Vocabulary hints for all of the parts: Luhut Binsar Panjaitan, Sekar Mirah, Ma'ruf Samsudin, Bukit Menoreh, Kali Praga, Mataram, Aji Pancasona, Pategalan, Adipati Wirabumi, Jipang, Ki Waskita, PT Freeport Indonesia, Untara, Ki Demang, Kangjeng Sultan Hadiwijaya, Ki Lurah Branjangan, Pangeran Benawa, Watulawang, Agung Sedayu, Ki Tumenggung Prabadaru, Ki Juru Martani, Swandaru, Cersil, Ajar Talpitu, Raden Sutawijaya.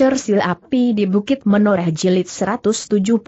Cersil Api di Bukit Menoreh Jilid 172.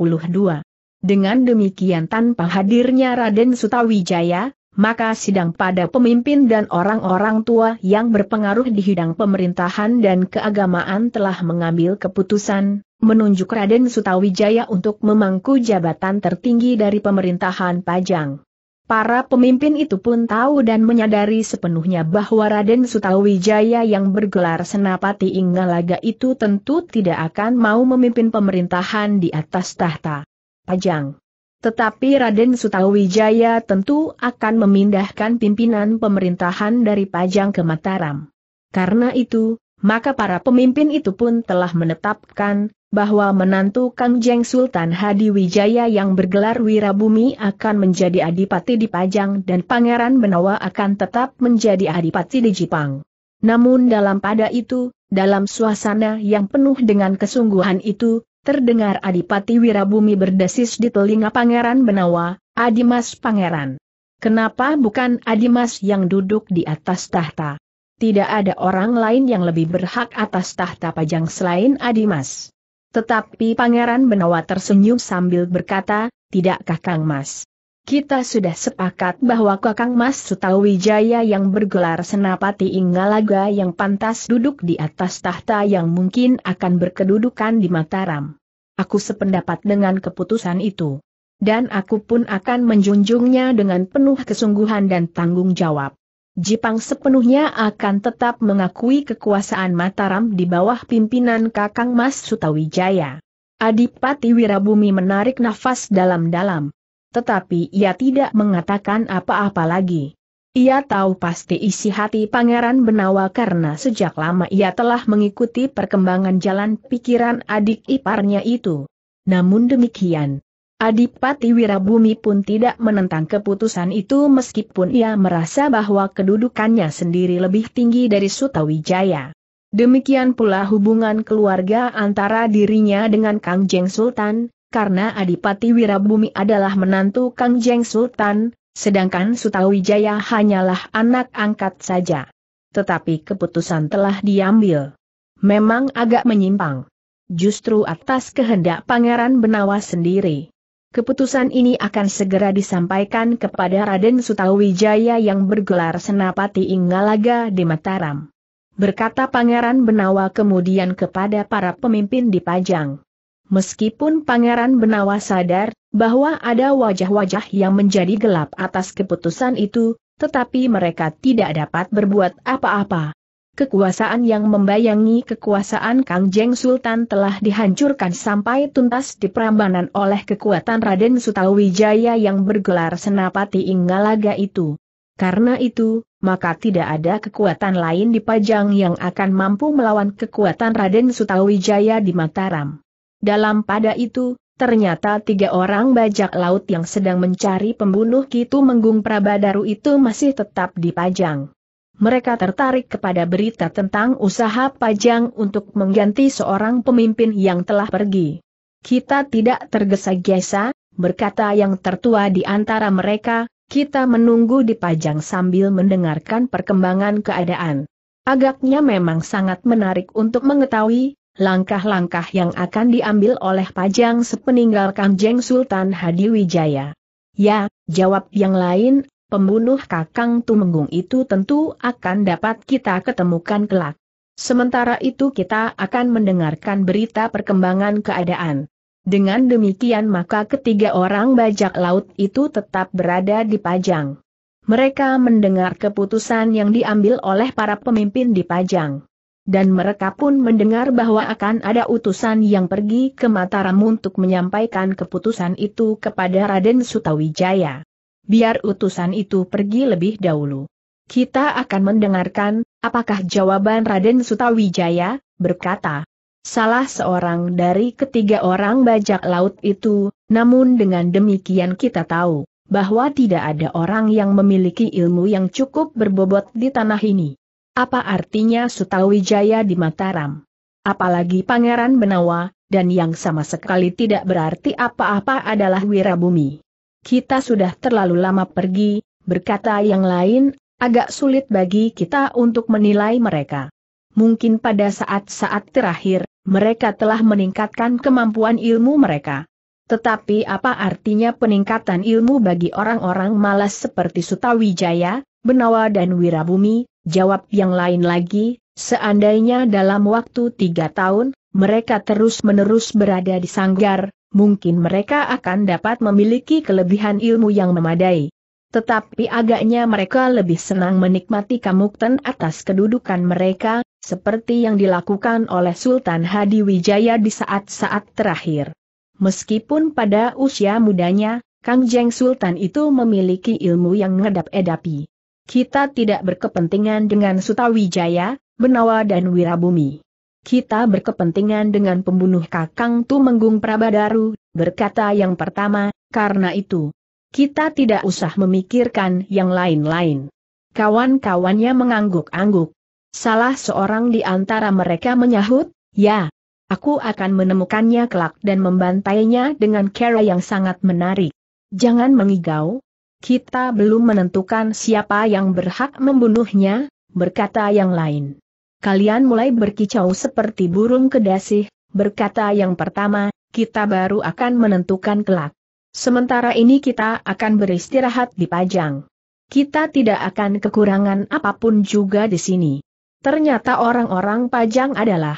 Dengan demikian tanpa hadirnya Raden Sutawijaya, maka sidang pada pemimpin dan orang-orang tua yang berpengaruh di bidang pemerintahan dan keagamaan telah mengambil keputusan, menunjuk Raden Sutawijaya untuk memangku jabatan tertinggi dari pemerintahan Pajang. Para pemimpin itu pun tahu dan menyadari sepenuhnya bahwa Raden Sutawijaya yang bergelar Senapati Ingalaga itu tentu tidak akan mau memimpin pemerintahan di atas tahta Pajang. Tetapi Raden Sutawijaya tentu akan memindahkan pimpinan pemerintahan dari Pajang ke Mataram. Karena itu, maka para pemimpin itu pun telah menetapkan bahwa menantu Kangjeng Sultan Hadiwijaya yang bergelar Wirabumi akan menjadi adipati di Pajang dan Pangeran Benawa akan tetap menjadi adipati di Jipang. Namun dalam pada itu, dalam suasana yang penuh dengan kesungguhan itu, terdengar Adipati Wirabumi berdesis di telinga Pangeran Benawa, "Adimas Pangeran. Kenapa bukan Adimas yang duduk di atas tahta? Tidak ada orang lain yang lebih berhak atas tahta Pajang selain Adimas." Tetapi Pangeran Benawa tersenyum sambil berkata, "Tidak Kakang Mas. Kita sudah sepakat bahwa Kakang Mas Sutawijaya yang bergelar Senapati Ingalaga yang pantas duduk di atas tahta yang mungkin akan berkedudukan di Mataram. Aku sependapat dengan keputusan itu. Dan aku pun akan menjunjungnya dengan penuh kesungguhan dan tanggung jawab. Jipang sepenuhnya akan tetap mengakui kekuasaan Mataram di bawah pimpinan Kakang Mas Sutawijaya." Adipati Wirabumi menarik nafas dalam-dalam. Tetapi ia tidak mengatakan apa-apa lagi. Ia tahu pasti isi hati Pangeran Benawa karena sejak lama ia telah mengikuti perkembangan jalan pikiran adik iparnya itu. Namun demikian, Adipati Wirabumi pun tidak menentang keputusan itu meskipun ia merasa bahwa kedudukannya sendiri lebih tinggi dari Sutawijaya. Demikian pula hubungan keluarga antara dirinya dengan Kangjeng Sultan, karena Adipati Wirabumi adalah menantu Kangjeng Sultan, sedangkan Sutawijaya hanyalah anak angkat saja. Tetapi keputusan telah diambil. Memang agak menyimpang. Justru atas kehendak Pangeran Benawa sendiri. Keputusan ini akan segera disampaikan kepada Raden Sutawijaya yang bergelar Senapati Ingalaga di Mataram. Berkata Pangeran Benawa kemudian kepada para pemimpin di Pajang. Meskipun Pangeran Benawa sadar bahwa ada wajah-wajah yang menjadi gelap atas keputusan itu, tetapi mereka tidak dapat berbuat apa-apa. Kekuasaan yang membayangi kekuasaan Kangjeng Sultan telah dihancurkan sampai tuntas di Prambanan oleh kekuatan Raden Sutawijaya yang bergelar Senapati Ingalaga itu. Karena itu, maka tidak ada kekuatan lain di Pajang yang akan mampu melawan kekuatan Raden Sutawijaya di Mataram. Dalam pada itu, ternyata tiga orang bajak laut yang sedang mencari pembunuh Ki Tumenggung Prabadaru itu masih tetap di Pajang. Mereka tertarik kepada berita tentang usaha Pajang untuk mengganti seorang pemimpin yang telah pergi. "Kita tidak tergesa-gesa," berkata yang tertua di antara mereka, "kita menunggu di Pajang sambil mendengarkan perkembangan keadaan. Agaknya memang sangat menarik untuk mengetahui langkah-langkah yang akan diambil oleh Pajang sepeninggal Kangjeng Sultan Hadiwijaya." "Ya," jawab yang lain, "pembunuh Kakang Tumenggung itu tentu akan dapat kita ketemukan kelak. Sementara itu kita akan mendengarkan berita perkembangan keadaan." Dengan demikian maka ketiga orang bajak laut itu tetap berada di Pajang. Mereka mendengar keputusan yang diambil oleh para pemimpin di Pajang. Dan mereka pun mendengar bahwa akan ada utusan yang pergi ke Mataram untuk menyampaikan keputusan itu kepada Raden Sutawijaya. "Biar utusan itu pergi lebih dahulu. Kita akan mendengarkan, apakah jawaban Raden Sutawijaya," berkata salah seorang dari ketiga orang bajak laut itu, "namun dengan demikian kita tahu bahwa tidak ada orang yang memiliki ilmu yang cukup berbobot di tanah ini. Apa artinya Sutawijaya di Mataram? Apalagi Pangeran Benawa, dan yang sama sekali tidak berarti apa-apa adalah Wirabumi." "Kita sudah terlalu lama pergi," berkata yang lain, "agak sulit bagi kita untuk menilai mereka. Mungkin pada saat-saat terakhir, Mereka telah meningkatkan kemampuan ilmu mereka. Tetapi apa artinya peningkatan ilmu bagi orang-orang malas seperti Sutawijaya, Benawa dan Wirabumi? Jawab yang lain lagi, seandainya dalam waktu 3 tahun, mereka terus-menerus berada di sanggar, mungkin mereka akan dapat memiliki kelebihan ilmu yang memadai. Tetapi agaknya mereka lebih senang menikmati kamukten atas kedudukan mereka, seperti yang dilakukan oleh Sultan Hadiwijaya di saat-saat terakhir. Meskipun pada usia mudanya, Kangjeng Sultan itu memiliki ilmu yang ngedap-edapi. Kita tidak berkepentingan dengan Sutawijaya, Benawa dan Wirabumi. Kita berkepentingan dengan pembunuh Kakang Tumenggung Prabadaru, berkata yang pertama, karena itu kita tidak usah memikirkan yang lain-lain. Kawan-kawannya mengangguk-angguk. Salah seorang di antara mereka menyahut, ya, aku akan menemukannya kelak dan membantainya dengan cara yang sangat menarik. Jangan mengigau. Kita belum menentukan siapa yang berhak membunuhnya, berkata yang lain. Kalian mulai berkicau seperti burung kedasih, berkata yang pertama, kita baru akan menentukan kelak. Sementara ini kita akan beristirahat di Pajang. Kita tidak akan kekurangan apapun juga di sini. Ternyata orang-orang Pajang adalah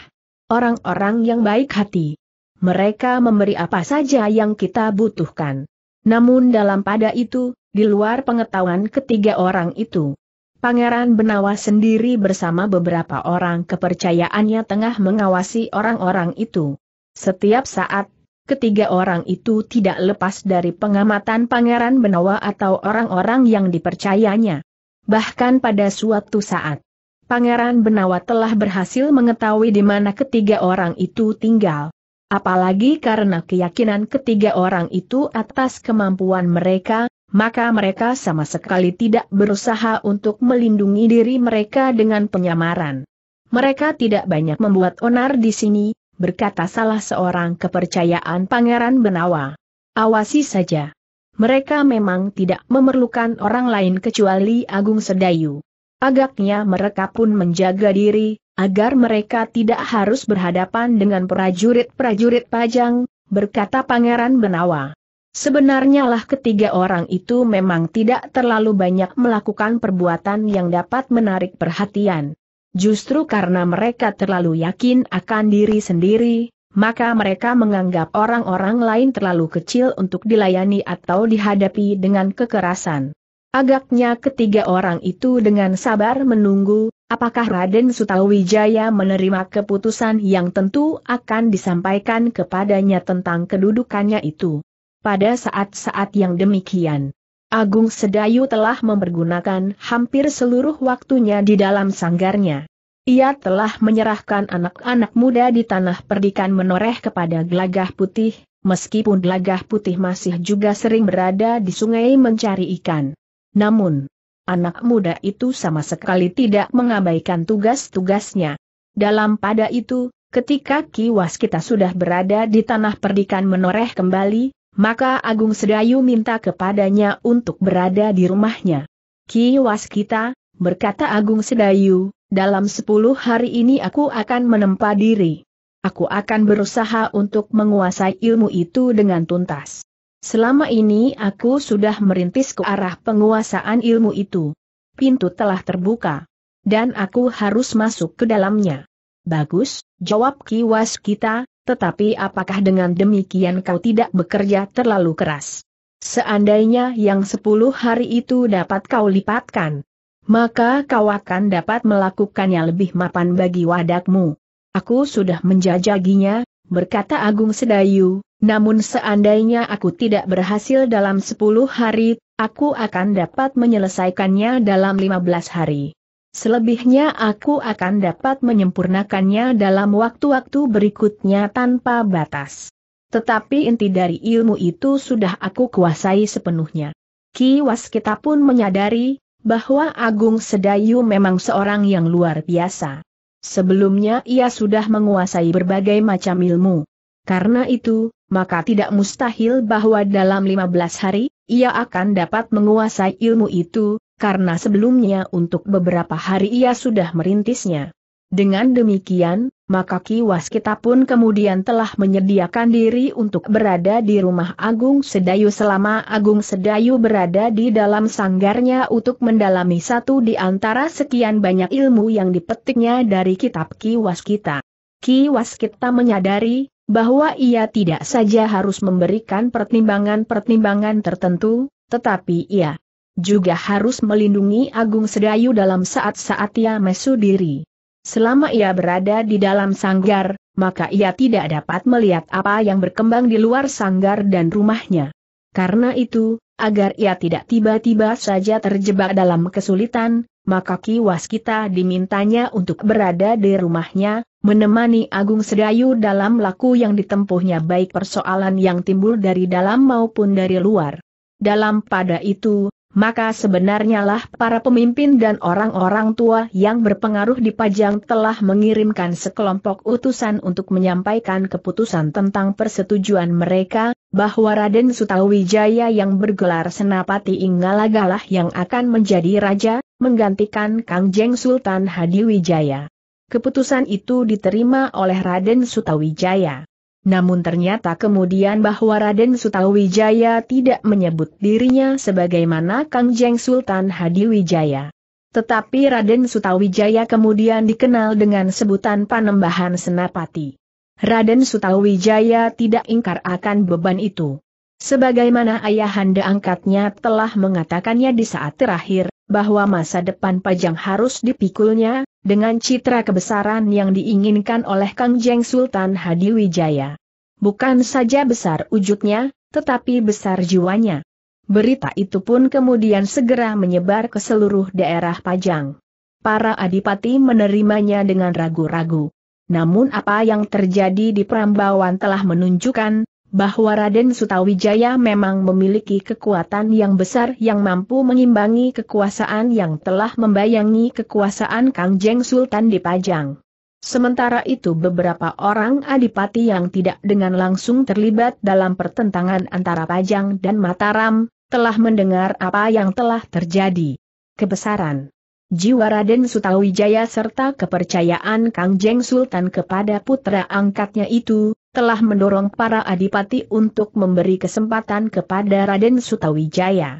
orang-orang yang baik hati. Mereka memberi apa saja yang kita butuhkan. Namun dalam pada itu, di luar pengetahuan ketiga orang itu, Pangeran Benawa sendiri bersama beberapa orang kepercayaannya tengah mengawasi orang-orang itu. Setiap saat, ketiga orang itu tidak lepas dari pengamatan Pangeran Benawa atau orang-orang yang dipercayanya. Bahkan pada suatu saat, Pangeran Benawa telah berhasil mengetahui di mana ketiga orang itu tinggal. Apalagi karena keyakinan ketiga orang itu atas kemampuan mereka, maka mereka sama sekali tidak berusaha untuk melindungi diri mereka dengan penyamaran. Mereka tidak banyak membuat onar di sini, berkata salah seorang kepercayaan Pangeran Benawa. Awasi saja. Mereka memang tidak memerlukan orang lain kecuali Agung Sedayu. Agaknya mereka pun menjaga diri, agar mereka tidak harus berhadapan dengan prajurit-prajurit Pajang, berkata Pangeran Benawa. Sebenarnya lah ketiga orang itu memang tidak terlalu banyak melakukan perbuatan yang dapat menarik perhatian. Justru karena mereka terlalu yakin akan diri sendiri, maka mereka menganggap orang-orang lain terlalu kecil untuk dilayani atau dihadapi dengan kekerasan. Agaknya ketiga orang itu dengan sabar menunggu, apakah Raden Sutawijaya menerima keputusan yang tentu akan disampaikan kepadanya tentang kedudukannya itu. Pada saat-saat yang demikian, Agung Sedayu telah mempergunakan hampir seluruh waktunya di dalam sanggarnya. Ia telah menyerahkan anak-anak muda di Tanah Perdikan Menoreh kepada Gelagah Putih, meskipun Gelagah Putih masih juga sering berada di sungai mencari ikan. Namun, anak muda itu sama sekali tidak mengabaikan tugas-tugasnya. Dalam pada itu, ketika Ki Waskita sudah berada di Tanah Perdikan Menoreh kembali, maka Agung Sedayu minta kepadanya untuk berada di rumahnya. Ki Waskita, berkata Agung Sedayu, dalam 10 hari ini aku akan menempa diri. Aku akan berusaha untuk menguasai ilmu itu dengan tuntas. Selama ini aku sudah merintis ke arah penguasaan ilmu itu. Pintu telah terbuka. Dan aku harus masuk ke dalamnya. Bagus, jawab Ki Waskita. Tetapi apakah dengan demikian kau tidak bekerja terlalu keras? Seandainya yang 10 hari itu dapat kau lipatkan, maka kau akan dapat melakukannya lebih mapan bagi wadakmu. Aku sudah menjajaginya, berkata Agung Sedayu, namun seandainya aku tidak berhasil dalam 10 hari, aku akan dapat menyelesaikannya dalam 15 hari. Selebihnya aku akan dapat menyempurnakannya dalam waktu-waktu berikutnya tanpa batas. Tetapi inti dari ilmu itu sudah aku kuasai sepenuhnya. Ki Waskita pun menyadari bahwa Agung Sedayu memang seorang yang luar biasa. Sebelumnya ia sudah menguasai berbagai macam ilmu. Karena itu, maka tidak mustahil bahwa dalam 15 hari, ia akan dapat menguasai ilmu itu. Karena sebelumnya untuk beberapa hari ia sudah merintisnya. Dengan demikian, maka Ki Waskita pun kemudian telah menyediakan diri untuk berada di rumah Agung Sedayu selama Agung Sedayu berada di dalam sanggarnya untuk mendalami satu di antara sekian banyak ilmu yang dipetiknya dari kitab Ki Waskita. Ki Waskita menyadari bahwa ia tidak saja harus memberikan pertimbangan-pertimbangan tertentu, tetapi ia juga harus melindungi Agung Sedayu dalam saat-saat ia mesu diri. Selama ia berada di dalam sanggar, maka ia tidak dapat melihat apa yang berkembang di luar sanggar dan rumahnya. Karena itu, agar ia tidak tiba-tiba saja terjebak dalam kesulitan, maka Ki Waskita dimintanya untuk berada di rumahnya, menemani Agung Sedayu dalam laku yang ditempuhnya baik persoalan yang timbul dari dalam maupun dari luar. Dalam pada itu, maka sebenarnya lah para pemimpin dan orang-orang tua yang berpengaruh di Pajang telah mengirimkan sekelompok utusan untuk menyampaikan keputusan tentang persetujuan mereka, bahwa Raden Sutawijaya yang bergelar Senapati Ingalaga lah yang akan menjadi raja, menggantikan Kangjeng Sultan Hadiwijaya. Keputusan itu diterima oleh Raden Sutawijaya. Namun ternyata kemudian bahwa Raden Sutawijaya tidak menyebut dirinya sebagaimana Kangjeng Sultan Hadiwijaya. Tetapi Raden Sutawijaya kemudian dikenal dengan sebutan Panembahan Senapati. Raden Sutawijaya tidak ingkar akan beban itu. Sebagaimana ayahanda angkatnya telah mengatakannya di saat terakhir, bahwa masa depan Pajang harus dipikulnya, dengan citra kebesaran yang diinginkan oleh Kangjeng Sultan Hadiwijaya. Bukan saja besar wujudnya, tetapi besar jiwanya. Berita itu pun kemudian segera menyebar ke seluruh daerah Pajang. Para adipati menerimanya dengan ragu-ragu. Namun apa yang terjadi di Prambawan telah menunjukkan bahwa Raden Sutawijaya memang memiliki kekuatan yang besar yang mampu mengimbangi kekuasaan yang telah membayangi kekuasaan Kangjeng Sultan di Pajang. Sementara itu beberapa orang adipati yang tidak dengan langsung terlibat dalam pertentangan antara Pajang dan Mataram, telah mendengar apa yang telah terjadi. Kebesaran jiwa Raden Sutawijaya serta kepercayaan Kangjeng Sultan kepada putra angkatnya itu, telah mendorong para adipati untuk memberi kesempatan kepada Raden Sutawijaya.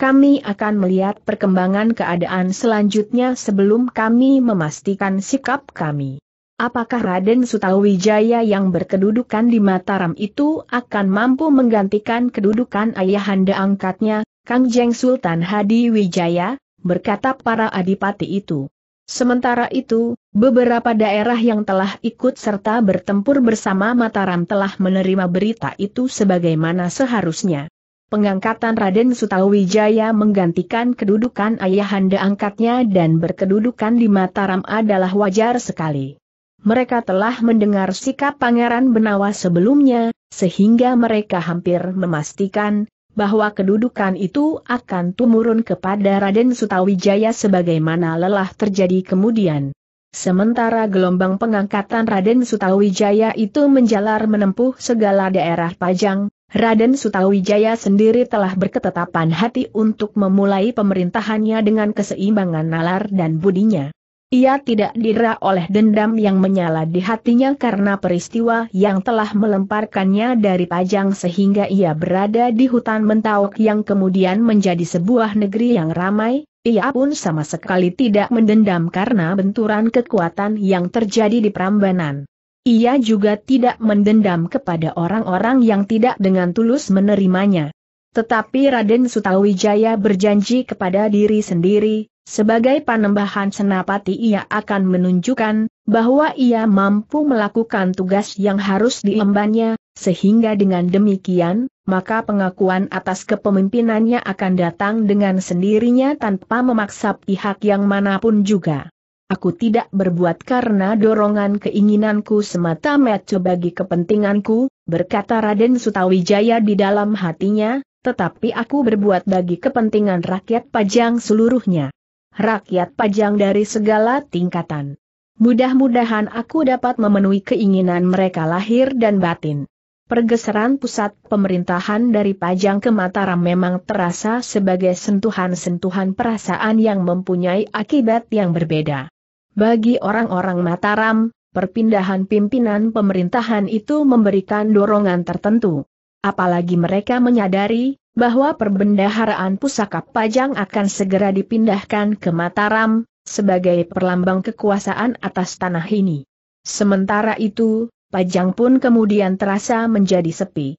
Kami akan melihat perkembangan keadaan selanjutnya sebelum kami memastikan sikap kami. Apakah Raden Sutawijaya yang berkedudukan di Mataram itu akan mampu menggantikan kedudukan ayahanda angkatnya, Kangjeng Sultan Hadiwijaya? Berkata para adipati itu. Sementara itu, beberapa daerah yang telah ikut serta bertempur bersama Mataram telah menerima berita itu sebagaimana seharusnya. Pengangkatan Raden Sutawijaya menggantikan kedudukan ayahanda angkatnya dan berkedudukan di Mataram adalah wajar sekali. Mereka telah mendengar sikap Pangeran Benawa sebelumnya, sehingga mereka hampir memastikan bahwa kedudukan itu akan tumurun kepada Raden Sutawijaya sebagaimana lelah terjadi kemudian. Sementara gelombang pengangkatan Raden Sutawijaya itu menjalar menempuh segala daerah Pajang, Raden Sutawijaya sendiri telah berketetapan hati untuk memulai pemerintahannya dengan keseimbangan nalar dan budinya. Ia tidak didera oleh dendam yang menyala di hatinya karena peristiwa yang telah melemparkannya dari Pajang sehingga ia berada di hutan Mentawak yang kemudian menjadi sebuah negeri yang ramai. Ia pun sama sekali tidak mendendam karena benturan kekuatan yang terjadi di Prambanan. Ia juga tidak mendendam kepada orang-orang yang tidak dengan tulus menerimanya. Tetapi Raden Sutawijaya berjanji kepada diri sendiri, sebagai Panembahan Senapati ia akan menunjukkan bahwa ia mampu melakukan tugas yang harus diembannya, sehingga dengan demikian, maka pengakuan atas kepemimpinannya akan datang dengan sendirinya tanpa memaksa pihak yang manapun juga. Aku tidak berbuat karena dorongan keinginanku semata-mata bagi kepentinganku, berkata Raden Sutawijaya di dalam hatinya, tetapi aku berbuat bagi kepentingan rakyat Pajang seluruhnya. Rakyat Pajang dari segala tingkatan. Mudah-mudahan aku dapat memenuhi keinginan mereka lahir dan batin. Pergeseran pusat pemerintahan dari Pajang ke Mataram memang terasa sebagai sentuhan-sentuhan perasaan yang mempunyai akibat yang berbeda. Bagi orang-orang Mataram, perpindahan pimpinan pemerintahan itu memberikan dorongan tertentu. Apalagi mereka menyadari bahwa perbendaharaan pusaka Pajang akan segera dipindahkan ke Mataram, sebagai perlambang kekuasaan atas tanah ini. Sementara itu, Pajang pun kemudian terasa menjadi sepi.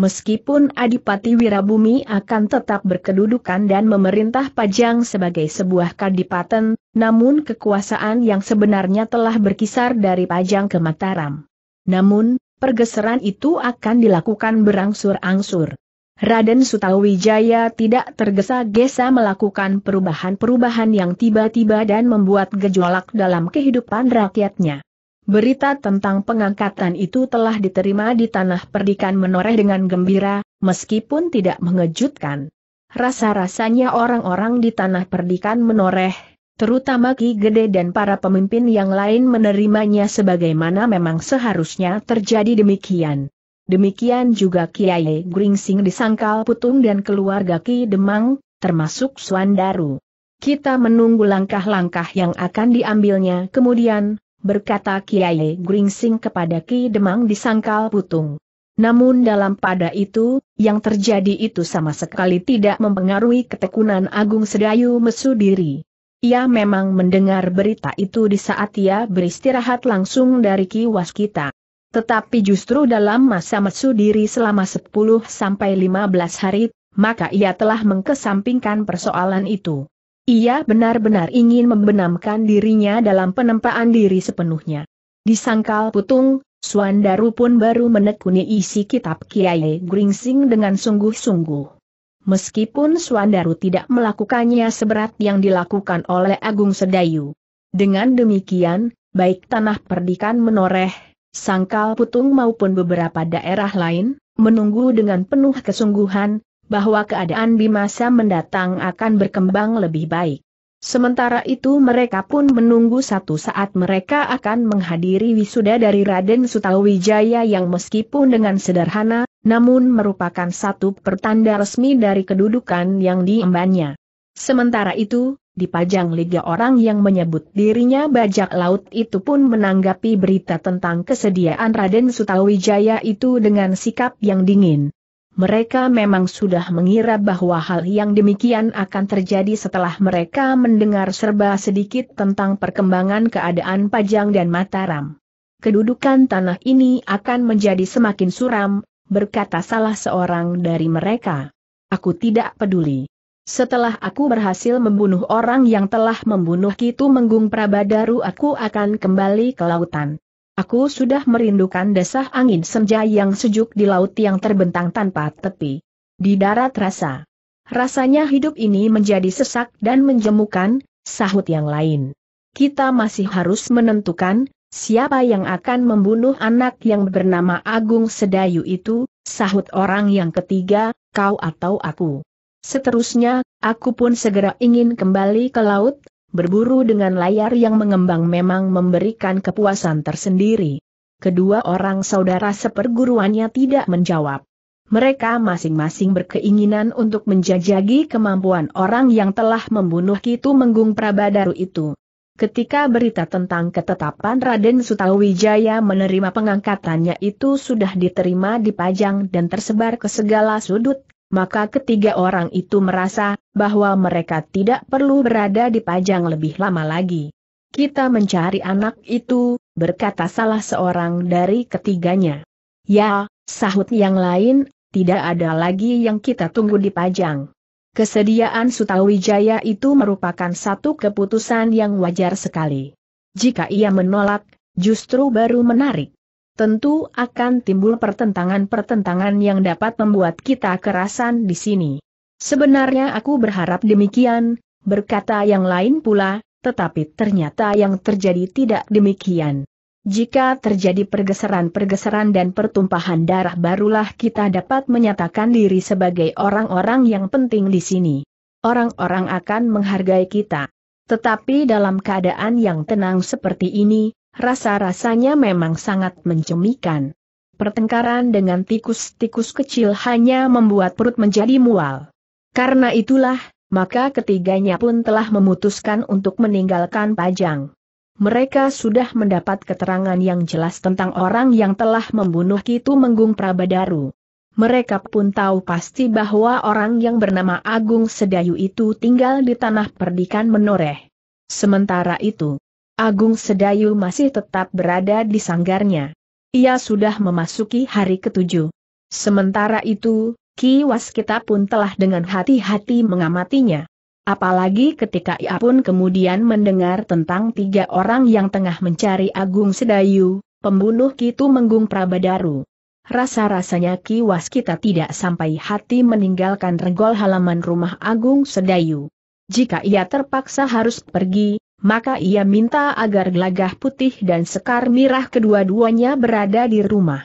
Meskipun Adipati Wirabumi akan tetap berkedudukan dan memerintah Pajang sebagai sebuah kadipaten, namun kekuasaan yang sebenarnya telah berkisar dari Pajang ke Mataram. Namun, pergeseran itu akan dilakukan berangsur-angsur. Raden Sutawijaya tidak tergesa-gesa melakukan perubahan-perubahan yang tiba-tiba dan membuat gejolak dalam kehidupan rakyatnya. Berita tentang pengangkatan itu telah diterima di Tanah Perdikan Menoreh dengan gembira, meskipun tidak mengejutkan. Rasa-rasanya orang-orang di Tanah Perdikan Menoreh, terutama Ki Gede dan para pemimpin yang lain menerimanya sebagaimana memang seharusnya terjadi demikian. Demikian juga Kiai Gringsing di Sangkal Putung dan keluarga Ki Demang, termasuk Swandaru. Kita menunggu langkah-langkah yang akan diambilnya kemudian, berkata Kiai Gringsing kepada Ki Demang di Sangkal Putung. Namun dalam pada itu, yang terjadi itu sama sekali tidak mempengaruhi ketekunan Agung Sedayu Mesudiri. Ia memang mendengar berita itu di saat ia beristirahat langsung dari Ki Waskita. Tetapi justru dalam masa Mesudiri selama 10-15 hari, maka ia telah mengkesampingkan persoalan itu. Ia benar-benar ingin membenamkan dirinya dalam penempaan diri sepenuhnya. Di Sangkal Putung, Swandaru pun baru menekuni isi kitab Kiai Gringsing dengan sungguh-sungguh. Meskipun Swandaru tidak melakukannya seberat yang dilakukan oleh Agung Sedayu. Dengan demikian, baik Tanah Perdikan Menoreh, Sangkal Putung maupun beberapa daerah lain, menunggu dengan penuh kesungguhan, bahwa keadaan di masa mendatang akan berkembang lebih baik. Sementara itu mereka pun menunggu satu saat mereka akan menghadiri wisuda dari Raden Sutawijaya yang meskipun dengan sederhana, namun merupakan satu pertanda resmi dari kedudukan yang diembannya. Sementara itu, di Pajang Liga orang yang menyebut dirinya bajak laut itu pun menanggapi berita tentang kesediaan Raden Sutawijaya itu dengan sikap yang dingin. Mereka memang sudah mengira bahwa hal yang demikian akan terjadi setelah mereka mendengar serba sedikit tentang perkembangan keadaan Pajang dan Mataram. Kedudukan tanah ini akan menjadi semakin suram, berkata salah seorang dari mereka. Aku tidak peduli. Setelah aku berhasil membunuh orang yang telah membunuh Ki Tumenggung Prabadaru, aku akan kembali ke lautan. Aku sudah merindukan desah angin senja yang sejuk di laut yang terbentang tanpa tepi. Di darat rasanya hidup ini menjadi sesak dan menjemukan, sahut yang lain. Kita masih harus menentukan siapa yang akan membunuh anak yang bernama Agung Sedayu itu, sahut orang yang ketiga, kau atau aku. Seterusnya, aku pun segera ingin kembali ke laut, berburu dengan layar yang mengembang memang memberikan kepuasan tersendiri. Kedua orang saudara seperguruannya tidak menjawab. Mereka masing-masing berkeinginan untuk menjajagi kemampuan orang yang telah membunuh Ki Tumenggung Prabadaru itu. Ketika berita tentang ketetapan Raden Sutawijaya menerima pengangkatannya itu sudah diterima di Pajang dan tersebar ke segala sudut, maka ketiga orang itu merasa bahwa mereka tidak perlu berada di Pajang lebih lama lagi. Kita mencari anak itu, berkata salah seorang dari ketiganya. Ya, sahut yang lain, tidak ada lagi yang kita tunggu di Pajang. Kesediaan Sutawijaya itu merupakan satu keputusan yang wajar sekali. Jika ia menolak, justru baru menarik. Tentu akan timbul pertentangan-pertentangan yang dapat membuat kita kerasan di sini. Sebenarnya aku berharap demikian, berkata yang lain pula, tetapi ternyata yang terjadi tidak demikian. Jika terjadi pergeseran-pergeseran dan pertumpahan darah barulah kita dapat menyatakan diri sebagai orang-orang yang penting di sini. Orang-orang akan menghargai kita. Tetapi dalam keadaan yang tenang seperti ini, rasa-rasanya memang sangat mencemikan. Pertengkaran dengan tikus-tikus kecil hanya membuat perut menjadi mual. Karena itulah, maka ketiganya pun telah memutuskan untuk meninggalkan Pajang. mereka sudah mendapat keterangan yang jelas tentang orang yang telah membunuh Ki Tumenggung Prabadaru. Mereka pun tahu pasti bahwa orang yang bernama Agung Sedayu itu tinggal di Tanah Perdikan Menoreh. Sementara itu, Agung Sedayu masih tetap berada di sanggarnya. Ia sudah memasuki hari ketujuh. Sementara itu, Ki Waskita pun telah dengan hati-hati mengamatinya. Apalagi ketika ia pun kemudian mendengar tentang tiga orang yang tengah mencari Agung Sedayu, pembunuh Ki Tumenggung Prabadaru. Rasa-rasanya Ki Waskita tidak sampai hati meninggalkan regol halaman rumah Agung Sedayu. Jika ia terpaksa harus pergi, maka ia minta agar Gelagah Putih dan Sekar Mirah kedua-duanya berada di rumah.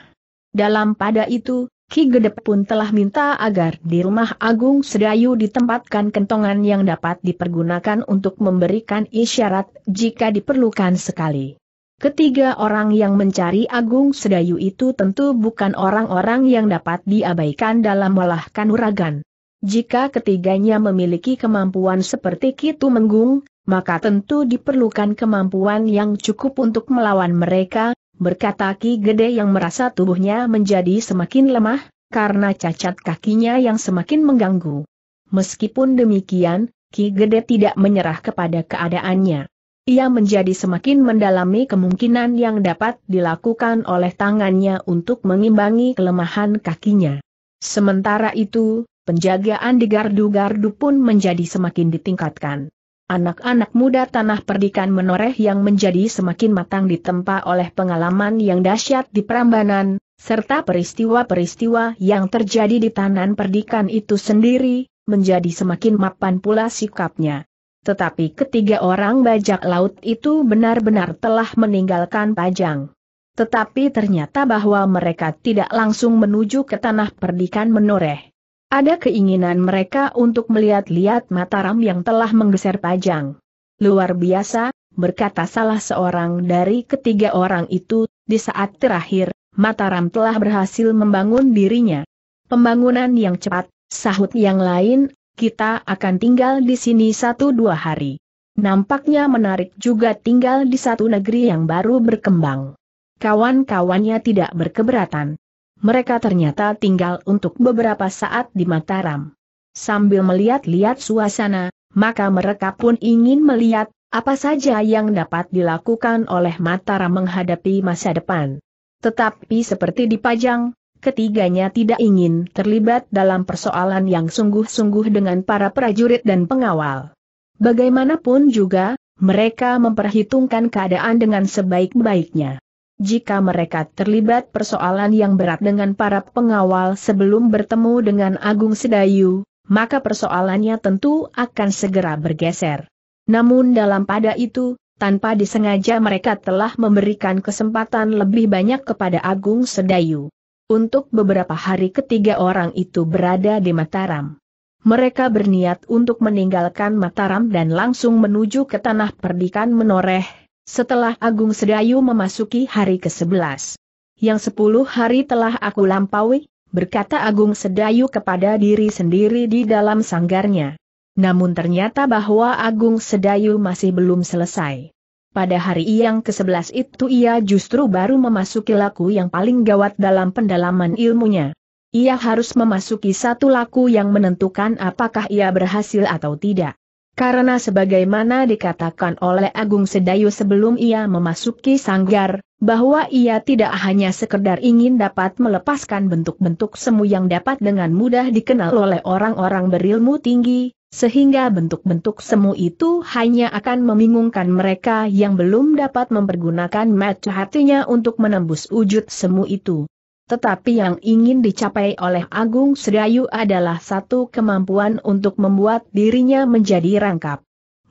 Dalam pada itu, Ki Gede pun telah minta agar di rumah Agung Sedayu ditempatkan kentongan yang dapat dipergunakan untuk memberikan isyarat jika diperlukan sekali. Ketiga orang yang mencari Agung Sedayu itu tentu bukan orang-orang yang dapat diabaikan dalam olah kanuragan. Jika ketiganya memiliki kemampuan seperti Ki Tumenggung, maka tentu diperlukan kemampuan yang cukup untuk melawan mereka, berkata Ki Gede yang merasa tubuhnya menjadi semakin lemah, karena cacat kakinya yang semakin mengganggu. Meskipun demikian, Ki Gede tidak menyerah kepada keadaannya. Ia menjadi semakin mendalami kemungkinan yang dapat dilakukan oleh tangannya untuk mengimbangi kelemahan kakinya. Sementara itu, penjagaan di gardu-gardu pun menjadi semakin ditingkatkan. Anak-anak muda Tanah Perdikan Menoreh yang menjadi semakin matang ditempa oleh pengalaman yang dahsyat di Prambanan, serta peristiwa-peristiwa yang terjadi di Tanah Perdikan itu sendiri, menjadi semakin mapan pula sikapnya. Tetapi ketiga orang bajak laut itu benar-benar telah meninggalkan Pajang. Tetapi ternyata bahwa mereka tidak langsung menuju ke Tanah Perdikan Menoreh. Ada keinginan mereka untuk melihat-lihat Mataram yang telah menggeser Pajang. Luar biasa, berkata salah seorang dari ketiga orang itu, di saat terakhir, Mataram telah berhasil membangun dirinya. Pembangunan yang cepat, sahut yang lain. Kita akan tinggal di sini 1-2 hari. Nampaknya menarik juga tinggal di satu negeri yang baru berkembang. Kawan-kawannya tidak berkeberatan. Mereka ternyata tinggal untuk beberapa saat di Mataram. Sambil melihat-lihat suasana, maka mereka pun ingin melihat apa saja yang dapat dilakukan oleh Mataram menghadapi masa depan. Tetapi seperti di Pajang, ketiganya tidak ingin terlibat dalam persoalan yang sungguh-sungguh dengan para prajurit dan pengawal. Bagaimanapun juga, mereka memperhitungkan keadaan dengan sebaik-baiknya. Jika mereka terlibat persoalan yang berat dengan para pengawal sebelum bertemu dengan Agung Sedayu, maka persoalannya tentu akan segera bergeser. Namun dalam pada itu, tanpa disengaja mereka telah memberikan kesempatan lebih banyak kepada Agung Sedayu. Untuk beberapa hari ketiga orang itu berada di Mataram. Mereka berniat untuk meninggalkan Mataram dan langsung menuju ke Tanah Perdikan Menoreh, setelah Agung Sedayu memasuki hari ke-11. Yang 10 hari telah aku lampaui, berkata Agung Sedayu kepada diri sendiri di dalam sanggarnya. Namun ternyata bahwa Agung Sedayu masih belum selesai. Pada hari yang ke-11 itu ia justru baru memasuki laku yang paling gawat dalam pendalaman ilmunya. Ia harus memasuki satu laku yang menentukan apakah ia berhasil atau tidak. Karena sebagaimana dikatakan oleh Agung Sedayu sebelum ia memasuki sanggar, bahwa ia tidak hanya sekedar ingin dapat melepaskan bentuk-bentuk semu yang dapat dengan mudah dikenal oleh orang-orang berilmu tinggi, sehingga bentuk-bentuk semu itu hanya akan membingungkan mereka yang belum dapat mempergunakan mata hatinya untuk menembus wujud semu itu. Tetapi yang ingin dicapai oleh Agung Sedayu adalah satu kemampuan untuk membuat dirinya menjadi rangkap.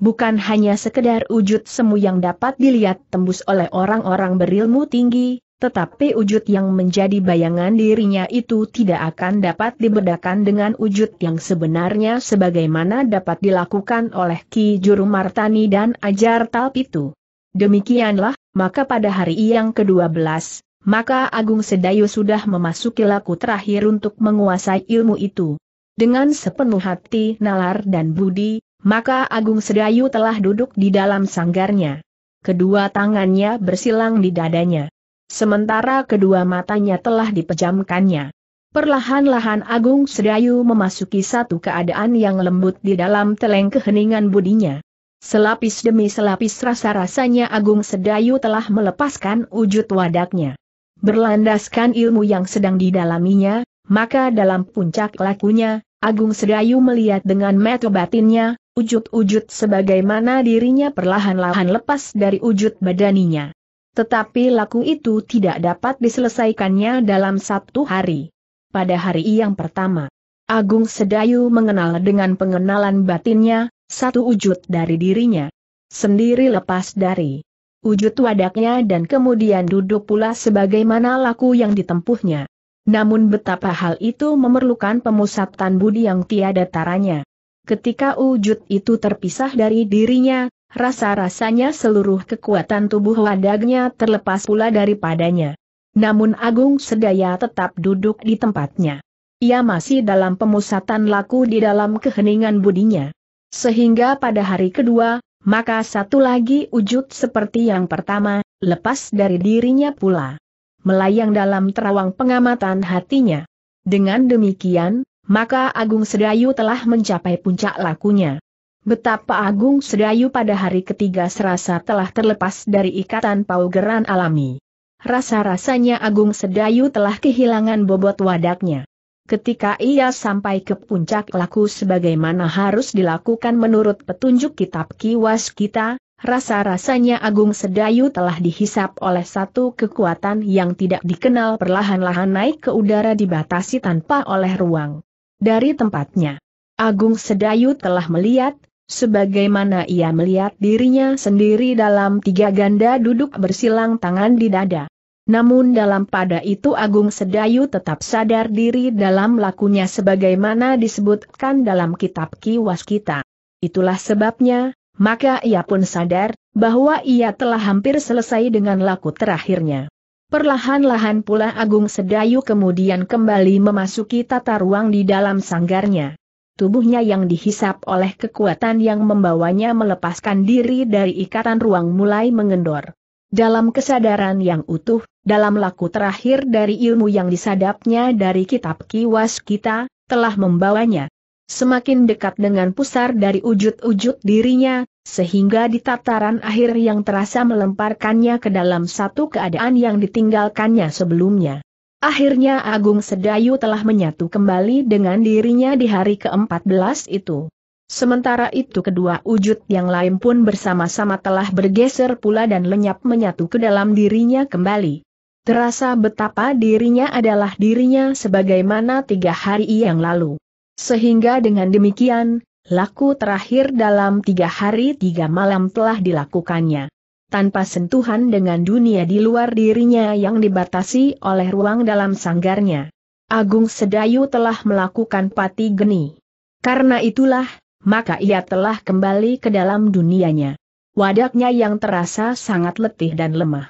Bukan hanya sekedar wujud semu yang dapat dilihat tembus oleh orang-orang berilmu tinggi, tetapi wujud yang menjadi bayangan dirinya itu tidak akan dapat dibedakan dengan wujud yang sebenarnya sebagaimana dapat dilakukan oleh Ki Juru Martani dan Ajar Talpitu. Demikianlah, maka pada hari yang ke-12, maka Agung Sedayu sudah memasuki laku terakhir untuk menguasai ilmu itu. Dengan sepenuh hati, nalar dan budi, maka Agung Sedayu telah duduk di dalam sanggarnya. kedua tangannya bersilang di dadanya. Sementara kedua matanya telah dipejamkannya. Perlahan-lahan Agung Sedayu memasuki satu keadaan yang lembut di dalam teleng keheningan budinya. Selapis demi selapis rasa-rasanya Agung Sedayu telah melepaskan wujud wadaknya. Berlandaskan ilmu yang sedang didalaminya, maka dalam puncak lakunya, Agung Sedayu melihat dengan mata batinnya, wujud-wujud sebagaimana dirinya perlahan-lahan lepas dari wujud badaninya. Tetapi laku itu tidak dapat diselesaikannya dalam satu hari. Pada hari yang pertama, Agung Sedayu mengenal dengan pengenalan batinnya, satu wujud dari dirinya sendiri lepas dari wujud wadaknya dan kemudian duduk pula sebagaimana laku yang ditempuhnya. Namun betapa hal itu memerlukan pemusatan budi yang tiada taranya. Ketika wujud itu terpisah dari dirinya, rasa-rasanya seluruh kekuatan tubuh wadaknya terlepas pula daripadanya. Namun Agung Sedayu tetap duduk di tempatnya. Ia masih dalam pemusatan laku di dalam keheningan budinya. Sehingga pada hari kedua, maka satu lagi wujud seperti yang pertama, lepas dari dirinya pula. Melayang dalam terawang pengamatan hatinya. Dengan demikian, maka Agung Sedayu telah mencapai puncak lakunya. Betapa Agung Sedayu pada hari ketiga serasa telah terlepas dari ikatan paugeran alami. Rasa-rasanya Agung Sedayu telah kehilangan bobot wadaknya. Ketika ia sampai ke puncak laku sebagaimana harus dilakukan menurut petunjuk kitab Ki Waskita, rasa-rasanya Agung Sedayu telah dihisap oleh satu kekuatan yang tidak dikenal, perlahan-lahan naik ke udara dibatasi tanpa oleh ruang. Dari tempatnya, Agung Sedayu telah melihat sebagaimana ia melihat dirinya sendiri dalam tiga ganda duduk bersilang tangan di dada. Namun dalam pada itu Agung Sedayu tetap sadar diri dalam lakunya sebagaimana disebutkan dalam kitab Ki Waskita. Itulah sebabnya, maka ia pun sadar, bahwa ia telah hampir selesai dengan laku terakhirnya. Perlahan-lahan pula Agung Sedayu kemudian kembali memasuki tata ruang di dalam sanggarnya. Tubuhnya yang dihisap oleh kekuatan yang membawanya melepaskan diri dari ikatan ruang mulai mengendor. Dalam kesadaran yang utuh, dalam laku terakhir dari ilmu yang disadapnya dari kitab Ki Waskita, telah membawanya semakin dekat dengan pusar dari wujud-wujud dirinya, sehingga di tataran akhir yang terasa melemparkannya ke dalam satu keadaan yang ditinggalkannya sebelumnya. Akhirnya Agung Sedayu telah menyatu kembali dengan dirinya di hari ke-14 itu. Sementara itu kedua wujud yang lain pun bersama-sama telah bergeser pula dan lenyap menyatu ke dalam dirinya kembali. Terasa betapa dirinya adalah dirinya sebagaimana 3 hari yang lalu. Sehingga dengan demikian, laku terakhir dalam 3 hari 3 malam telah dilakukannya. Tanpa sentuhan dengan dunia di luar dirinya yang dibatasi oleh ruang dalam sanggarnya, Agung Sedayu telah melakukan pati geni. Karena itulah, maka ia telah kembali ke dalam dunianya. Wadaknya yang terasa sangat letih dan lemah.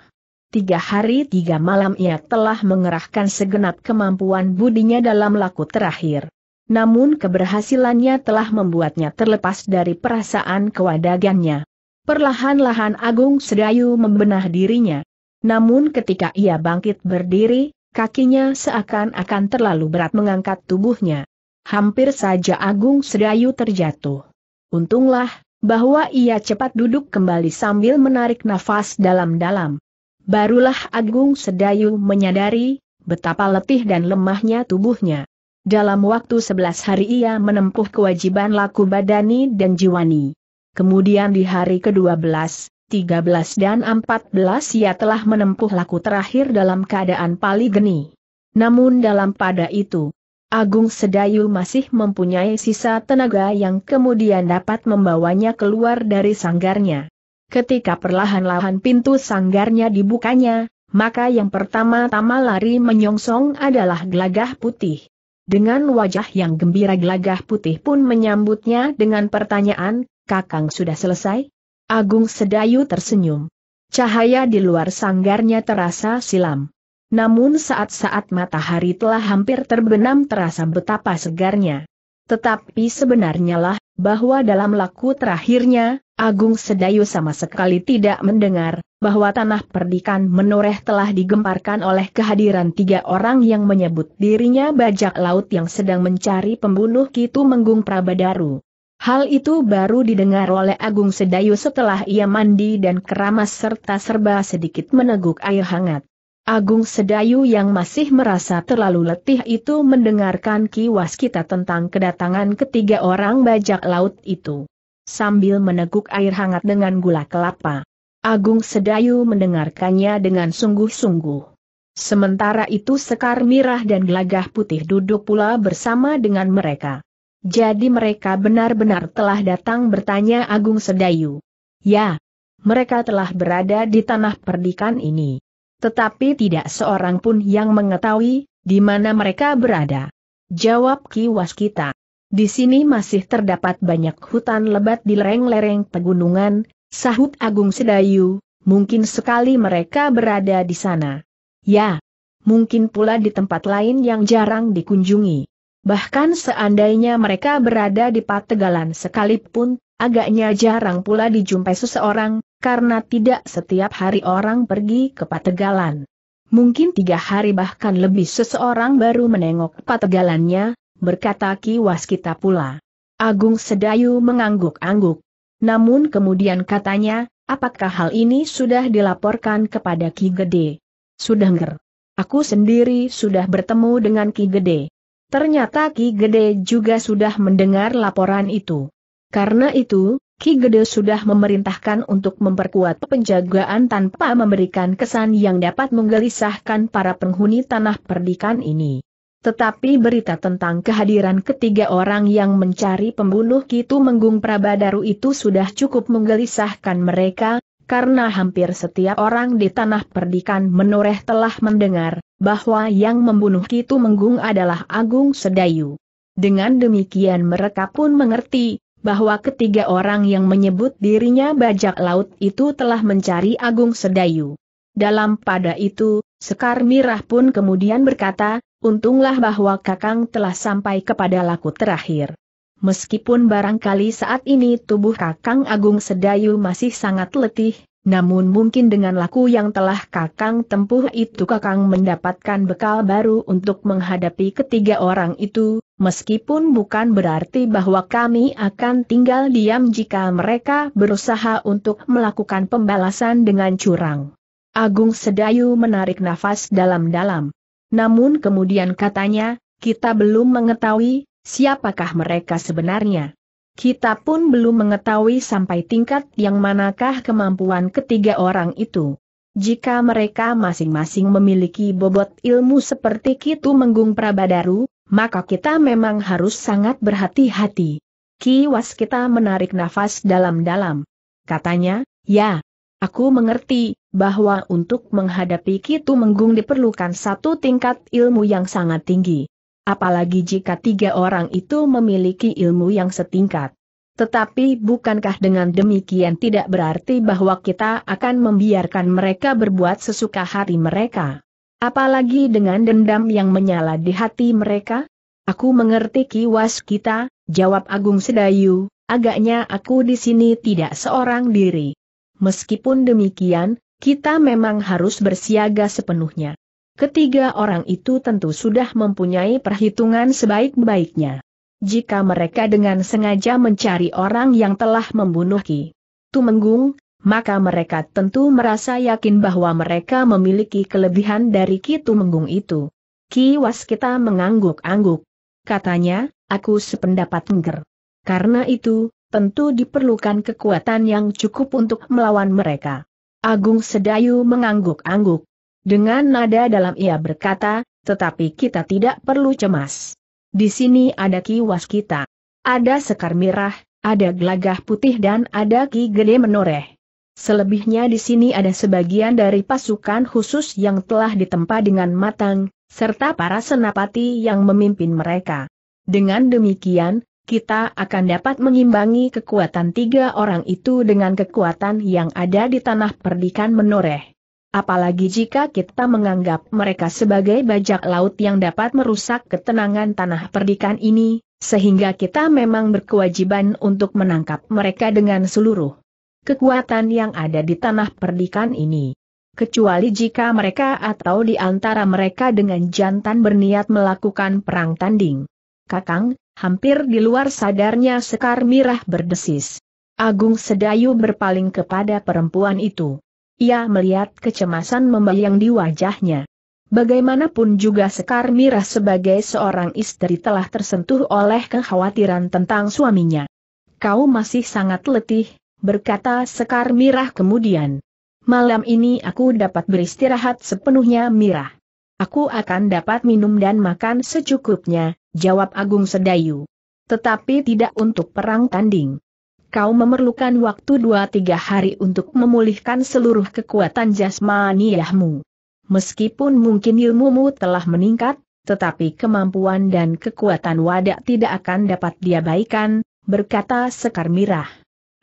3 hari 3 malam ia telah mengerahkan segenap kemampuan budinya dalam laku terakhir. Namun keberhasilannya telah membuatnya terlepas dari perasaan kewadagannya. Perlahan-lahan Agung Sedayu membenah dirinya. Namun ketika ia bangkit berdiri, kakinya seakan-akan terlalu berat mengangkat tubuhnya. Hampir saja Agung Sedayu terjatuh. Untunglah, bahwa ia cepat duduk kembali sambil menarik nafas dalam-dalam. Barulah Agung Sedayu menyadari, betapa letih dan lemahnya tubuhnya. Dalam waktu 11 hari ia menempuh kewajiban laku badani dan jiwani. Kemudian di hari ke-12, 13 dan 14 ia telah menempuh laku terakhir dalam keadaan paligeni. Namun dalam pada itu, Agung Sedayu masih mempunyai sisa tenaga yang kemudian dapat membawanya keluar dari sanggarnya. Ketika perlahan-lahan pintu sanggarnya dibukanya, maka yang pertama-tama lari menyongsong adalah Gelagah Putih. Dengan wajah yang gembira Gelagah Putih pun menyambutnya dengan pertanyaan, "Kakang sudah selesai?" Agung Sedayu tersenyum. Cahaya di luar sanggarnya terasa silam. Namun saat-saat matahari telah hampir terbenam terasa betapa segarnya. Tetapi sebenarnya lah, bahwa dalam laku terakhirnya, Agung Sedayu sama sekali tidak mendengar bahwa Tanah Perdikan Menoreh telah digemparkan oleh kehadiran tiga orang yang menyebut dirinya bajak laut yang sedang mencari pembunuh Ki Tumenggung Prabadaru. Hal itu baru didengar oleh Agung Sedayu setelah ia mandi dan keramas serta serba sedikit meneguk air hangat. Agung Sedayu yang masih merasa terlalu letih itu mendengarkan Ki Waskita tentang kedatangan ketiga orang bajak laut itu. Sambil meneguk air hangat dengan gula kelapa, Agung Sedayu mendengarkannya dengan sungguh-sungguh. Sementara itu Sekar Mirah dan Gelagah Putih duduk pula bersama dengan mereka. Jadi mereka benar-benar telah datang, bertanya Agung Sedayu. Ya, mereka telah berada di tanah perdikan ini. Tetapi tidak seorang pun yang mengetahui di mana mereka berada. Jawab Ki Waskita. Di sini masih terdapat banyak hutan lebat di lereng-lereng pegunungan, sahut Agung Sedayu. Mungkin sekali mereka berada di sana. Ya, mungkin pula di tempat lain yang jarang dikunjungi. Bahkan seandainya mereka berada di Pategalan sekalipun, agaknya jarang pula dijumpai seseorang, karena tidak setiap hari orang pergi ke Pategalan. Mungkin 3 hari bahkan lebih seseorang baru menengok Pategalannya, berkata Ki Waskita pula. Agung Sedayu mengangguk-angguk. Namun kemudian katanya, apakah hal ini sudah dilaporkan kepada Ki Gede? Sudah, Nger. Aku sendiri sudah bertemu dengan Ki Gede. Ternyata Ki Gede juga sudah mendengar laporan itu. Karena itu, Ki Gede sudah memerintahkan untuk memperkuat penjagaan tanpa memberikan kesan yang dapat menggelisahkan para penghuni tanah perdikan ini. Tetapi berita tentang kehadiran ketiga orang yang mencari pembunuh Ki Tumenggung Prabadaru itu sudah cukup menggelisahkan mereka, karena hampir setiap orang di tanah perdikan Menoreh telah mendengar bahwa yang membunuh Ki Tumenggung adalah Agung Sedayu. Dengan demikian mereka pun mengerti bahwa ketiga orang yang menyebut dirinya bajak laut itu telah mencari Agung Sedayu. Dalam pada itu, Sekar Mirah pun kemudian berkata, untunglah bahwa Kakang telah sampai kepada laku terakhir. Meskipun barangkali saat ini tubuh Kakang Agung Sedayu masih sangat letih, namun mungkin dengan laku yang telah Kakang tempuh itu Kakang mendapatkan bekal baru untuk menghadapi ketiga orang itu. Meskipun bukan berarti bahwa kami akan tinggal diam jika mereka berusaha untuk melakukan pembalasan dengan curang. Agung Sedayu menarik nafas dalam-dalam. Namun kemudian katanya, kita belum mengetahui siapakah mereka sebenarnya. Kita pun belum mengetahui sampai tingkat yang manakah kemampuan ketiga orang itu. Jika mereka masing-masing memiliki bobot ilmu seperti Ki Tumenggung Prabadaru, maka kita memang harus sangat berhati-hati. Ki Waskita menarik nafas dalam-dalam. Katanya, ya, aku mengerti bahwa untuk menghadapi Ki Tumenggung diperlukan satu tingkat ilmu yang sangat tinggi. Apalagi jika 3 orang itu memiliki ilmu yang setingkat. Tetapi bukankah dengan demikian tidak berarti bahwa kita akan membiarkan mereka berbuat sesuka hati mereka? Apalagi dengan dendam yang menyala di hati mereka? Aku mengerti Ki Waskita, jawab Agung Sedayu, agaknya aku di sini tidak seorang diri. Meskipun demikian, kita memang harus bersiaga sepenuhnya. Ketiga orang itu tentu sudah mempunyai perhitungan sebaik-baiknya. Jika mereka dengan sengaja mencari orang yang telah membunuh Ki Tumenggung, maka mereka tentu merasa yakin bahwa mereka memiliki kelebihan dari Ki Tumenggung itu. Ki Waskita mengangguk-angguk. Katanya, aku sependapat, Ngger. Karena itu, tentu diperlukan kekuatan yang cukup untuk melawan mereka. Agung Sedayu mengangguk-angguk. Dengan nada dalam ia berkata, tetapi kita tidak perlu cemas. Di sini ada Ki Waskita, ada Sekar Mirah, ada Gelagah Putih dan ada Ki Gede Menoreh. Selebihnya di sini ada sebagian dari pasukan khusus yang telah ditempa dengan matang, serta para senapati yang memimpin mereka. Dengan demikian, kita akan dapat mengimbangi kekuatan 3 orang itu dengan kekuatan yang ada di tanah perdikan Menoreh. Apalagi jika kita menganggap mereka sebagai bajak laut yang dapat merusak ketenangan tanah perdikan ini, sehingga kita memang berkewajiban untuk menangkap mereka dengan seluruh kekuatan yang ada di tanah perdikan ini. Kecuali jika mereka atau di antara mereka dengan jantan berniat melakukan perang tanding. Kakang, hampir di luar sadarnya Sekar Mirah berdesis. Agung Sedayu berpaling kepada perempuan itu. Ia melihat kecemasan membayang di wajahnya. Bagaimanapun juga Sekar Mirah sebagai seorang istri telah tersentuh oleh kekhawatiran tentang suaminya. Kau masih sangat letih, berkata Sekar Mirah kemudian. Malam ini aku dapat beristirahat sepenuhnya Mirah. Aku akan dapat minum dan makan secukupnya, jawab Agung Sedayu. Tetapi tidak untuk perang tanding. Kau memerlukan waktu 2-3 hari untuk memulihkan seluruh kekuatan jasmaniahmu. Meskipun mungkin ilmumu telah meningkat, tetapi kemampuan dan kekuatan wadak tidak akan dapat diabaikan, berkata Sekar Mirah.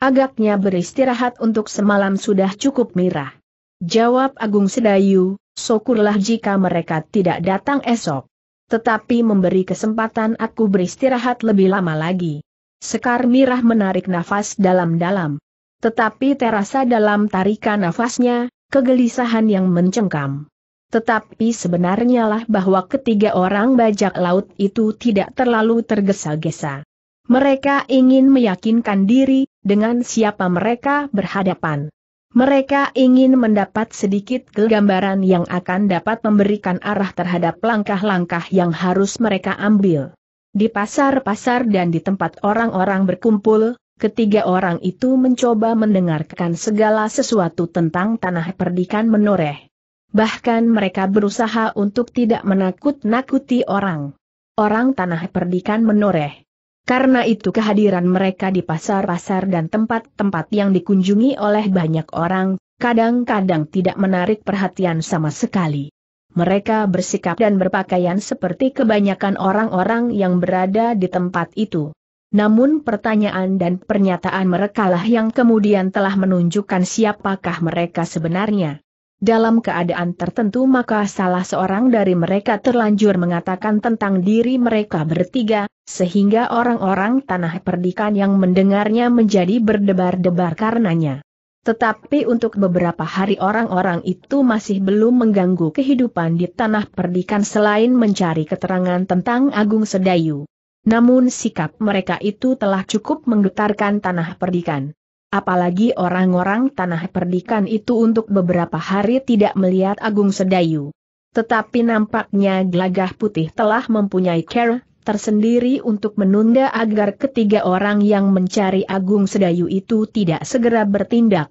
Agaknya beristirahat untuk semalam sudah cukup Mirah. Jawab Agung Sedayu, syukurlah jika mereka tidak datang esok. Tetapi memberi kesempatan aku beristirahat lebih lama lagi. Sekar Mirah menarik nafas dalam-dalam. Tetapi terasa dalam tarikan nafasnya, kegelisahan yang mencengkam. Tetapi sebenarnya lah bahwa ketiga orang bajak laut itu tidak terlalu tergesa-gesa. Mereka ingin meyakinkan diri dengan siapa mereka berhadapan. Mereka ingin mendapat sedikit kegambaran yang akan dapat memberikan arah terhadap langkah-langkah yang harus mereka ambil. Di pasar-pasar dan di tempat orang-orang berkumpul, ketiga orang itu mencoba mendengarkan segala sesuatu tentang tanah perdikan Menoreh. Bahkan mereka berusaha untuk tidak menakut-nakuti orang tanah perdikan Menoreh. Karena itu kehadiran mereka di pasar-pasar dan tempat-tempat yang dikunjungi oleh banyak orang, kadang-kadang tidak menarik perhatian sama sekali. Mereka bersikap dan berpakaian seperti kebanyakan orang-orang yang berada di tempat itu. Namun pertanyaan dan pernyataan merekalah yang kemudian telah menunjukkan siapakah mereka sebenarnya. Dalam keadaan tertentu maka salah seorang dari mereka terlanjur mengatakan tentang diri mereka bertiga, sehingga orang-orang tanah perdikan yang mendengarnya menjadi berdebar-debar karenanya. Tetapi untuk beberapa hari orang-orang itu masih belum mengganggu kehidupan di tanah perdikan selain mencari keterangan tentang Agung Sedayu. Namun sikap mereka itu telah cukup menggetarkan tanah perdikan. Apalagi orang-orang tanah perdikan itu untuk beberapa hari tidak melihat Agung Sedayu. Tetapi nampaknya Gelagah Putih telah mempunyai cara tersendiri untuk menunda agar ketiga orang yang mencari Agung Sedayu itu tidak segera bertindak.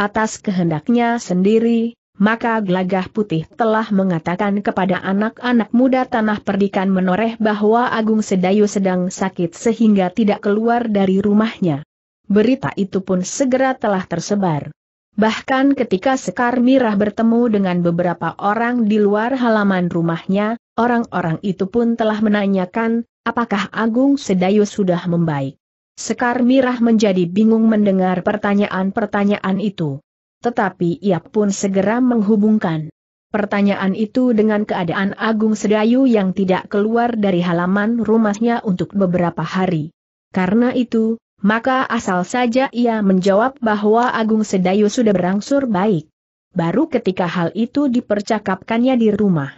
Atas kehendaknya sendiri, maka Gelagah Putih telah mengatakan kepada anak-anak muda tanah perdikan Menoreh bahwa Agung Sedayu sedang sakit sehingga tidak keluar dari rumahnya. Berita itu pun segera telah tersebar. Bahkan ketika Sekar Mirah bertemu dengan beberapa orang di luar halaman rumahnya, orang-orang itu pun telah menanyakan, apakah Agung Sedayu sudah membaik? Sekar Mirah menjadi bingung mendengar pertanyaan-pertanyaan itu. Tetapi ia pun segera menghubungkan pertanyaan itu dengan keadaan Agung Sedayu yang tidak keluar dari halaman rumahnya untuk beberapa hari. Karena itu, maka asal saja ia menjawab bahwa Agung Sedayu sudah berangsur baik. Baru ketika hal itu dipercakapkannya di rumah,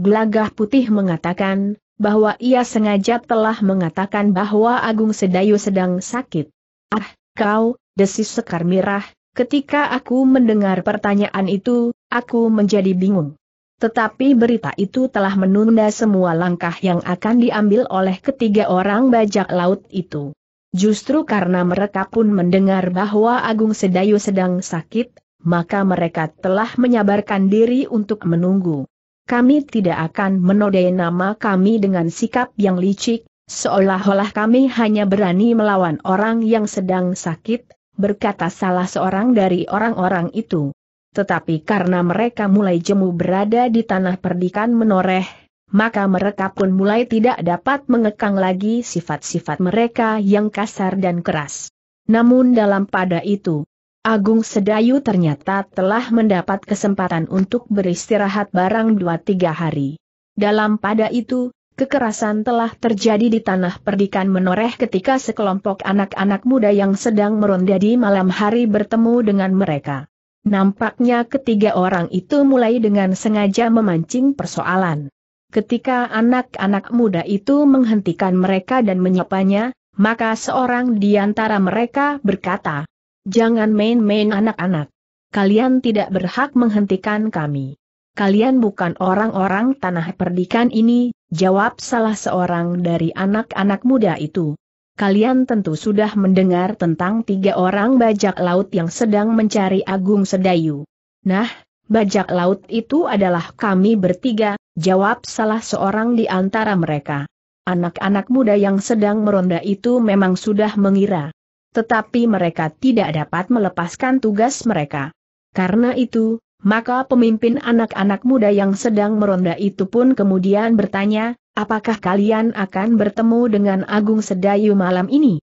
Gelagah Putih mengatakan bahwa ia sengaja telah mengatakan bahwa Agung Sedayu sedang sakit. Ah, kau, desis Sekar Mirah, ketika aku mendengar pertanyaan itu, aku menjadi bingung. Tetapi berita itu telah menunda semua langkah yang akan diambil oleh ketiga orang bajak laut itu. Justru karena mereka pun mendengar bahwa Agung Sedayu sedang sakit, maka mereka telah menyabarkan diri untuk menunggu. Kami tidak akan menodai nama kami dengan sikap yang licik, seolah-olah kami hanya berani melawan orang yang sedang sakit, berkata salah seorang dari orang-orang itu. Tetapi karena mereka mulai jemu berada di tanah perdikan Menoreh, maka mereka pun mulai tidak dapat mengekang lagi sifat-sifat mereka yang kasar dan keras. Namun dalam pada itu, Agung Sedayu ternyata telah mendapat kesempatan untuk beristirahat barang 2-3 hari. Dalam pada itu, Kekerasan telah terjadi di Tanah Perdikan Menoreh ketika sekelompok anak-anak muda yang sedang meronda di malam hari bertemu dengan mereka. Nampaknya ketiga orang itu mulai dengan sengaja memancing persoalan. Ketika anak-anak muda itu menghentikan mereka dan menyapanya, maka seorang di antara mereka berkata, "Jangan main-main anak-anak. Kalian tidak berhak menghentikan kami. Kalian bukan orang-orang tanah perdikan ini," jawab salah seorang dari anak-anak muda itu. "Kalian tentu sudah mendengar tentang tiga orang bajak laut yang sedang mencari Agung Sedayu. Nah, bajak laut itu adalah kami bertiga," jawab salah seorang di antara mereka. Anak-anak muda yang sedang meronda itu memang sudah mengira. Tetapi mereka tidak dapat melepaskan tugas mereka. Karena itu, maka pemimpin anak-anak muda yang sedang meronda itu pun kemudian bertanya, "Apakah kalian akan bertemu dengan Agung Sedayu malam ini?"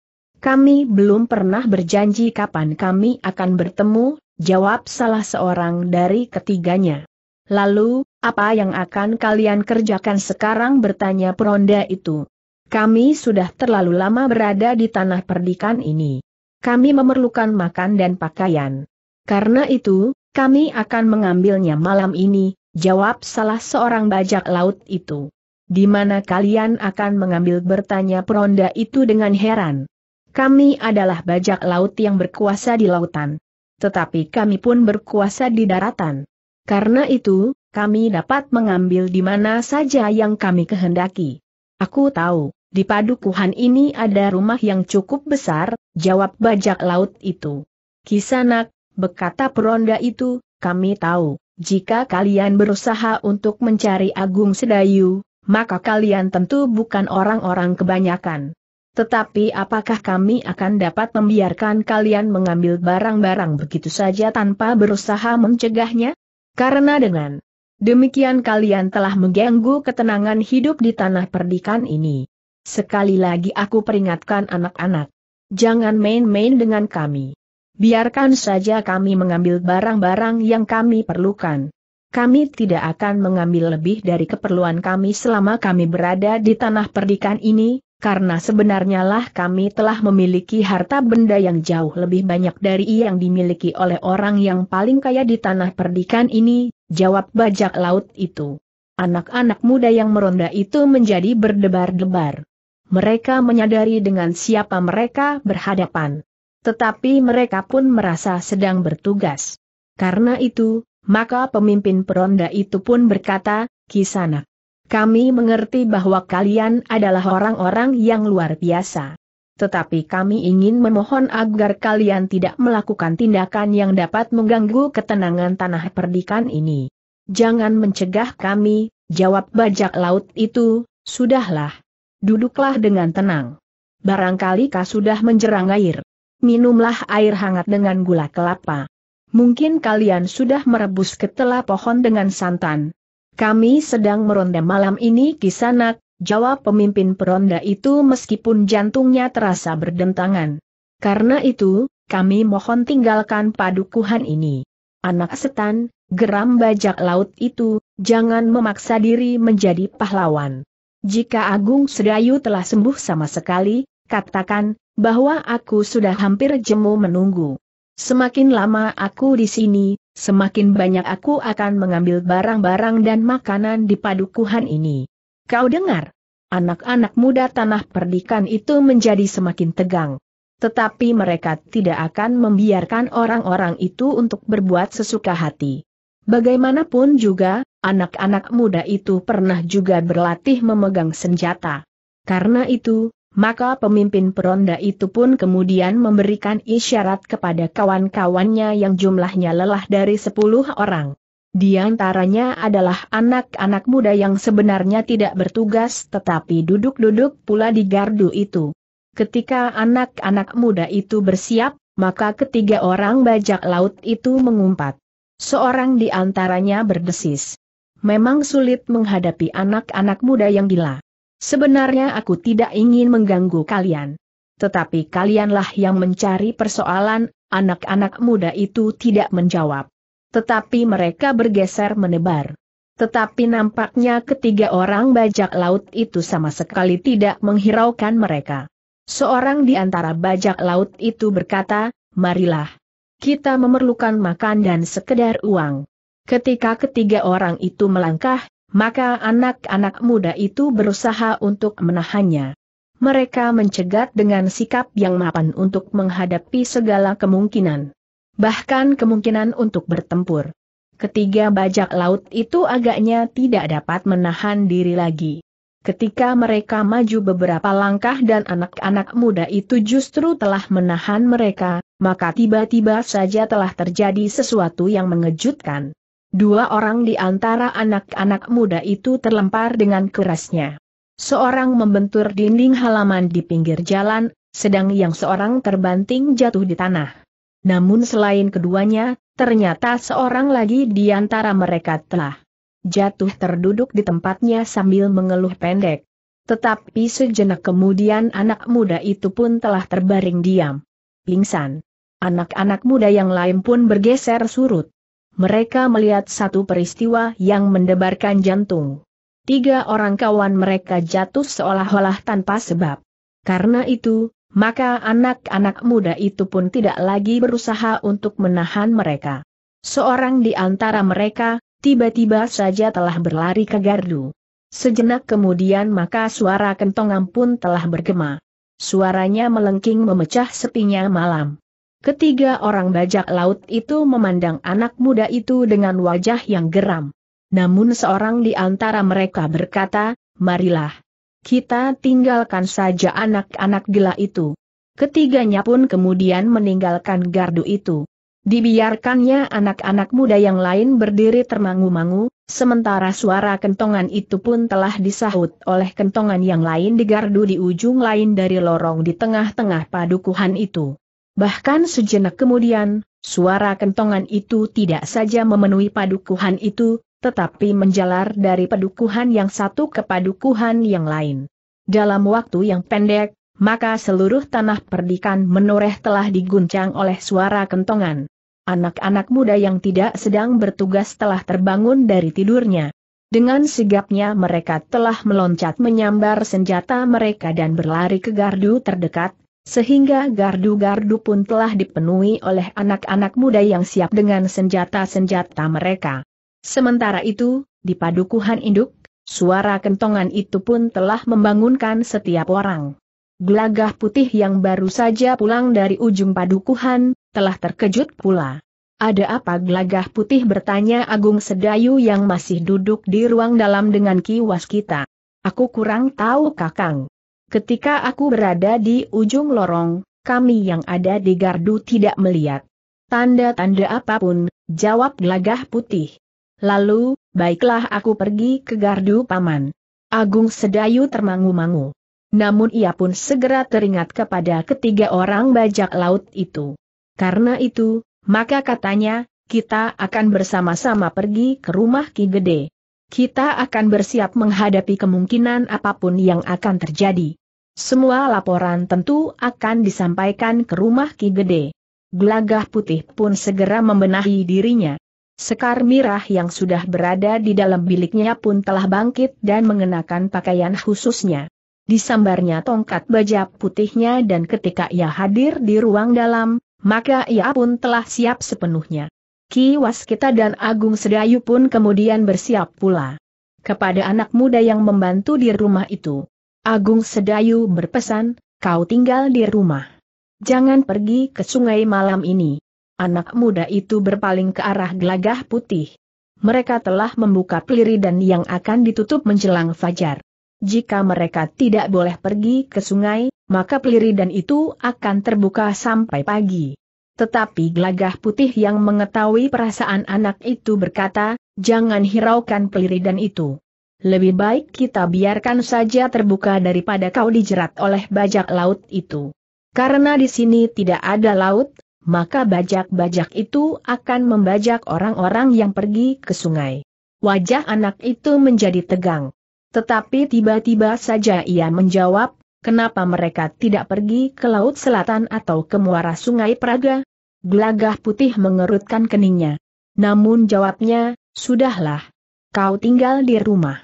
"Kami belum pernah berjanji kapan kami akan bertemu," jawab salah seorang dari ketiganya. "Lalu, apa yang akan kalian kerjakan sekarang?" bertanya peronda itu. "Kami sudah terlalu lama berada di tanah perdikan ini. Kami memerlukan makan dan pakaian. Karena itu, kami akan mengambilnya malam ini," jawab salah seorang bajak laut itu. "Di mana kalian akan mengambil?" bertanya peronda itu dengan heran. "Kami adalah bajak laut yang berkuasa di lautan. Tetapi kami pun berkuasa di daratan. Karena itu, kami dapat mengambil di mana saja yang kami kehendaki. Aku tahu, di padukuhan ini ada rumah yang cukup besar," jawab bajak laut itu. "Kisanak," berkata peronda itu, "kami tahu, jika kalian berusaha untuk mencari Agung Sedayu, maka kalian tentu bukan orang-orang kebanyakan. Tetapi apakah kami akan dapat membiarkan kalian mengambil barang-barang begitu saja tanpa berusaha mencegahnya? Karena dengan demikian kalian telah mengganggu ketenangan hidup di tanah perdikan ini. Sekali lagi aku peringatkan anak-anak, jangan main-main dengan kami. Biarkan saja kami mengambil barang-barang yang kami perlukan. Kami tidak akan mengambil lebih dari keperluan kami selama kami berada di tanah perdikan ini, karena sebenarnya lah kami telah memiliki harta benda yang jauh lebih banyak dari yang dimiliki oleh orang yang paling kaya di tanah perdikan ini," jawab bajak laut itu. Anak-anak muda yang meronda itu menjadi berdebar-debar. Mereka menyadari dengan siapa mereka berhadapan. Tetapi mereka pun merasa sedang bertugas. Karena itu, maka pemimpin peronda itu pun berkata, "Kisanak, kami mengerti bahwa kalian adalah orang-orang yang luar biasa. Tetapi kami ingin memohon agar kalian tidak melakukan tindakan yang dapat mengganggu ketenangan tanah perdikan ini." "Jangan mencegah kami," jawab bajak laut itu, "sudahlah. Duduklah dengan tenang. Barangkali kau sudah menjerang air. Minumlah air hangat dengan gula kelapa. Mungkin kalian sudah merebus ketela pohon dengan santan. Kami sedang meronda malam ini." "Kisanak," jawab pemimpin peronda itu meskipun jantungnya terasa berdentangan. "Karena itu, kami mohon tinggalkan padukuhan ini." "Anak setan," geram bajak laut itu, "jangan memaksa diri menjadi pahlawan. Jika Agung Sedayu telah sembuh sama sekali, katakan bahwa aku sudah hampir jemu menunggu. Semakin lama aku di sini, semakin banyak aku akan mengambil barang-barang dan makanan di padukuhan ini. Kau dengar?" Anak-anak muda tanah perdikan itu menjadi semakin tegang. Tetapi mereka tidak akan membiarkan orang-orang itu untuk berbuat sesuka hati. Bagaimanapun juga, anak-anak muda itu pernah juga berlatih memegang senjata. Karena itu, maka pemimpin peronda itu pun kemudian memberikan isyarat kepada kawan-kawannya yang jumlahnya lelah dari 10 orang. Di antaranya adalah anak-anak muda yang sebenarnya tidak bertugas tetapi duduk-duduk pula di gardu itu. Ketika anak-anak muda itu bersiap, maka ketiga orang bajak laut itu mengumpat. Seorang di antaranya berdesis, "Memang sulit menghadapi anak-anak muda yang gila. Sebenarnya aku tidak ingin mengganggu kalian. Tetapi kalianlah yang mencari persoalan." Anak-anak muda itu tidak menjawab. Tetapi mereka bergeser menebar. Tetapi nampaknya ketiga orang bajak laut itu sama sekali tidak menghiraukan mereka. Seorang di antara bajak laut itu berkata, "Marilah. Kita memerlukan makan dan sekedar uang." Ketika ketiga orang itu melangkah, maka anak-anak muda itu berusaha untuk menahannya. Mereka mencegat dengan sikap yang mapan untuk menghadapi segala kemungkinan. Bahkan kemungkinan untuk bertempur. Ketiga bajak laut itu agaknya tidak dapat menahan diri lagi. Ketika mereka maju beberapa langkah dan anak-anak muda itu justru telah menahan mereka, maka tiba-tiba saja telah terjadi sesuatu yang mengejutkan. Dua orang di antara anak-anak muda itu terlempar dengan kerasnya. Seorang membentur dinding halaman di pinggir jalan, sedang yang seorang terbanting jatuh di tanah. Namun selain keduanya, ternyata seorang lagi di antara mereka telah jatuh terduduk di tempatnya sambil mengeluh pendek. Tetapi sejenak kemudian anak muda itu pun telah terbaring diam, pingsan. Anak-anak muda yang lain pun bergeser surut. Mereka melihat satu peristiwa yang mendebarkan jantung. Tiga orang kawan mereka jatuh seolah-olah tanpa sebab. Karena itu, maka anak-anak muda itu pun tidak lagi berusaha untuk menahan mereka. Seorang di antara mereka, tiba-tiba saja telah berlari ke gardu. Sejenak kemudian maka suara kentongan pun telah bergema. Suaranya melengking memecah sepinya malam. Ketiga orang bajak laut itu memandang anak muda itu dengan wajah yang geram. Namun seorang di antara mereka berkata, "Marilah. Kita tinggalkan saja anak-anak gila itu." Ketiganya pun kemudian meninggalkan gardu itu. Dibiarkannya anak-anak muda yang lain berdiri termangu-mangu, sementara suara kentongan itu pun telah disahut oleh kentongan yang lain di gardu di ujung lain dari lorong di tengah-tengah padukuhan itu. Bahkan sejenak kemudian, suara kentongan itu tidak saja memenuhi padukuhan itu, tetapi menjalar dari padukuhan yang satu ke padukuhan yang lain. Dalam waktu yang pendek, maka seluruh tanah perdikan Menoreh telah diguncang oleh suara kentongan. Anak-anak muda yang tidak sedang bertugas telah terbangun dari tidurnya. Dengan sigapnya mereka telah meloncat menyambar senjata mereka dan berlari ke gardu terdekat, sehingga gardu-gardu pun telah dipenuhi oleh anak-anak muda yang siap dengan senjata-senjata mereka. Sementara itu, di padukuhan induk, suara kentongan itu pun telah membangunkan setiap orang. Gelagah Putih yang baru saja pulang dari ujung padukuhan, telah terkejut pula. "Ada apa?" Gelagah Putih bertanya Agung Sedayu yang masih duduk di ruang dalam dengan Ki Waskita. "Aku kurang tahu, Kakang. Ketika aku berada di ujung lorong, kami yang ada di gardu tidak melihat tanda-tanda apapun," jawab Gelagah Putih. "Lalu, baiklah aku pergi ke gardu, Paman." Agung Sedayu termangu-mangu. Namun ia pun segera teringat kepada ketiga orang bajak laut itu. Karena itu, maka katanya, "Kita akan bersama-sama pergi ke rumah Ki Gede. Kita akan bersiap menghadapi kemungkinan apapun yang akan terjadi. Semua laporan tentu akan disampaikan ke rumah Ki Gede." Gelagah Putih pun segera membenahi dirinya. Sekar Mirah yang sudah berada di dalam biliknya pun telah bangkit dan mengenakan pakaian khususnya. Disambarnya tongkat baja putihnya dan ketika ia hadir di ruang dalam, maka ia pun telah siap sepenuhnya. Ki Waskita dan Agung Sedayu pun kemudian bersiap pula. Kepada anak muda yang membantu di rumah itu, Agung Sedayu berpesan, "Kau tinggal di rumah. Jangan pergi ke sungai malam ini." Anak muda itu berpaling ke arah Gelagah Putih. Mereka telah membuka peliri dan yang akan ditutup menjelang fajar. Jika mereka tidak boleh pergi ke sungai, maka peliri dan itu akan terbuka sampai pagi. Tetapi Gelagah Putih yang mengetahui perasaan anak itu berkata, "Jangan hiraukan peliri dan itu. Lebih baik kita biarkan saja terbuka daripada kau dijerat oleh bajak laut itu. Karena di sini tidak ada laut, maka bajak-bajak itu akan membajak orang-orang yang pergi ke sungai." Wajah anak itu menjadi tegang. Tetapi tiba-tiba saja ia menjawab, "Kenapa mereka tidak pergi ke laut selatan atau ke muara sungai Praga?" Gelagah Putih mengerutkan keningnya. Namun jawabnya, "Sudahlah. Kau tinggal di rumah."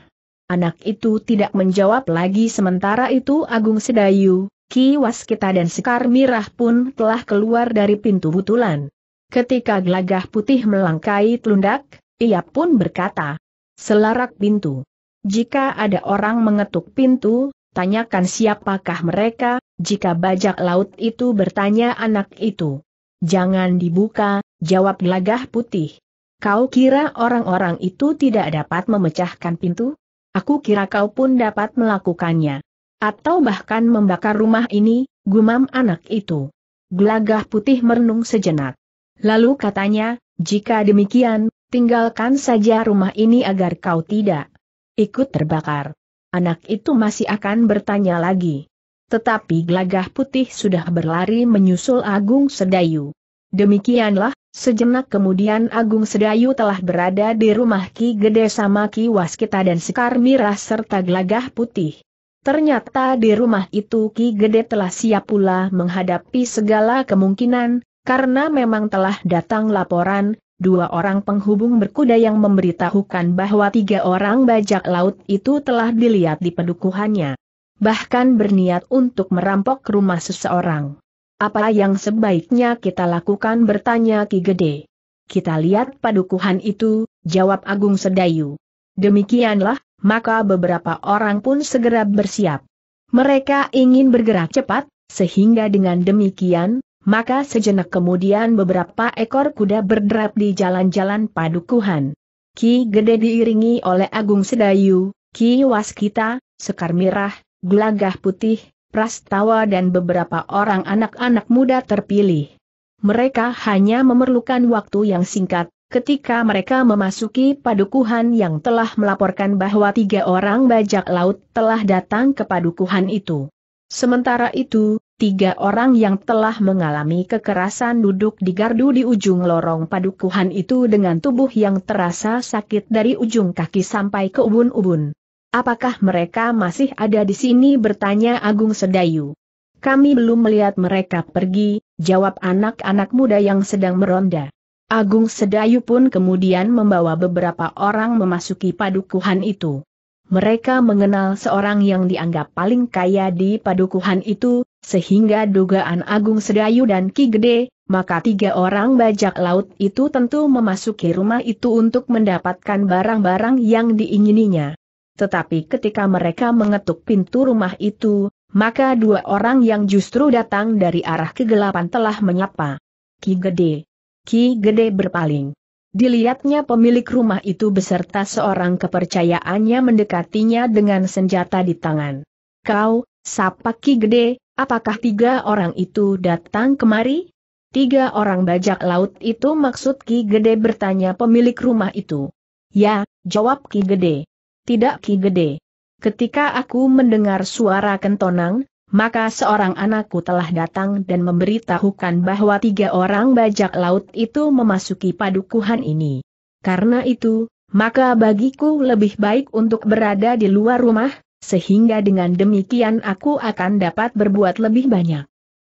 Anak itu tidak menjawab lagi. Sementara itu Agung Sedayu, Ki Waskita dan Sekar Mirah pun telah keluar dari pintu butulan. Ketika Gelagah Putih melangkai telundak, ia pun berkata, "Selarak pintu. Jika ada orang mengetuk pintu, tanyakan siapakah mereka." Jika bajak laut itu bertanya anak itu, "Jangan dibuka," jawab Gelagah Putih. "Kau kira orang-orang itu tidak dapat memecahkan pintu? Aku kira kau pun dapat melakukannya. Atau bahkan membakar rumah ini," gumam anak itu. Gelagah Putih merenung sejenak. Lalu katanya, "Jika demikian, tinggalkan saja rumah ini agar kau tidak ikut terbakar." Anak itu masih akan bertanya lagi. Tetapi Gelagah Putih sudah berlari menyusul Agung Sedayu. Demikianlah, sejenak kemudian Agung Sedayu telah berada di rumah Ki Gede sama Ki Waskita dan Sekar Mirah serta Gelagah Putih. Ternyata di rumah itu Ki Gede telah siap pula menghadapi segala kemungkinan, karena memang telah datang laporan, dua orang penghubung berkuda yang memberitahukan bahwa tiga orang bajak laut itu telah dilihat di pedukuhannya. Bahkan berniat untuk merampok rumah seseorang. "Apa yang sebaiknya kita lakukan?" bertanya Ki Gede. "Kita lihat padukuhan itu," jawab Agung Sedayu. Demikianlah, maka beberapa orang pun segera bersiap. Mereka ingin bergerak cepat, sehingga dengan demikian, maka sejenak kemudian beberapa ekor kuda berderap di jalan-jalan padukuhan. Ki Gede diiringi oleh Agung Sedayu, Ki Waskita, Sekar Mirah, Gelagah Putih, Prastawa dan beberapa orang anak-anak muda terpilih. Mereka hanya memerlukan waktu yang singkat, ketika mereka memasuki padukuhan yang telah melaporkan bahwa tiga orang bajak laut telah datang ke padukuhan itu. Sementara itu, tiga orang yang telah mengalami kekerasan duduk di gardu di ujung lorong padukuhan itu dengan tubuh yang terasa sakit dari ujung kaki sampai ke ubun-ubun. "Apakah mereka masih ada di sini?" bertanya Agung Sedayu. "Kami belum melihat mereka pergi," jawab anak-anak muda yang sedang meronda. Agung Sedayu pun kemudian membawa beberapa orang memasuki padukuhan itu. Mereka mengenal seorang yang dianggap paling kaya di padukuhan itu, sehingga dugaan Agung Sedayu dan Ki Gede, maka tiga orang bajak laut itu tentu memasuki rumah itu untuk mendapatkan barang-barang yang diingininya. Tetapi ketika mereka mengetuk pintu rumah itu, maka dua orang yang justru datang dari arah kegelapan telah menyapa, "Ki Gede." Ki Gede berpaling. Dilihatnya pemilik rumah itu beserta seorang kepercayaannya mendekatinya dengan senjata di tangan. "Kau," sapa Ki Gede, "apakah tiga orang itu datang kemari?" "Tiga orang bajak laut itu maksud Ki Gede?" bertanya pemilik rumah itu. "Ya," jawab Ki Gede. "Tidak Ki Gede. Ketika aku mendengar suara kentonang, maka seorang anakku telah datang dan memberitahukan bahwa tiga orang bajak laut itu memasuki padukuhan ini. Karena itu, maka bagiku lebih baik untuk berada di luar rumah, sehingga dengan demikian aku akan dapat berbuat lebih banyak.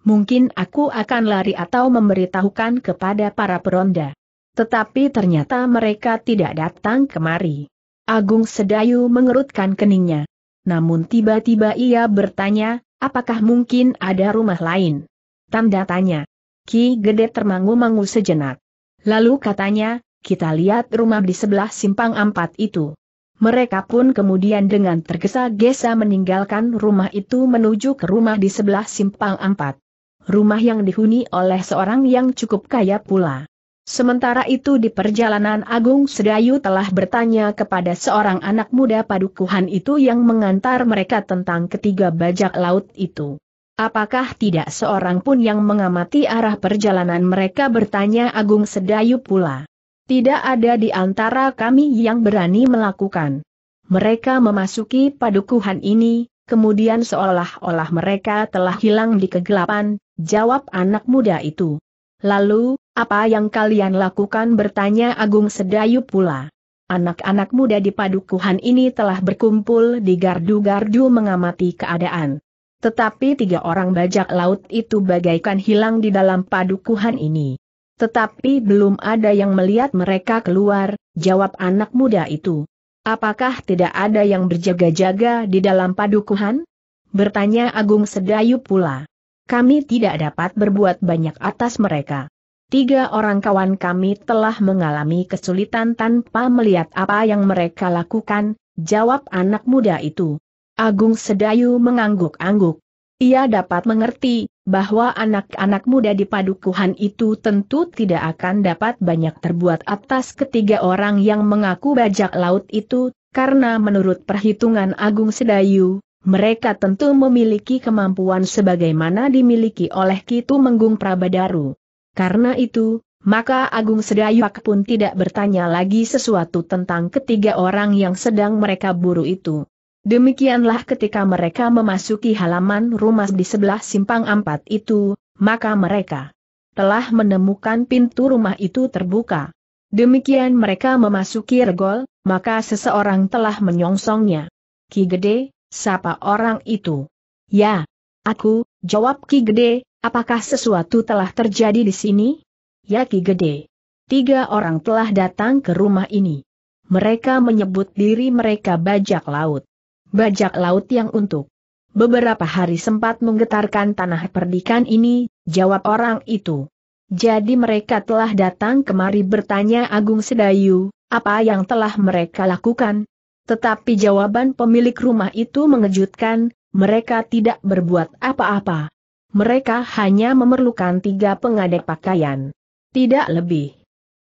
Mungkin aku akan lari atau memberitahukan kepada para peronda." Tetapi ternyata mereka tidak datang kemari. Agung Sedayu mengerutkan keningnya. Namun tiba-tiba ia bertanya, "Apakah mungkin ada rumah lain?" Tanda tanya. Ki Gede termangu-mangu sejenak. Lalu katanya, "Kita lihat rumah di sebelah simpang 4 itu." Mereka pun kemudian dengan tergesa-gesa meninggalkan rumah itu menuju ke rumah di sebelah simpang 4. Rumah yang dihuni oleh seorang yang cukup kaya pula. Sementara itu di perjalanan Agung Sedayu telah bertanya kepada seorang anak muda padukuhan itu yang mengantar mereka tentang ketiga bajak laut itu. "Apakah tidak seorang pun yang mengamati arah perjalanan mereka?" bertanya Agung Sedayu pula. "Tidak ada di antara kami yang berani melakukan." Mereka memasuki padukuhan ini, kemudian seolah-olah mereka telah hilang di kegelapan, jawab anak muda itu. "Lalu, apa yang kalian lakukan?" bertanya Agung Sedayu pula. Anak-anak muda di padukuhan ini telah berkumpul di gardu-gardu mengamati keadaan. Tetapi tiga orang bajak laut itu bagaikan hilang di dalam padukuhan ini. "Tetapi belum ada yang melihat mereka keluar," jawab anak muda itu. Apakah tidak ada yang berjaga-jaga di dalam padukuhan? Bertanya Agung Sedayu pula. Kami tidak dapat berbuat banyak atas mereka. Tiga orang kawan kami telah mengalami kesulitan tanpa melihat apa yang mereka lakukan, jawab anak muda itu. Agung Sedayu mengangguk-angguk. Ia dapat mengerti bahwa anak-anak muda di padukuhan itu tentu tidak akan dapat banyak terbuat atas ketiga orang yang mengaku bajak laut itu, karena menurut perhitungan Agung Sedayu, mereka tentu memiliki kemampuan sebagaimana dimiliki oleh Ki Tumenggung Prabadaru. Karena itu, maka Agung Sedayu pun tidak bertanya lagi sesuatu tentang ketiga orang yang sedang mereka buru itu. Demikianlah ketika mereka memasuki halaman rumah di sebelah simpang 4 itu, maka mereka telah menemukan pintu rumah itu terbuka. Demikian mereka memasuki regol, maka seseorang telah menyongsongnya. Ki Gede, sapa orang itu. Ya, aku, jawab Ki Gede, apakah sesuatu telah terjadi di sini? Ya Ki Gede. Tiga orang telah datang ke rumah ini. Mereka menyebut diri mereka bajak laut. Bajak laut yang untuk beberapa hari sempat menggetarkan tanah perdikan ini, jawab orang itu. Jadi mereka telah datang kemari, bertanya Agung Sedayu, apa yang telah mereka lakukan? Tetapi jawaban pemilik rumah itu mengejutkan, mereka tidak berbuat apa-apa. Mereka hanya memerlukan 3 pengadai pakaian. Tidak lebih.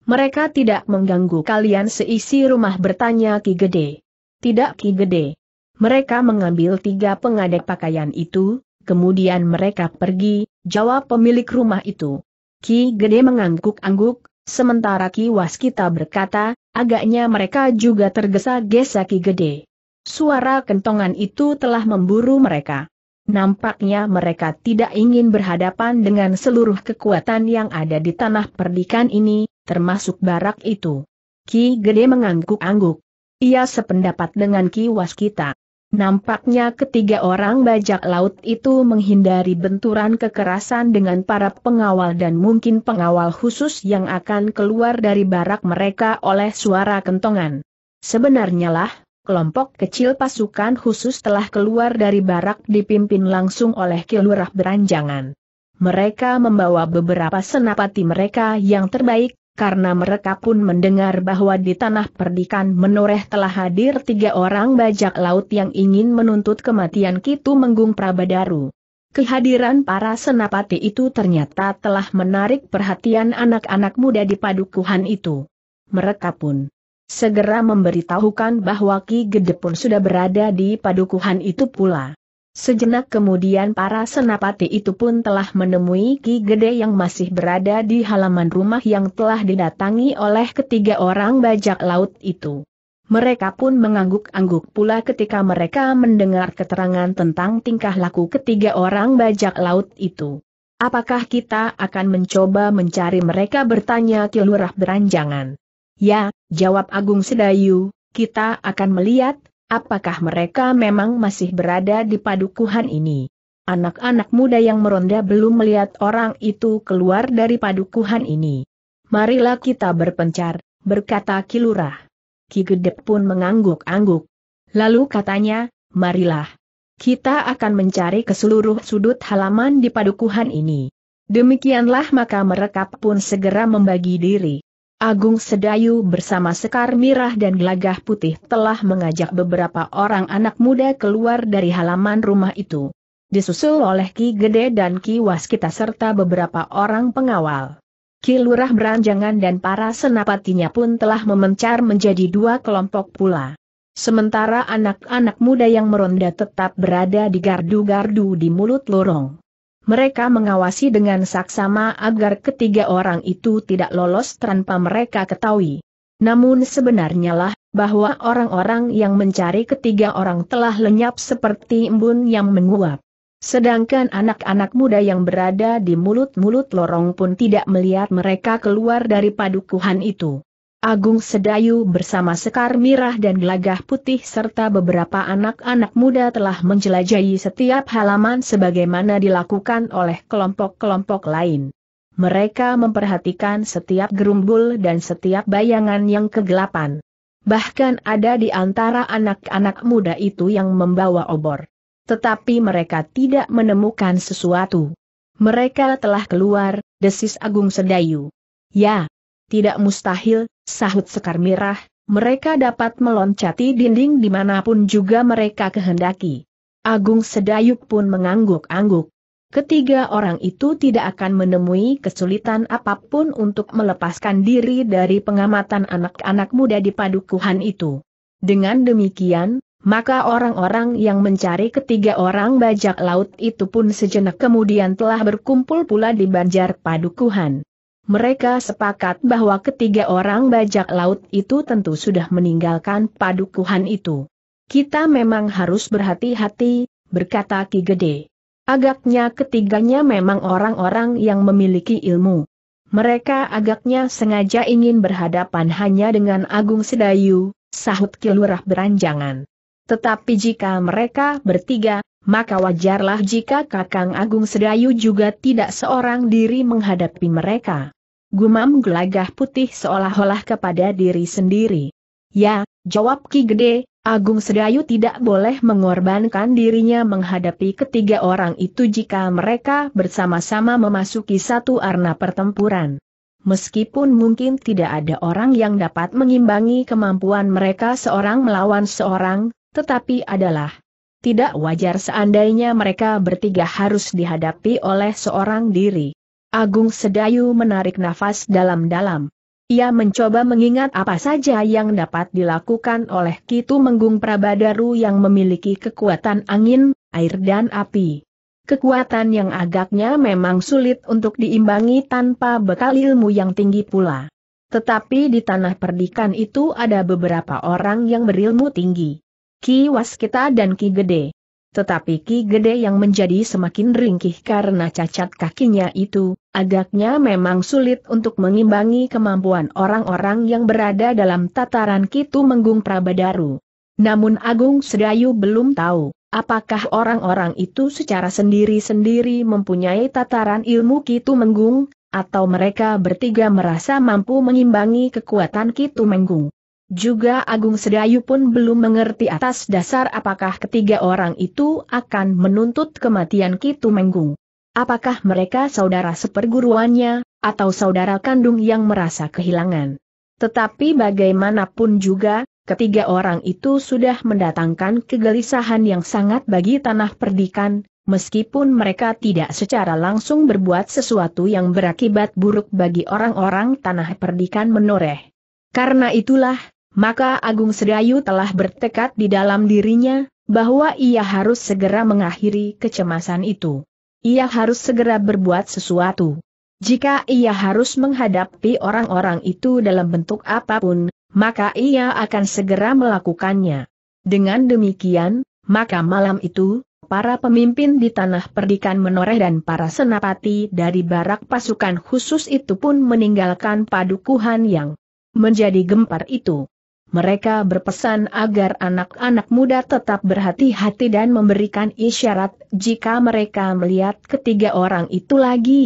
Mereka tidak mengganggu kalian seisi rumah, bertanya Ki Gede. Tidak Ki Gede. Mereka mengambil 3 pengadai pakaian itu, kemudian mereka pergi, jawab pemilik rumah itu. Ki Gede mengangguk-angguk, sementara Ki Waskita berkata, agaknya mereka juga tergesa-gesa Ki Gede. Suara kentongan itu telah memburu mereka. Nampaknya mereka tidak ingin berhadapan dengan seluruh kekuatan yang ada di tanah perdikan ini, termasuk barak itu. Ki Gede mengangguk-angguk. Ia sependapat dengan Ki Waskita. Nampaknya ketiga orang bajak laut itu menghindari benturan kekerasan dengan para pengawal dan mungkin pengawal khusus yang akan keluar dari barak mereka oleh suara kentongan. Sebenarnya lah, kelompok kecil pasukan khusus telah keluar dari barak dipimpin langsung oleh Ki Lurah Branjangan. Mereka membawa beberapa senapati mereka yang terbaik, karena mereka pun mendengar bahwa di tanah perdikan Menoreh telah hadir 3 orang bajak laut yang ingin menuntut kematian Ki Tumenggung Prabadaru. Kehadiran para senapati itu ternyata telah menarik perhatian anak-anak muda di padukuhan itu. Mereka pun segera memberitahukan bahwa Ki Gede pun sudah berada di padukuhan itu pula. Sejenak kemudian para senapati itu pun telah menemui Ki Gede yang masih berada di halaman rumah yang telah didatangi oleh ketiga orang bajak laut itu. Mereka pun mengangguk-angguk pula ketika mereka mendengar keterangan tentang tingkah laku ketiga orang bajak laut itu. Apakah kita akan mencoba mencari mereka, bertanya Ki Lurah Branjangan. Ya, jawab Agung Sedayu, kita akan melihat apakah mereka memang masih berada di padukuhan ini. Anak-anak muda yang meronda belum melihat orang itu keluar dari padukuhan ini. Marilah kita berpencar, berkata Ki Lurah. Ki Gede pun mengangguk-angguk. Lalu katanya, marilah. Kita akan mencari ke seluruh sudut halaman di padukuhan ini. Demikianlah maka mereka pun segera membagi diri. Agung Sedayu bersama Sekar Mirah dan Gelagah Putih telah mengajak beberapa orang anak muda keluar dari halaman rumah itu. Disusul oleh Ki Gede dan Ki Waskita serta beberapa orang pengawal. Ki Lurah Branjangan dan para senapatinya pun telah memencar menjadi 2 kelompok pula. Sementara anak-anak muda yang meronda tetap berada di gardu-gardu di mulut lorong. Mereka mengawasi dengan saksama agar ketiga orang itu tidak lolos tanpa mereka ketahui. Namun sebenarnya lah, bahwa orang-orang yang mencari ketiga orang telah lenyap seperti embun yang menguap. Sedangkan anak-anak muda yang berada di mulut-mulut lorong pun tidak melihat mereka keluar dari padukuhan itu. Agung Sedayu bersama Sekar Mirah dan Gelagah Putih serta beberapa anak-anak muda telah menjelajahi setiap halaman sebagaimana dilakukan oleh kelompok-kelompok lain. Mereka memperhatikan setiap gerumbul dan setiap bayangan yang kegelapan. bahkan ada di antara anak-anak muda itu yang membawa obor. Tetapi mereka tidak menemukan sesuatu. Mereka telah keluar, desis Agung Sedayu. Ya, tidak mustahil, sahut Sekar Mirah, mereka dapat meloncati dinding dimanapun juga mereka kehendaki. Agung Sedayu pun mengangguk-angguk. Ketiga orang itu tidak akan menemui kesulitan apapun untuk melepaskan diri dari pengamatan anak-anak muda di padukuhan itu. Dengan demikian, maka orang-orang yang mencari ketiga orang bajak laut itu pun sejenak kemudian telah berkumpul pula di banjar padukuhan. Mereka sepakat bahwa ketiga orang bajak laut itu tentu sudah meninggalkan padukuhan itu. Kita memang harus berhati-hati, berkata Ki Gede. Agaknya ketiganya memang orang-orang yang memiliki ilmu. Mereka agaknya sengaja ingin berhadapan hanya dengan Agung Sedayu, sahut Ki Lurah Branjangan. Tetapi jika mereka bertiga, maka wajarlah jika Kakang Agung Sedayu juga tidak seorang diri menghadapi mereka. Gumam Gelagah Putih seolah-olah kepada diri sendiri. Ya, jawab Ki Gede. Agung Sedayu tidak boleh mengorbankan dirinya menghadapi ketiga orang itu jika mereka bersama-sama memasuki satu arena pertempuran. Meskipun mungkin tidak ada orang yang dapat mengimbangi kemampuan mereka seorang melawan seorang, tetapi adalah tidak wajar seandainya mereka bertiga harus dihadapi oleh seorang diri. Agung Sedayu menarik nafas dalam-dalam. Ia mencoba mengingat apa saja yang dapat dilakukan oleh Ki Tumenggung Prabadaru yang memiliki kekuatan angin, air dan api. Kekuatan yang agaknya memang sulit untuk diimbangi tanpa bekal ilmu yang tinggi pula. Tetapi di tanah perdikan itu ada beberapa orang yang berilmu tinggi. Ki Waskita dan Ki Gede. Tetapi Ki Gede yang menjadi semakin ringkih karena cacat kakinya itu, agaknya memang sulit untuk mengimbangi kemampuan orang-orang yang berada dalam tataran Ki Tumenggung Prabadaru. Namun Agung Sedayu belum tahu, apakah orang-orang itu secara sendiri-sendiri mempunyai tataran ilmu Ki Tumenggung, atau mereka bertiga merasa mampu mengimbangi kekuatan Ki Tumenggung. Juga Agung Sedayu pun belum mengerti atas dasar apakah ketiga orang itu akan menuntut kematian Ki Tumenggung. Apakah mereka saudara seperguruannya, atau saudara kandung yang merasa kehilangan. Tetapi bagaimanapun juga, ketiga orang itu sudah mendatangkan kegelisahan yang sangat bagi tanah perdikan, meskipun mereka tidak secara langsung berbuat sesuatu yang berakibat buruk bagi orang-orang tanah perdikan Menoreh. Karena itulah, maka Agung Sedayu telah bertekad di dalam dirinya, bahwa ia harus segera mengakhiri kecemasan itu. Ia harus segera berbuat sesuatu. Jika ia harus menghadapi orang-orang itu dalam bentuk apapun, maka ia akan segera melakukannya. Dengan demikian, maka malam itu, para pemimpin di Tanah Perdikan Menoreh dan para senapati dari barak pasukan khusus itu pun meninggalkan padukuhan yang menjadi gempar itu. Mereka berpesan agar anak-anak muda tetap berhati-hati dan memberikan isyarat jika mereka melihat ketiga orang itu lagi.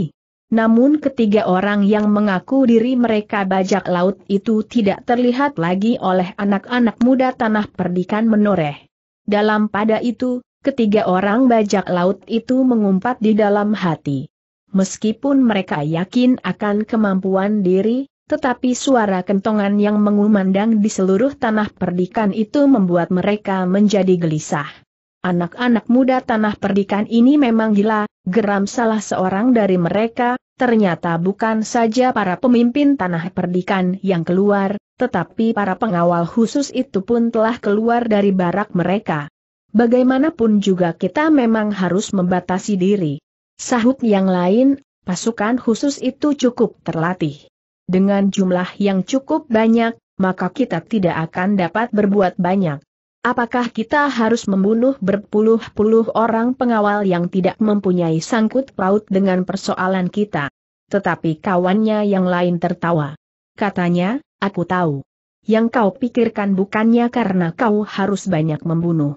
Namun ketiga orang yang mengaku diri mereka bajak laut itu tidak terlihat lagi oleh anak-anak muda tanah perdikan Menoreh. Dalam pada itu, ketiga orang bajak laut itu mengumpat di dalam hati. Meskipun mereka yakin akan kemampuan diri, tetapi suara kentongan yang mengumandang di seluruh tanah perdikan itu membuat mereka menjadi gelisah. Anak-anak muda tanah perdikan ini memang gila, geram salah seorang dari mereka, ternyata bukan saja para pemimpin tanah perdikan yang keluar, tetapi para pengawal khusus itu pun telah keluar dari barak mereka. Bagaimanapun juga kita memang harus membatasi diri. Sahut yang lain, pasukan khusus itu cukup terlatih. Dengan jumlah yang cukup banyak, maka kita tidak akan dapat berbuat banyak. Apakah kita harus membunuh berpuluh-puluh orang pengawal yang tidak mempunyai sangkut paut dengan persoalan kita? Tetapi kawannya yang lain tertawa. Katanya, aku tahu. Yang kau pikirkan bukannya karena kau harus banyak membunuh.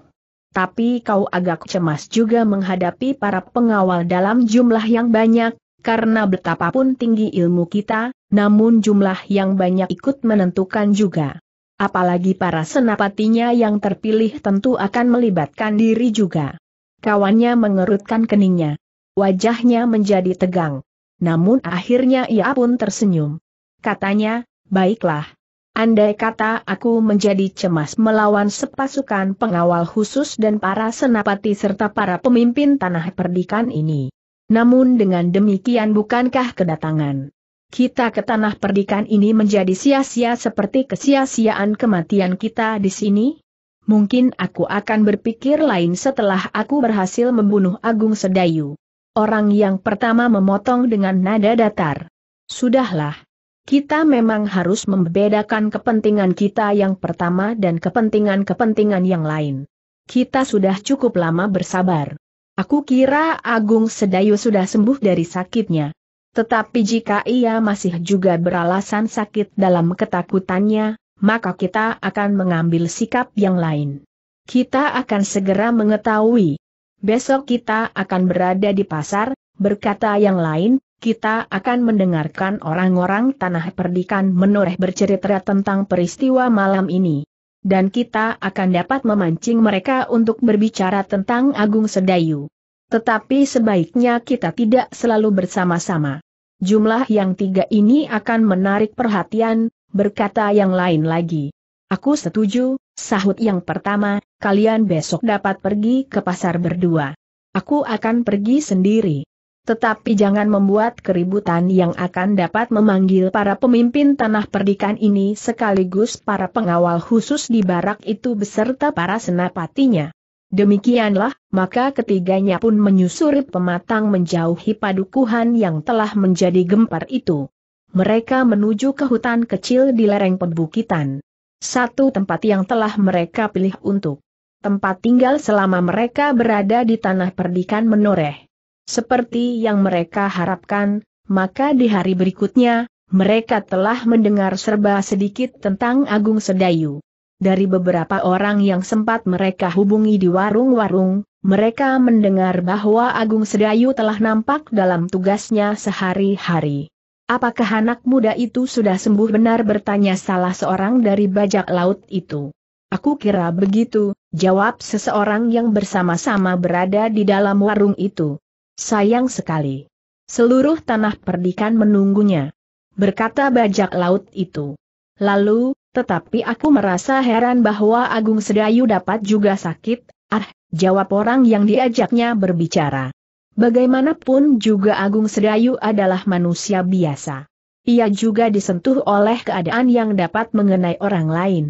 Tapi kau agak cemas juga menghadapi para pengawal dalam jumlah yang banyak, karena betapapun tinggi ilmu kita, namun jumlah yang banyak ikut menentukan juga. apalagi para senapatinya yang terpilih tentu akan melibatkan diri juga. Kawannya mengerutkan keningnya. Wajahnya menjadi tegang. Namun akhirnya ia pun tersenyum. Katanya, baiklah. Andai kata aku menjadi cemas melawan sepasukan pengawal khusus dan para senapati serta para pemimpin tanah perdikan ini. Namun dengan demikian bukankah kedatangan kita ke tanah perdikan ini menjadi sia-sia seperti kesia-siaan kematian kita di sini? Mungkin aku akan berpikir lain setelah aku berhasil membunuh Agung Sedayu. Orang yang pertama memotong dengan nada datar. Sudahlah. Kita memang harus membedakan kepentingan kita yang pertama dan kepentingan-kepentingan yang lain. Kita sudah cukup lama bersabar. Aku kira Agung Sedayu sudah sembuh dari sakitnya. Tetapi jika ia masih juga beralasan sakit dalam ketakutannya, maka kita akan mengambil sikap yang lain. Kita akan segera mengetahui. Besok kita akan berada di pasar, berkata yang lain. Kita akan mendengarkan orang-orang Tanah Perdikan Menoreh bercerita tentang peristiwa malam ini. Dan kita akan dapat memancing mereka untuk berbicara tentang Agung Sedayu. Tetapi sebaiknya kita tidak selalu bersama-sama. Jumlah yang tiga ini akan menarik perhatian, berkata yang lain lagi. Aku setuju, sahut yang pertama, kalian besok dapat pergi ke pasar berdua. Aku akan pergi sendiri. Tetapi jangan membuat keributan yang akan dapat memanggil para pemimpin tanah perdikan ini sekaligus para pengawal khusus di barak itu beserta para senapatinya. Demikianlah, maka ketiganya pun menyusuri pematang menjauhi padukuhan yang telah menjadi gempar itu. Mereka menuju ke hutan kecil di lereng perbukitan. Satu tempat yang telah mereka pilih untuk tempat tinggal selama mereka berada di tanah perdikan Menoreh. Seperti yang mereka harapkan, maka di hari berikutnya, mereka telah mendengar serba sedikit tentang Agung Sedayu. Dari beberapa orang yang sempat mereka hubungi di warung-warung, mereka mendengar bahwa Agung Sedayu telah nampak dalam tugasnya sehari-hari. Apakah anak muda itu sudah sembuh benar? Bertanya salah seorang dari bajak laut itu. Aku kira begitu, jawab seseorang yang bersama-sama berada di dalam warung itu. Sayang sekali. Seluruh tanah perdikan menunggunya, berkata bajak laut itu. Lalu, tetapi aku merasa heran bahwa Agung Sedayu dapat juga sakit, jawab orang yang diajaknya berbicara. Bagaimanapun juga Agung Sedayu adalah manusia biasa. Ia juga disentuh oleh keadaan yang dapat mengenai orang lain.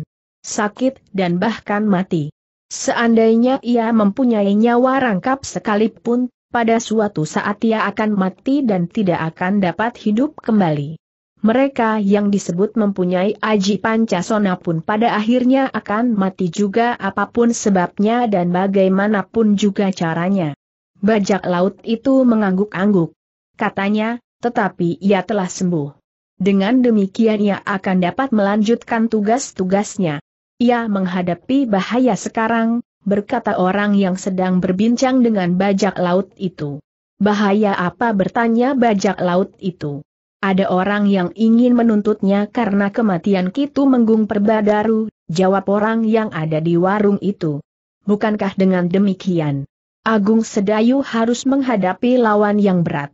Sakit dan bahkan mati. Seandainya ia mempunyai nyawa rangkap sekalipun, pada suatu saat ia akan mati dan tidak akan dapat hidup kembali. Mereka yang disebut mempunyai Aji Pancasona pun pada akhirnya akan mati juga apapun sebabnya dan bagaimanapun juga caranya. Bajak laut itu mengangguk-angguk. Katanya, tetapi ia telah sembuh. Dengan demikian ia akan dapat melanjutkan tugas-tugasnya. Ia menghadapi bahaya sekarang, berkata orang yang sedang berbincang dengan bajak laut itu. Bahaya apa? Bertanya bajak laut itu. Ada orang yang ingin menuntutnya karena kematian Ki Tumenggung Prabadaru, jawab orang yang ada di warung itu. Bukankah dengan demikian Agung Sedayu harus menghadapi lawan yang berat?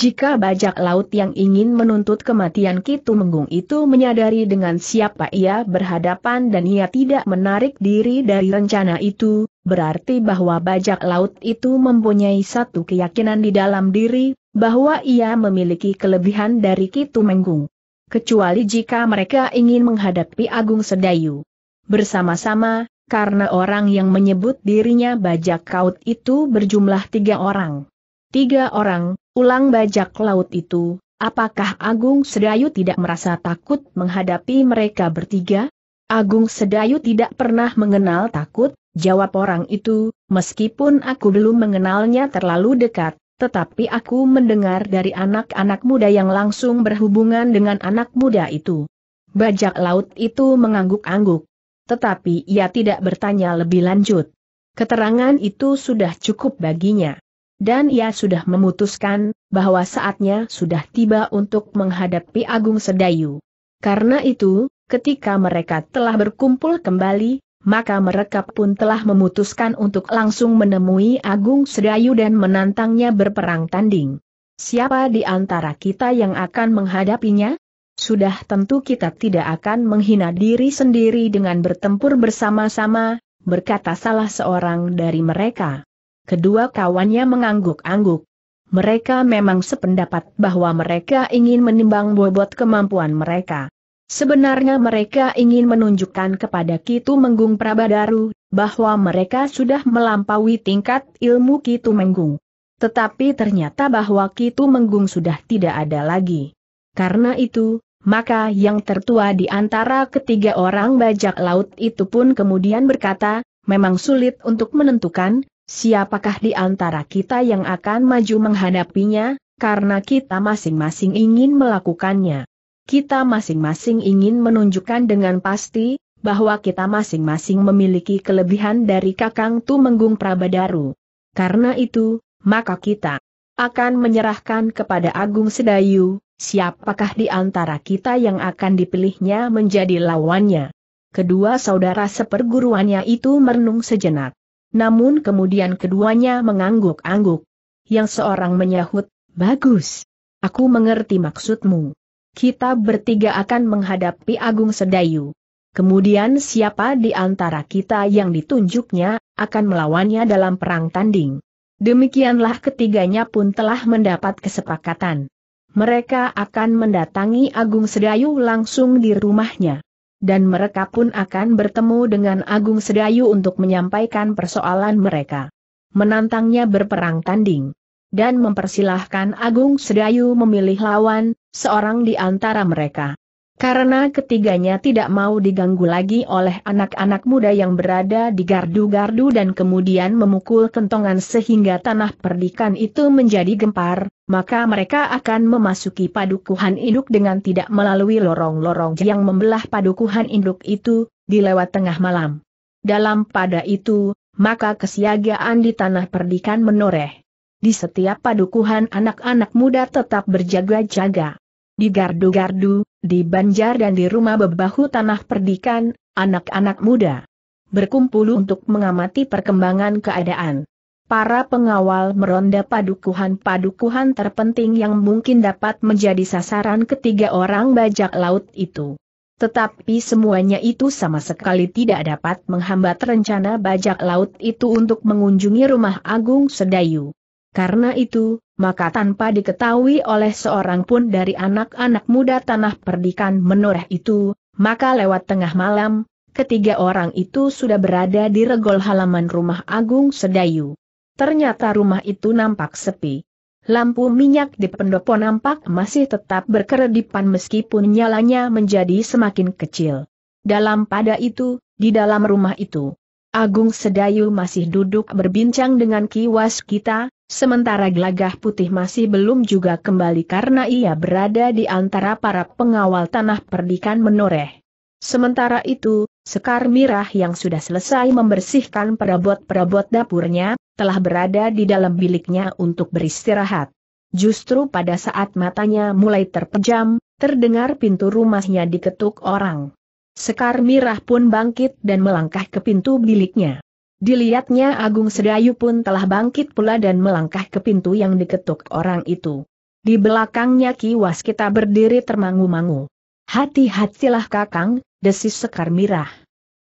Jika bajak laut yang ingin menuntut kematian Ki Tumenggung itu menyadari dengan siapa ia berhadapan dan ia tidak menarik diri dari rencana itu, berarti bahwa bajak laut itu mempunyai satu keyakinan di dalam diri, bahwa ia memiliki kelebihan dari Ki Tumenggung. Kecuali jika mereka ingin menghadapi Agung Sedayu bersama-sama, karena orang yang menyebut dirinya bajak laut itu berjumlah tiga orang. Tiga orang, ulang bajak laut itu, apakah Agung Sedayu tidak merasa takut menghadapi mereka bertiga? Agung Sedayu tidak pernah mengenal takut, jawab orang itu, meskipun aku belum mengenalnya terlalu dekat, tetapi aku mendengar dari anak-anak muda yang langsung berhubungan dengan anak muda itu. Bajak laut itu mengangguk-angguk, tetapi ia tidak bertanya lebih lanjut. Keterangan itu sudah cukup baginya. Dan ia sudah memutuskan bahwa saatnya sudah tiba untuk menghadapi Agung Sedayu. Karena itu, Ketika mereka telah berkumpul kembali, maka mereka pun telah memutuskan untuk langsung menemui Agung Sedayu dan menantangnya berperang tanding. Siapa di antara kita yang akan menghadapinya? Sudah tentu kita tidak akan menghina diri sendiri dengan bertempur bersama-sama, berkata salah seorang dari mereka. Kedua kawannya mengangguk-angguk. Mereka memang sependapat bahwa mereka ingin menimbang bobot kemampuan mereka. Sebenarnya mereka ingin menunjukkan kepada Ki Tumenggung Prabadaru bahwa mereka sudah melampaui tingkat ilmu Ki Tumenggung. Tetapi ternyata bahwa Ki Tumenggung sudah tidak ada lagi. Karena itu, maka yang tertua di antara ketiga orang bajak laut itu pun kemudian berkata, memang sulit untuk menentukan siapakah di antara kita yang akan maju menghadapinya, karena kita masing-masing ingin melakukannya. Kita masing-masing ingin menunjukkan dengan pasti bahwa kita masing-masing memiliki kelebihan dari Kakang Tumenggung Prabadaru. Karena itu, maka kita akan menyerahkan kepada Agung Sedayu, siapakah di antara kita yang akan dipilihnya menjadi lawannya. Kedua saudara seperguruannya itu merenung sejenak. Namun kemudian keduanya mengangguk-angguk. Yang seorang menyahut, "Bagus. Aku mengerti maksudmu. Kita bertiga akan menghadapi Agung Sedayu. Kemudian siapa di antara kita yang ditunjuknya akan melawannya dalam perang tanding." Demikianlah ketiganya pun telah mendapat kesepakatan. Mereka akan mendatangi Agung Sedayu langsung di rumahnya. Dan mereka pun akan bertemu dengan Agung Sedayu untuk menyampaikan persoalan mereka. Menantangnya berperang tanding. Dan mempersilahkan Agung Sedayu memilih lawan, seorang di antara mereka. Karena ketiganya tidak mau diganggu lagi oleh anak-anak muda yang berada di gardu-gardu dan kemudian memukul kentongan sehingga tanah perdikan itu menjadi gempar, maka mereka akan memasuki padukuhan induk dengan tidak melalui lorong-lorong yang membelah padukuhan induk itu, dilewat tengah malam. Dalam pada itu, maka kesiagaan di tanah perdikan menoreh. Di setiap padukuhan anak-anak muda tetap berjaga-jaga. Di gardu-gardu, di banjar dan di rumah bebahu tanah perdikan, anak-anak muda berkumpul untuk mengamati perkembangan keadaan. Para pengawal meronda padukuhan-padukuhan terpenting yang mungkin dapat menjadi sasaran ketiga orang bajak laut itu. Tetapi semuanya itu sama sekali tidak dapat menghambat rencana bajak laut itu untuk mengunjungi rumah Agung Sedayu. Karena itu, maka tanpa diketahui oleh seorang pun dari anak-anak muda tanah perdikan menoreh itu, maka lewat tengah malam, ketiga orang itu sudah berada di regol halaman rumah Agung Sedayu. Ternyata rumah itu nampak sepi. Lampu minyak di pendopo nampak masih tetap berkeredipan meskipun nyalanya menjadi semakin kecil. Dalam pada itu, di dalam rumah itu, Agung Sedayu masih duduk berbincang dengan Ki Waskita. Sementara Gelagah Putih masih belum juga kembali karena ia berada di antara para pengawal tanah perdikan menoreh. Sementara itu, Sekar Mirah yang sudah selesai membersihkan perabot-perabot dapurnya, telah berada di dalam biliknya untuk beristirahat. Justru pada saat matanya mulai terpejam, terdengar pintu rumahnya diketuk orang. Sekar Mirah pun bangkit dan melangkah ke pintu biliknya. Dilihatnya Agung Sedayu pun telah bangkit pula dan melangkah ke pintu yang diketuk orang itu. Di belakangnya Ki Waskita berdiri termangu-mangu. "Hati-hatilah Kakang," desis Sekar Mirah.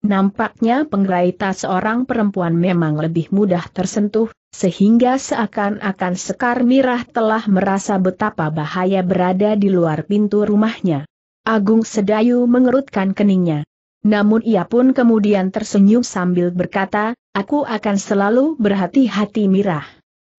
Nampaknya penggeraita seorang perempuan memang lebih mudah tersentuh, sehingga seakan-akan Sekar Mirah telah merasa betapa bahaya berada di luar pintu rumahnya. Agung Sedayu mengerutkan keningnya. Namun ia pun kemudian tersenyum sambil berkata, "Aku akan selalu berhati-hati Mirah.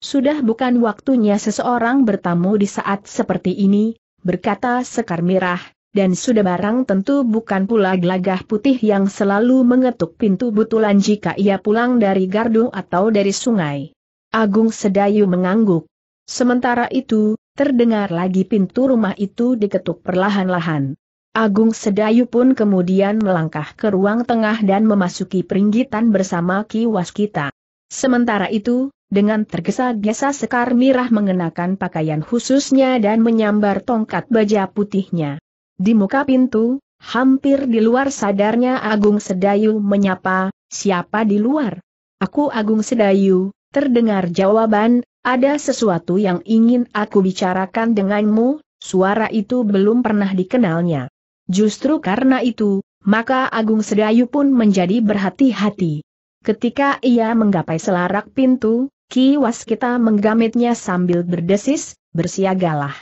Sudah bukan waktunya seseorang bertamu di saat seperti ini," berkata Sekar Mirah, dan sudah barang tentu bukan pula Gelagah Putih yang selalu mengetuk pintu butulan jika ia pulang dari gardu atau dari sungai. Agung Sedayu mengangguk. Sementara itu, terdengar lagi pintu rumah itu diketuk perlahan-lahan. Agung Sedayu pun kemudian melangkah ke ruang tengah dan memasuki peringgitan bersama Ki Waskita. Sementara itu, dengan tergesa-gesa Sekar Mirah mengenakan pakaian khususnya dan menyambar tongkat baja putihnya. Di muka pintu, Hampir di luar sadarnya Agung Sedayu menyapa, "Siapa di luar?" "Aku Agung Sedayu," terdengar jawaban, "ada sesuatu yang ingin aku bicarakan denganmu." Suara itu belum pernah dikenalnya. Justru karena itu, maka Agung Sedayu pun menjadi berhati-hati. Ketika ia menggapai selarak pintu, Ki Waskita menggamitnya sambil berdesis, "Bersiagalah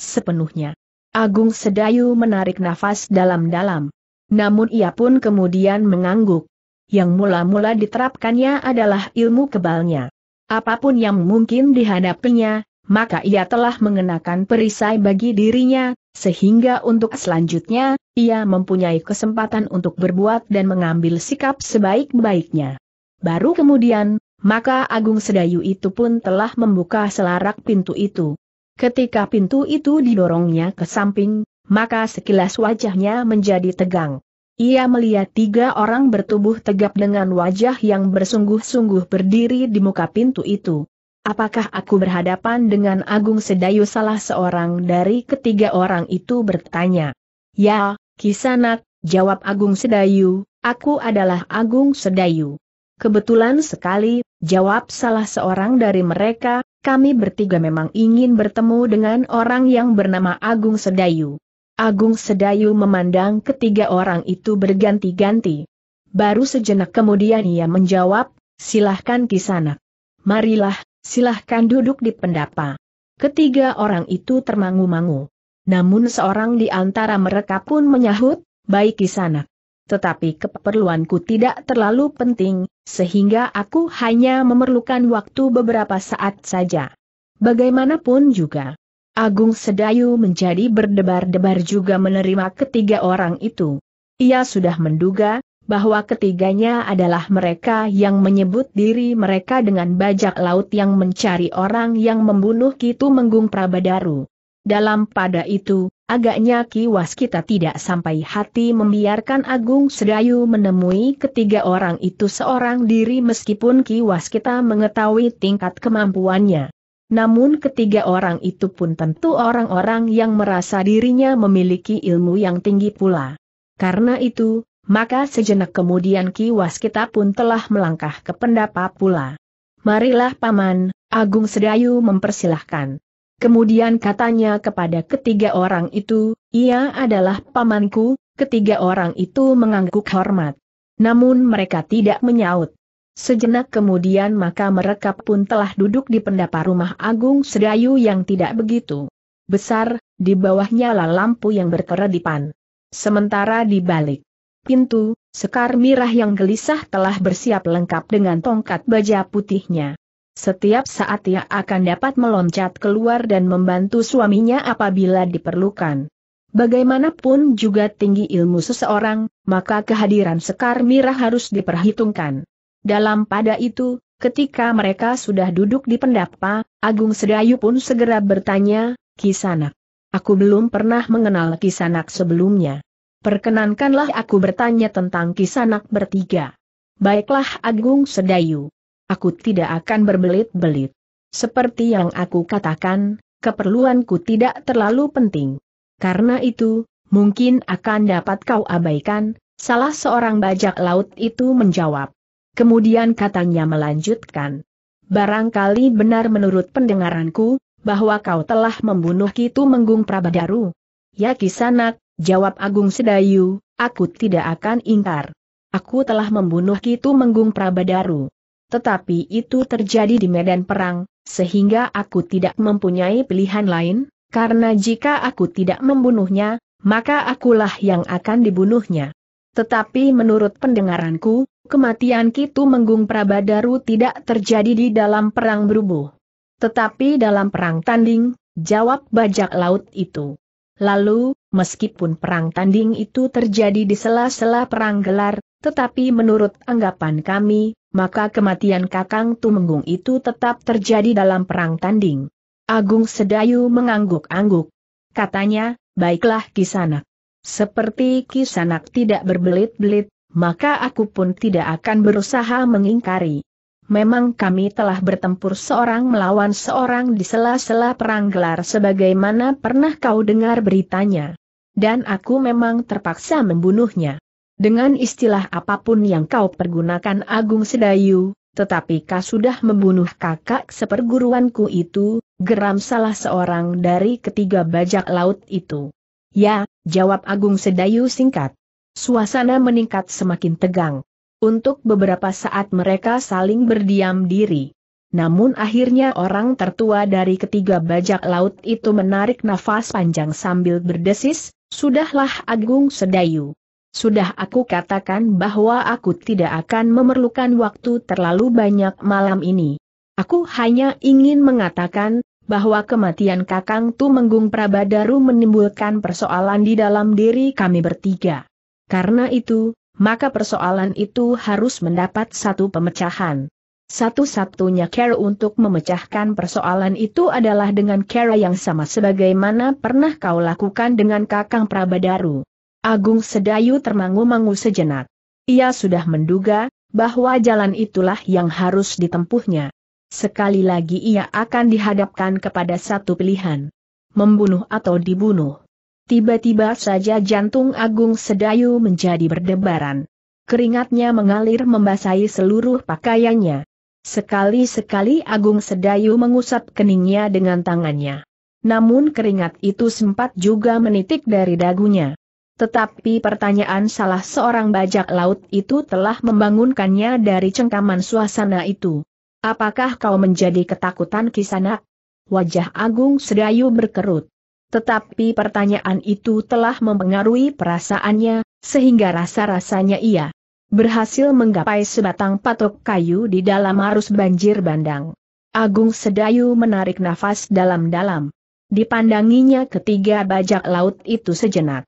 sepenuhnya." Agung Sedayu menarik nafas dalam-dalam. Namun ia pun kemudian mengangguk. Yang mula-mula diterapkannya adalah ilmu kebalnya. Apapun yang mungkin dihadapinya, maka ia telah mengenakan perisai bagi dirinya, sehingga untuk selanjutnya, ia mempunyai kesempatan untuk berbuat dan mengambil sikap sebaik-baiknya. Baru kemudian, maka Agung Sedayu itu pun telah membuka selarak pintu itu. Ketika pintu itu didorongnya ke samping, maka sekilas wajahnya menjadi tegang. Ia melihat tiga orang bertubuh tegap dengan wajah yang bersungguh-sungguh berdiri di muka pintu itu. "Apakah aku berhadapan dengan Agung Sedayu?" salah seorang dari ketiga orang itu bertanya. "Ya, Kisanak," jawab Agung Sedayu, "aku adalah Agung Sedayu." "Kebetulan sekali," jawab salah seorang dari mereka, "kami bertiga memang ingin bertemu dengan orang yang bernama Agung Sedayu." Agung Sedayu memandang ketiga orang itu berganti-ganti. Baru sejenak kemudian ia menjawab, "Silahkan Kisanak." "Marilah, silahkan duduk di pendapa." Ketiga orang itu termangu-mangu. Namun seorang di antara mereka pun menyahut, "Baik Kisanak. Tetapi keperluanku tidak terlalu penting, sehingga aku hanya memerlukan waktu beberapa saat saja." Bagaimanapun juga, Agung Sedayu menjadi berdebar-debar juga menerima ketiga orang itu. Ia sudah menduga bahwa ketiganya adalah mereka yang menyebut diri mereka dengan bajak laut yang mencari orang yang membunuh Ki Tumenggung Prabadaru. Dalam pada itu, agaknya Ki Waskita tidak sampai hati membiarkan Agung Sedayu menemui ketiga orang itu seorang diri meskipun Ki Waskita mengetahui tingkat kemampuannya. Namun ketiga orang itu pun tentu orang-orang yang merasa dirinya memiliki ilmu yang tinggi pula. Karena itu, maka sejenak kemudian Ki Waskita pun telah melangkah ke pendapa pula. "Marilah Paman," Agung Sedayu mempersilahkan. Kemudian katanya kepada ketiga orang itu, "Ia adalah pamanku." Ketiga orang itu mengangguk hormat. Namun mereka tidak menyaut. Sejenak kemudian maka mereka pun telah duduk di pendapa rumah Agung Sedayu yang tidak begitu besar, di bawahnya nyala lampu yang berkeredipan. Sementara di balik pintu, Sekar Mirah yang gelisah telah bersiap lengkap dengan tongkat baja putihnya. Setiap saat ia akan dapat meloncat keluar dan membantu suaminya apabila diperlukan. Bagaimanapun juga tinggi ilmu seseorang, maka kehadiran Sekar Mirah harus diperhitungkan. Dalam pada itu, ketika mereka sudah duduk di pendapa, Agung Sedayu pun segera bertanya, "Kisanak, aku belum pernah mengenal Kisanak sebelumnya. Perkenankanlah aku bertanya tentang Kisanak bertiga." "Baiklah Agung Sedayu. Aku tidak akan berbelit-belit. Seperti yang aku katakan, keperluanku tidak terlalu penting. Karena itu, mungkin akan dapat kau abaikan," salah seorang bajak laut itu menjawab. Kemudian katanya melanjutkan, "Barangkali benar menurut pendengaranku, bahwa kau telah membunuh Ki Tumenggung Prabadaru." "Ya Kisanak," jawab Agung Sedayu, "aku tidak akan ingkar. Aku telah membunuh Ki Tumenggung Prabadaru. Tetapi itu terjadi di medan perang, sehingga aku tidak mempunyai pilihan lain, karena jika aku tidak membunuhnya, maka akulah yang akan dibunuhnya. Tetapi menurut pendengaranku, kematian Ki Tumenggung Prabadaru tidak terjadi di dalam perang berubuh. Tetapi dalam perang tanding," jawab bajak laut itu. "Lalu, meskipun perang tanding itu terjadi di sela-sela perang gelar, tetapi menurut anggapan kami, maka kematian Kakang Tumenggung itu tetap terjadi dalam perang tanding." Agung Sedayu mengangguk-angguk. Katanya, "Baiklah Kisanak. Seperti Kisanak tidak berbelit-belit, maka aku pun tidak akan berusaha mengingkari. Memang kami telah bertempur seorang melawan seorang di sela-sela perang gelar sebagaimana pernah kau dengar beritanya. dan aku memang terpaksa membunuhnya. Dengan istilah apapun yang kau pergunakan Agung Sedayu, tetapi kau sudah membunuh kakak seperguruanku itu, geram salah seorang dari ketiga bajak laut itu. Ya, jawab Agung Sedayu singkat. Suasana meningkat semakin tegang. Untuk beberapa saat mereka saling berdiam diri. Namun akhirnya orang tertua dari ketiga bajak laut itu menarik nafas panjang sambil berdesis, "Sudahlah Agung Sedayu. Sudah aku katakan bahwa aku tidak akan memerlukan waktu terlalu banyak malam ini. Aku hanya ingin mengatakan bahwa kematian Kakang Tumenggung Prabadaru menimbulkan persoalan di dalam diri kami bertiga. Karena itu, maka persoalan itu harus mendapat satu pemecahan. Satu-satunya cara untuk memecahkan persoalan itu adalah dengan cara yang sama sebagaimana pernah kau lakukan dengan Kakang Prabadaru." Agung Sedayu termangu-mangu sejenak. Ia sudah menduga bahwa jalan itulah yang harus ditempuhnya. Sekali lagi ia akan dihadapkan kepada satu pilihan. Membunuh atau dibunuh. Tiba-tiba saja jantung Agung Sedayu menjadi berdebaran. Keringatnya mengalir membasahi seluruh pakaiannya. Sekali-sekali Agung Sedayu mengusap keningnya dengan tangannya. Namun keringat itu sempat juga menitik dari dagunya. Tetapi pertanyaan salah seorang bajak laut itu telah membangunkannya dari cengkaman suasana itu. "Apakah kau menjadi ketakutan Kisanak?" Wajah Agung Sedayu berkerut. Tetapi pertanyaan itu telah mempengaruhi perasaannya, sehingga rasa-rasanya ia berhasil menggapai sebatang patok kayu di dalam arus banjir bandang. Agung Sedayu menarik nafas dalam-dalam. Dipandanginya ketiga bajak laut itu sejenak.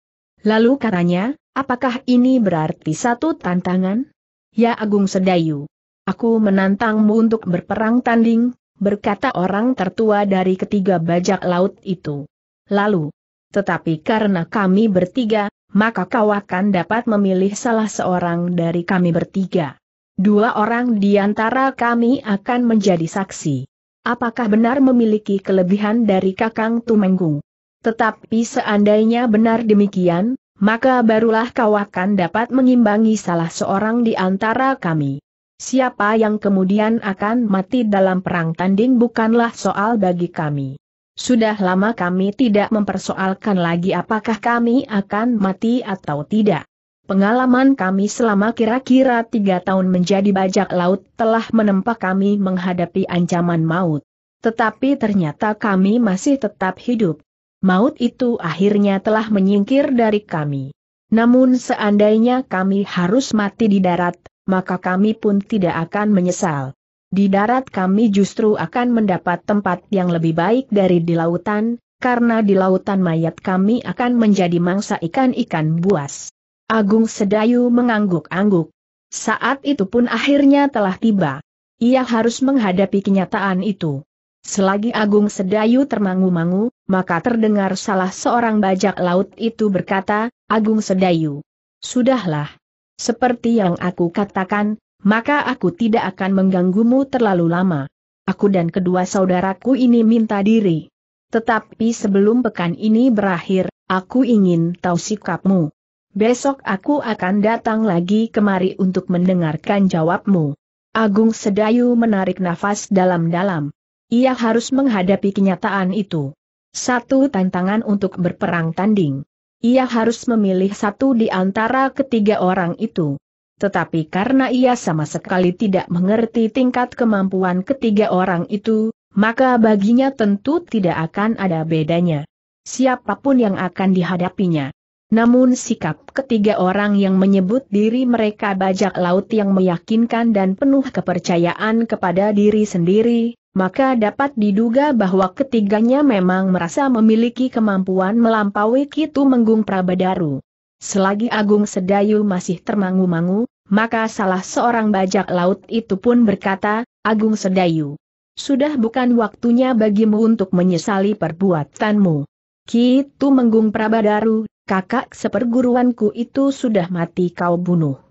Lalu katanya, "Apakah ini berarti satu tantangan? Ya Agung Sedayu, aku menantangmu untuk berperang tanding," berkata orang tertua dari ketiga bajak laut itu. Lalu, "Tetapi karena kami bertiga, maka kau akan dapat memilih salah seorang dari kami bertiga. Dua orang di antara kami akan menjadi saksi. Apakah benar memiliki kelebihan dari Kakang Tumenggung? Tetapi seandainya benar demikian, maka barulah kau akan dapat mengimbangi salah seorang di antara kami. Siapa yang kemudian akan mati dalam perang tanding bukanlah soal bagi kami. Sudah lama kami tidak mempersoalkan lagi apakah kami akan mati atau tidak. Pengalaman kami selama kira-kira 3 tahun menjadi bajak laut telah menempa kami menghadapi ancaman maut. Tetapi ternyata kami masih tetap hidup. Maut itu akhirnya telah menyingkir dari kami. Namun seandainya kami harus mati di darat, maka kami pun tidak akan menyesal. Di darat kami justru akan mendapat tempat yang lebih baik dari di lautan, karena di lautan mayat kami akan menjadi mangsa ikan-ikan buas." Agung Sedayu mengangguk-angguk. Saat itu pun akhirnya telah tiba. Ia harus menghadapi kenyataan itu. Selagi Agung Sedayu termangu-mangu, maka terdengar salah seorang bajak laut itu berkata, "Agung Sedayu, sudahlah. Seperti yang aku katakan, maka aku tidak akan mengganggumu terlalu lama. Aku dan kedua saudaraku ini minta diri. Tetapi sebelum pekan ini berakhir, aku ingin tahu sikapmu. Besok aku akan datang lagi kemari untuk mendengarkan jawabmu." Agung Sedayu menarik nafas dalam-dalam. Ia harus menghadapi kenyataan itu. Satu tantangan untuk berperang tanding. Ia harus memilih satu di antara ketiga orang itu. Tetapi karena ia sama sekali tidak mengerti tingkat kemampuan ketiga orang itu, maka baginya tentu tidak akan ada bedanya. Siapapun yang akan dihadapinya. Namun sikap ketiga orang yang menyebut diri mereka bajak laut yang meyakinkan dan penuh kepercayaan kepada diri sendiri, maka dapat diduga bahwa ketiganya memang merasa memiliki kemampuan melampaui Ki Tumenggung Prabadaru. Selagi Agung Sedayu masih termangu-mangu, maka salah seorang bajak laut itu pun berkata, "Agung Sedayu, sudah bukan waktunya bagimu untuk menyesali perbuatanmu. Ki Tumenggung Prabadaru, kakak seperguruanku itu sudah mati kau bunuh.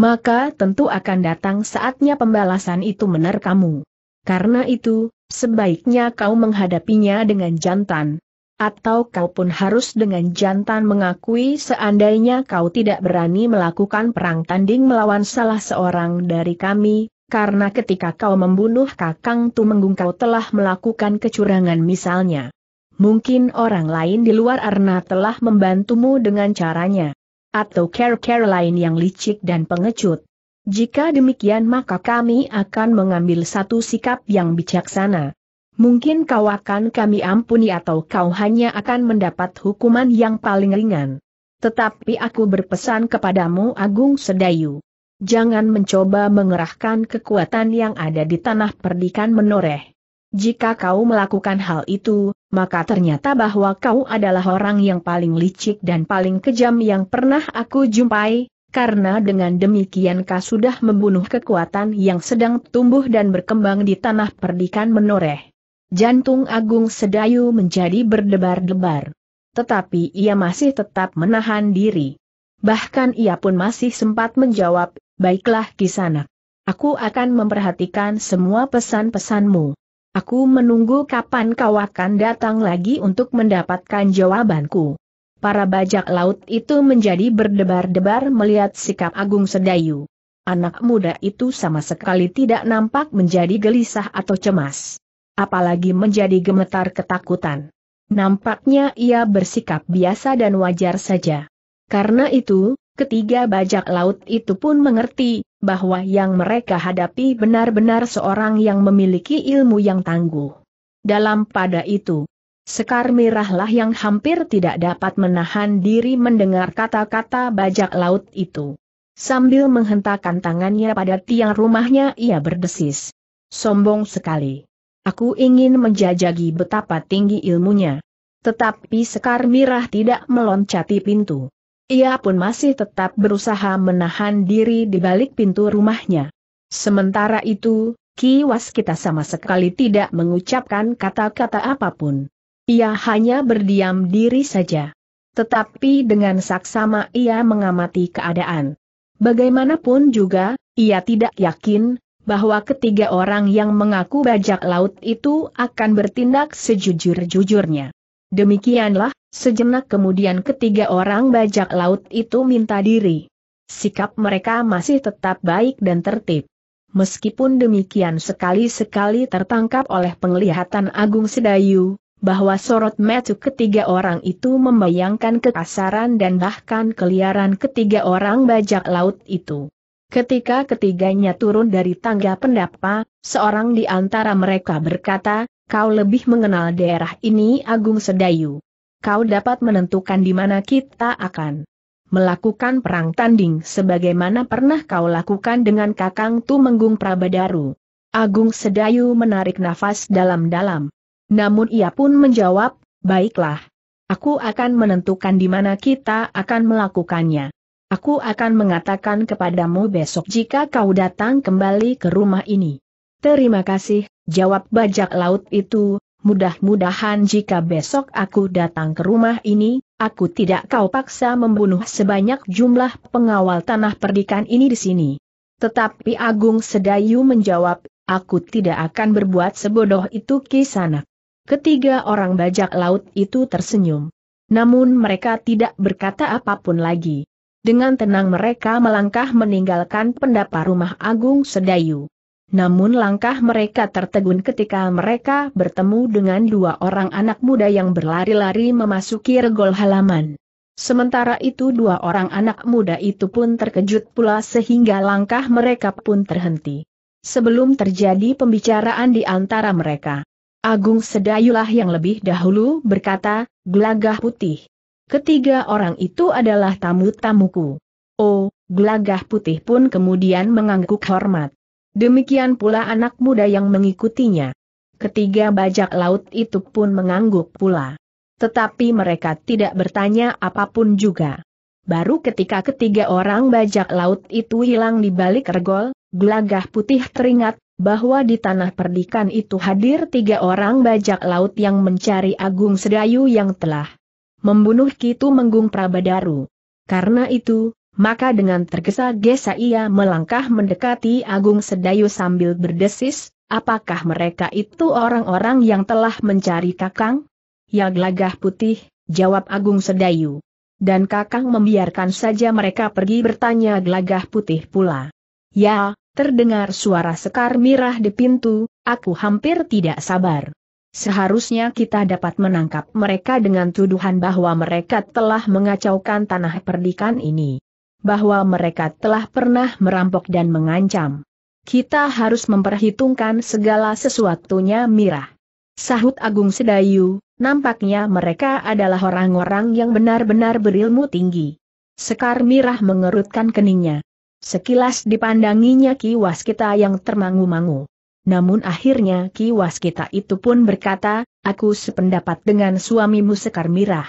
Maka tentu akan datang saatnya pembalasan itu menerkamu. Karena itu, sebaiknya kau menghadapinya dengan jantan. atau kau pun harus dengan jantan mengakui seandainya kau tidak berani melakukan perang tanding melawan salah seorang dari kami, karena ketika kau membunuh Kakang Tumenggung kau telah melakukan kecurangan misalnya. Mungkin orang lain di luar arena telah membantumu dengan caranya. Atau care-care lain yang licik dan pengecut. Jika demikian maka kami akan mengambil satu sikap yang bijaksana. Mungkin kau akan kami ampuni atau kau hanya akan mendapat hukuman yang paling ringan. Tetapi aku berpesan kepadamu Agung Sedayu. Jangan mencoba mengerahkan kekuatan yang ada di Tanah Perdikan Menoreh. Jika kau melakukan hal itu, maka ternyata bahwa kau adalah orang yang paling licik dan paling kejam yang pernah aku jumpai, karena dengan demikian kau sudah membunuh kekuatan yang sedang tumbuh dan berkembang di Tanah Perdikan Menoreh. Jantung Agung Sedayu menjadi berdebar-debar. Tetapi ia masih tetap menahan diri. Bahkan ia pun masih sempat menjawab, "Baiklah Kisanak. Aku akan memperhatikan semua pesan-pesanmu. Aku menunggu kapan kau akan datang lagi untuk mendapatkan jawabanku." Para bajak laut itu menjadi berdebar-debar melihat sikap Agung Sedayu. Anak muda itu sama sekali tidak nampak menjadi gelisah atau cemas. Apalagi menjadi gemetar ketakutan. Nampaknya ia bersikap biasa dan wajar saja. Karena itu, ketiga bajak laut itu pun mengerti bahwa yang mereka hadapi benar-benar seorang yang memiliki ilmu yang tangguh. Dalam pada itu, Sekar Mirahlah yang hampir tidak dapat menahan diri mendengar kata-kata bajak laut itu. Sambil menghentakkan tangannya pada tiang rumahnya ia berdesis. "Sombong sekali. Aku ingin menjajagi betapa tinggi ilmunya." Tetapi Sekar Mirah tidak meloncati pintu. Ia pun masih tetap berusaha menahan diri di balik pintu rumahnya. Sementara itu, Ki Waskita sama sekali tidak mengucapkan kata-kata apapun. Ia hanya berdiam diri saja. Tetapi dengan saksama ia mengamati keadaan. Bagaimanapun juga, ia tidak yakin bahwa ketiga orang yang mengaku bajak laut itu akan bertindak sejujur-jujurnya. Demikianlah, sejenak kemudian ketiga orang bajak laut itu minta diri. Sikap mereka masih tetap baik dan tertib. Meskipun demikian sekali-sekali tertangkap oleh penglihatan Agung Sedayu, bahwa sorot mata ketiga orang itu membayangkan kekasaran dan bahkan keliaran ketiga orang bajak laut itu. Ketika ketiganya turun dari tangga pendapa, seorang di antara mereka berkata, "Kau lebih mengenal daerah ini Agung Sedayu. Kau dapat menentukan di mana kita akan melakukan perang tanding sebagaimana pernah kau lakukan dengan Kakang Tumenggung Prabadaru." Agung Sedayu menarik nafas dalam-dalam. Namun ia pun menjawab, "Baiklah. Aku akan menentukan di mana kita akan melakukannya. Aku akan mengatakan kepadamu besok jika kau datang kembali ke rumah ini." "Terima kasih," jawab bajak laut itu, "mudah-mudahan jika besok aku datang ke rumah ini, aku tidak kau paksa membunuh sebanyak jumlah pengawal Tanah Perdikan ini di sini." Tetapi Agung Sedayu menjawab, "Aku tidak akan berbuat sebodoh itu Kisanak." Ketiga orang bajak laut itu tersenyum. Namun mereka tidak berkata apapun lagi. Dengan tenang mereka melangkah meninggalkan pendapa rumah Agung Sedayu. Namun langkah mereka tertegun ketika mereka bertemu dengan dua orang anak muda yang berlari-lari memasuki regol halaman. Sementara itu dua orang anak muda itu pun terkejut pula sehingga langkah mereka pun terhenti. Sebelum terjadi pembicaraan di antara mereka, Agung Sedayulah yang lebih dahulu berkata, "Gelagah Putih. Ketiga orang itu adalah tamu-tamuku." "Oh," Gelagah Putih pun kemudian mengangguk hormat. Demikian pula anak muda yang mengikutinya. Ketiga bajak laut itu pun mengangguk pula. Tetapi mereka tidak bertanya apapun juga. Baru ketika ketiga orang bajak laut itu hilang di balik regol, Gelagah Putih teringat bahwa di Tanah Perdikan itu hadir tiga orang bajak laut yang mencari Agung Sedayu yang telah membunuh Ki Tumenggung Prabadaru. Karena itu, maka dengan tergesa-gesa ia melangkah mendekati Agung Sedayu sambil berdesis, "Apakah mereka itu orang-orang yang telah mencari Kakang Ya Gelagah Putih, jawab Agung Sedayu. Dan Kakang membiarkan saja mereka pergi, bertanya Gelagah Putih pula. Ya, terdengar suara Sekar Mirah di pintu, aku hampir tidak sabar. Seharusnya kita dapat menangkap mereka dengan tuduhan bahwa mereka telah mengacaukan tanah perdikan ini. Bahwa mereka telah pernah merampok dan mengancam. Kita harus memperhitungkan segala sesuatunya, Mirah. Sahut Agung Sedayu, nampaknya mereka adalah orang-orang yang benar-benar berilmu tinggi. Sekar Mirah mengerutkan keningnya. Sekilas dipandanginya Ki Waskita yang termangu-mangu. Namun akhirnya Ki Waskita itu pun berkata, aku sependapat dengan suamimu Sekar Mirah.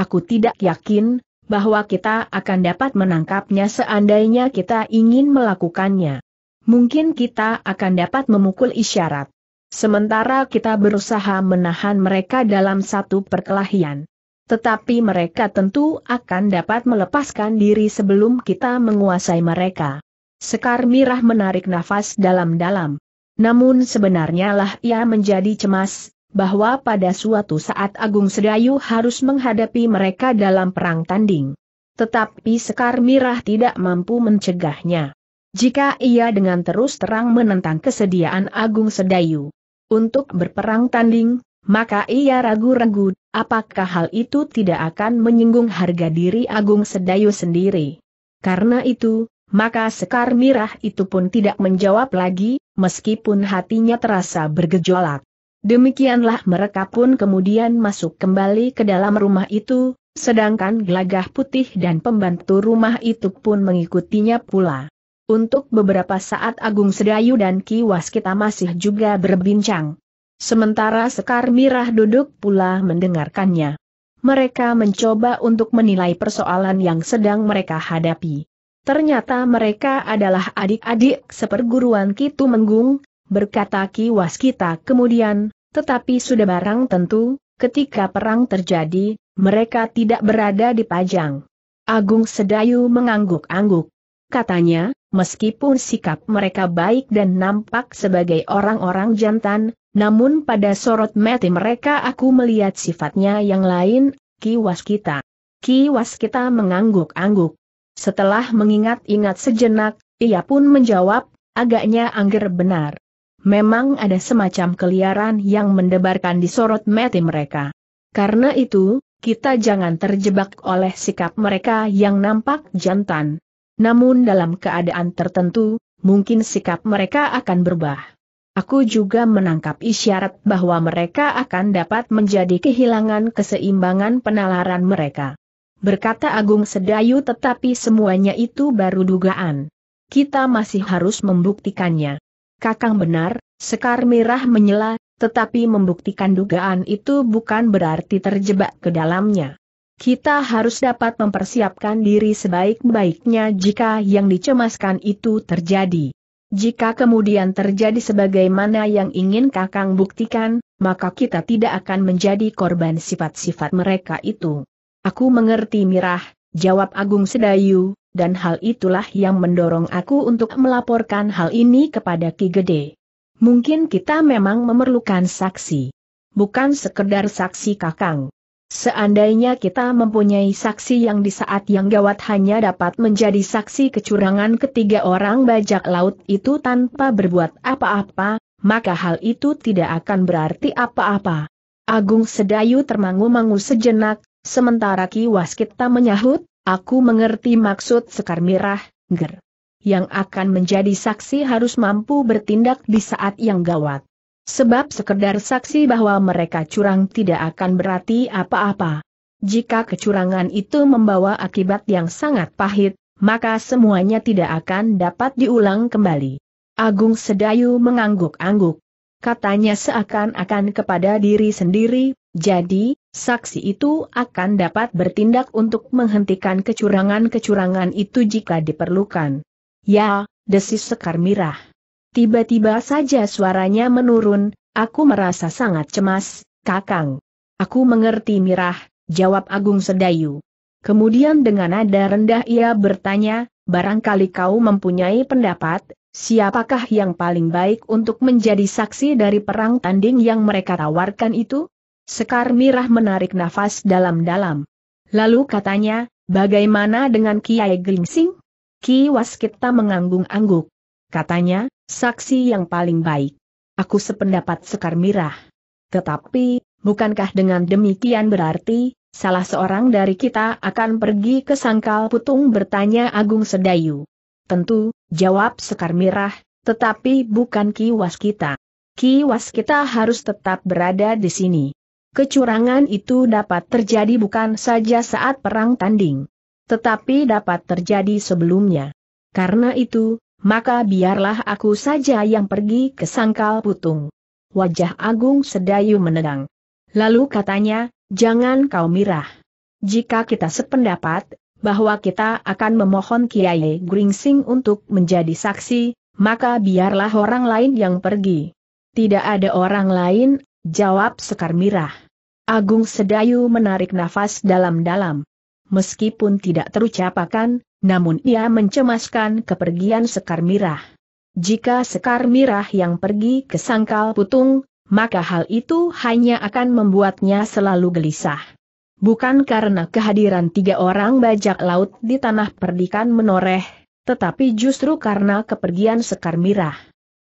Aku tidak yakin bahwa kita akan dapat menangkapnya seandainya kita ingin melakukannya. Mungkin kita akan dapat memukul isyarat. Sementara kita berusaha menahan mereka dalam satu perkelahian. Tetapi mereka tentu akan dapat melepaskan diri sebelum kita menguasai mereka. Sekar Mirah menarik nafas dalam-dalam. Namun sebenarnya lah ia menjadi cemas, bahwa pada suatu saat Agung Sedayu harus menghadapi mereka dalam perang tanding. Tetapi Sekar Mirah tidak mampu mencegahnya. Jika ia dengan terus terang menentang kesediaan Agung Sedayu untuk berperang tanding, maka ia ragu-ragu, apakah hal itu tidak akan menyinggung harga diri Agung Sedayu sendiri. Karena itu, maka Sekar Mirah itu pun tidak menjawab lagi, meskipun hatinya terasa bergejolak. Demikianlah mereka pun kemudian masuk kembali ke dalam rumah itu, sedangkan Gelagah Putih dan pembantu rumah itu pun mengikutinya pula. Untuk beberapa saat Agung Sedayu dan Ki Waskita masih juga berbincang. Sementara Sekar Mirah duduk pula mendengarkannya. Mereka mencoba untuk menilai persoalan yang sedang mereka hadapi. Ternyata mereka adalah adik-adik seperguruan Ki Tumenggung, berkata Ki Waskita kemudian, tetapi sudah barang tentu, ketika perang terjadi, mereka tidak berada di Pajang. Agung Sedayu mengangguk-angguk. Katanya, meskipun sikap mereka baik dan nampak sebagai orang-orang jantan, namun pada sorot mata mereka aku melihat sifatnya yang lain, Ki Waskita. Ki Waskita mengangguk-angguk. Setelah mengingat-ingat sejenak, ia pun menjawab, agaknya angger benar. Memang ada semacam keliaran yang mendebarkan di sorot mata mereka. Karena itu, kita jangan terjebak oleh sikap mereka yang nampak jantan. Namun dalam keadaan tertentu, mungkin sikap mereka akan berubah. Aku juga menangkap isyarat bahwa mereka akan dapat menjadi kehilangan keseimbangan penalaran mereka. Berkata Agung Sedayu, tetapi semuanya itu baru dugaan. Kita masih harus membuktikannya. Kakang benar, Sekar Mirah menyela, tetapi membuktikan dugaan itu bukan berarti terjebak ke dalamnya. Kita harus dapat mempersiapkan diri sebaik-baiknya jika yang dicemaskan itu terjadi. Jika kemudian terjadi sebagaimana yang ingin Kakang buktikan, maka kita tidak akan menjadi korban sifat-sifat mereka itu. Aku mengerti Mirah, jawab Agung Sedayu, dan hal itulah yang mendorong aku untuk melaporkan hal ini kepada Ki Gede. Mungkin kita memang memerlukan saksi. Bukan sekedar saksi Kakang. Seandainya kita mempunyai saksi yang di saat yang gawat hanya dapat menjadi saksi kecurangan ketiga orang bajak laut itu tanpa berbuat apa-apa, maka hal itu tidak akan berarti apa-apa. Agung Sedayu termangu-mangu sejenak, sementara Ki Waskita menyahut, aku mengerti maksud Sekar Mirah, ger. Yang akan menjadi saksi harus mampu bertindak di saat yang gawat. Sebab sekedar saksi bahwa mereka curang tidak akan berarti apa-apa. Jika kecurangan itu membawa akibat yang sangat pahit, maka semuanya tidak akan dapat diulang kembali. Agung Sedayu mengangguk-angguk. Katanya seakan-akan kepada diri sendiri, jadi, saksi itu akan dapat bertindak untuk menghentikan kecurangan-kecurangan itu jika diperlukan. Ya, desis Sekar Mirah. Tiba-tiba saja suaranya menurun, aku merasa sangat cemas, Kakang. Aku mengerti Mirah, jawab Agung Sedayu. Kemudian dengan nada rendah ia bertanya, barangkali kau mempunyai pendapat, siapakah yang paling baik untuk menjadi saksi dari perang tanding yang mereka tawarkan itu? Sekar Mirah menarik nafas dalam-dalam. Lalu katanya, bagaimana dengan Kiai Gringsing? Ki Waskita mengangguk-angguk. Katanya, saksi yang paling baik. Aku sependapat Sekar Mirah. Tetapi, bukankah dengan demikian berarti, salah seorang dari kita akan pergi ke Sangkal Putung, bertanya Agung Sedayu. Tentu, jawab Sekar Mirah, tetapi bukan Ki Waskita. Ki Waskita harus tetap berada di sini. Kecurangan itu dapat terjadi bukan saja saat perang tanding, tetapi dapat terjadi sebelumnya. Karena itu, maka biarlah aku saja yang pergi ke Sangkal Putung. Wajah Agung Sedayu menedang. Lalu katanya, jangan kau Mirah. Jika kita sependapat, bahwa kita akan memohon Kiai Gringsing untuk menjadi saksi, maka biarlah orang lain yang pergi. Tidak ada orang lain, jawab Sekar Mirah. Agung Sedayu menarik nafas dalam-dalam. Meskipun tidak terucapkan, namun ia mencemaskan kepergian Sekar Mirah. Jika Sekar Mirah yang pergi ke Sangkal Putung, maka hal itu hanya akan membuatnya selalu gelisah. Bukan karena kehadiran tiga orang bajak laut di Tanah Perdikan Menoreh, tetapi justru karena kepergian Sekar Mirah.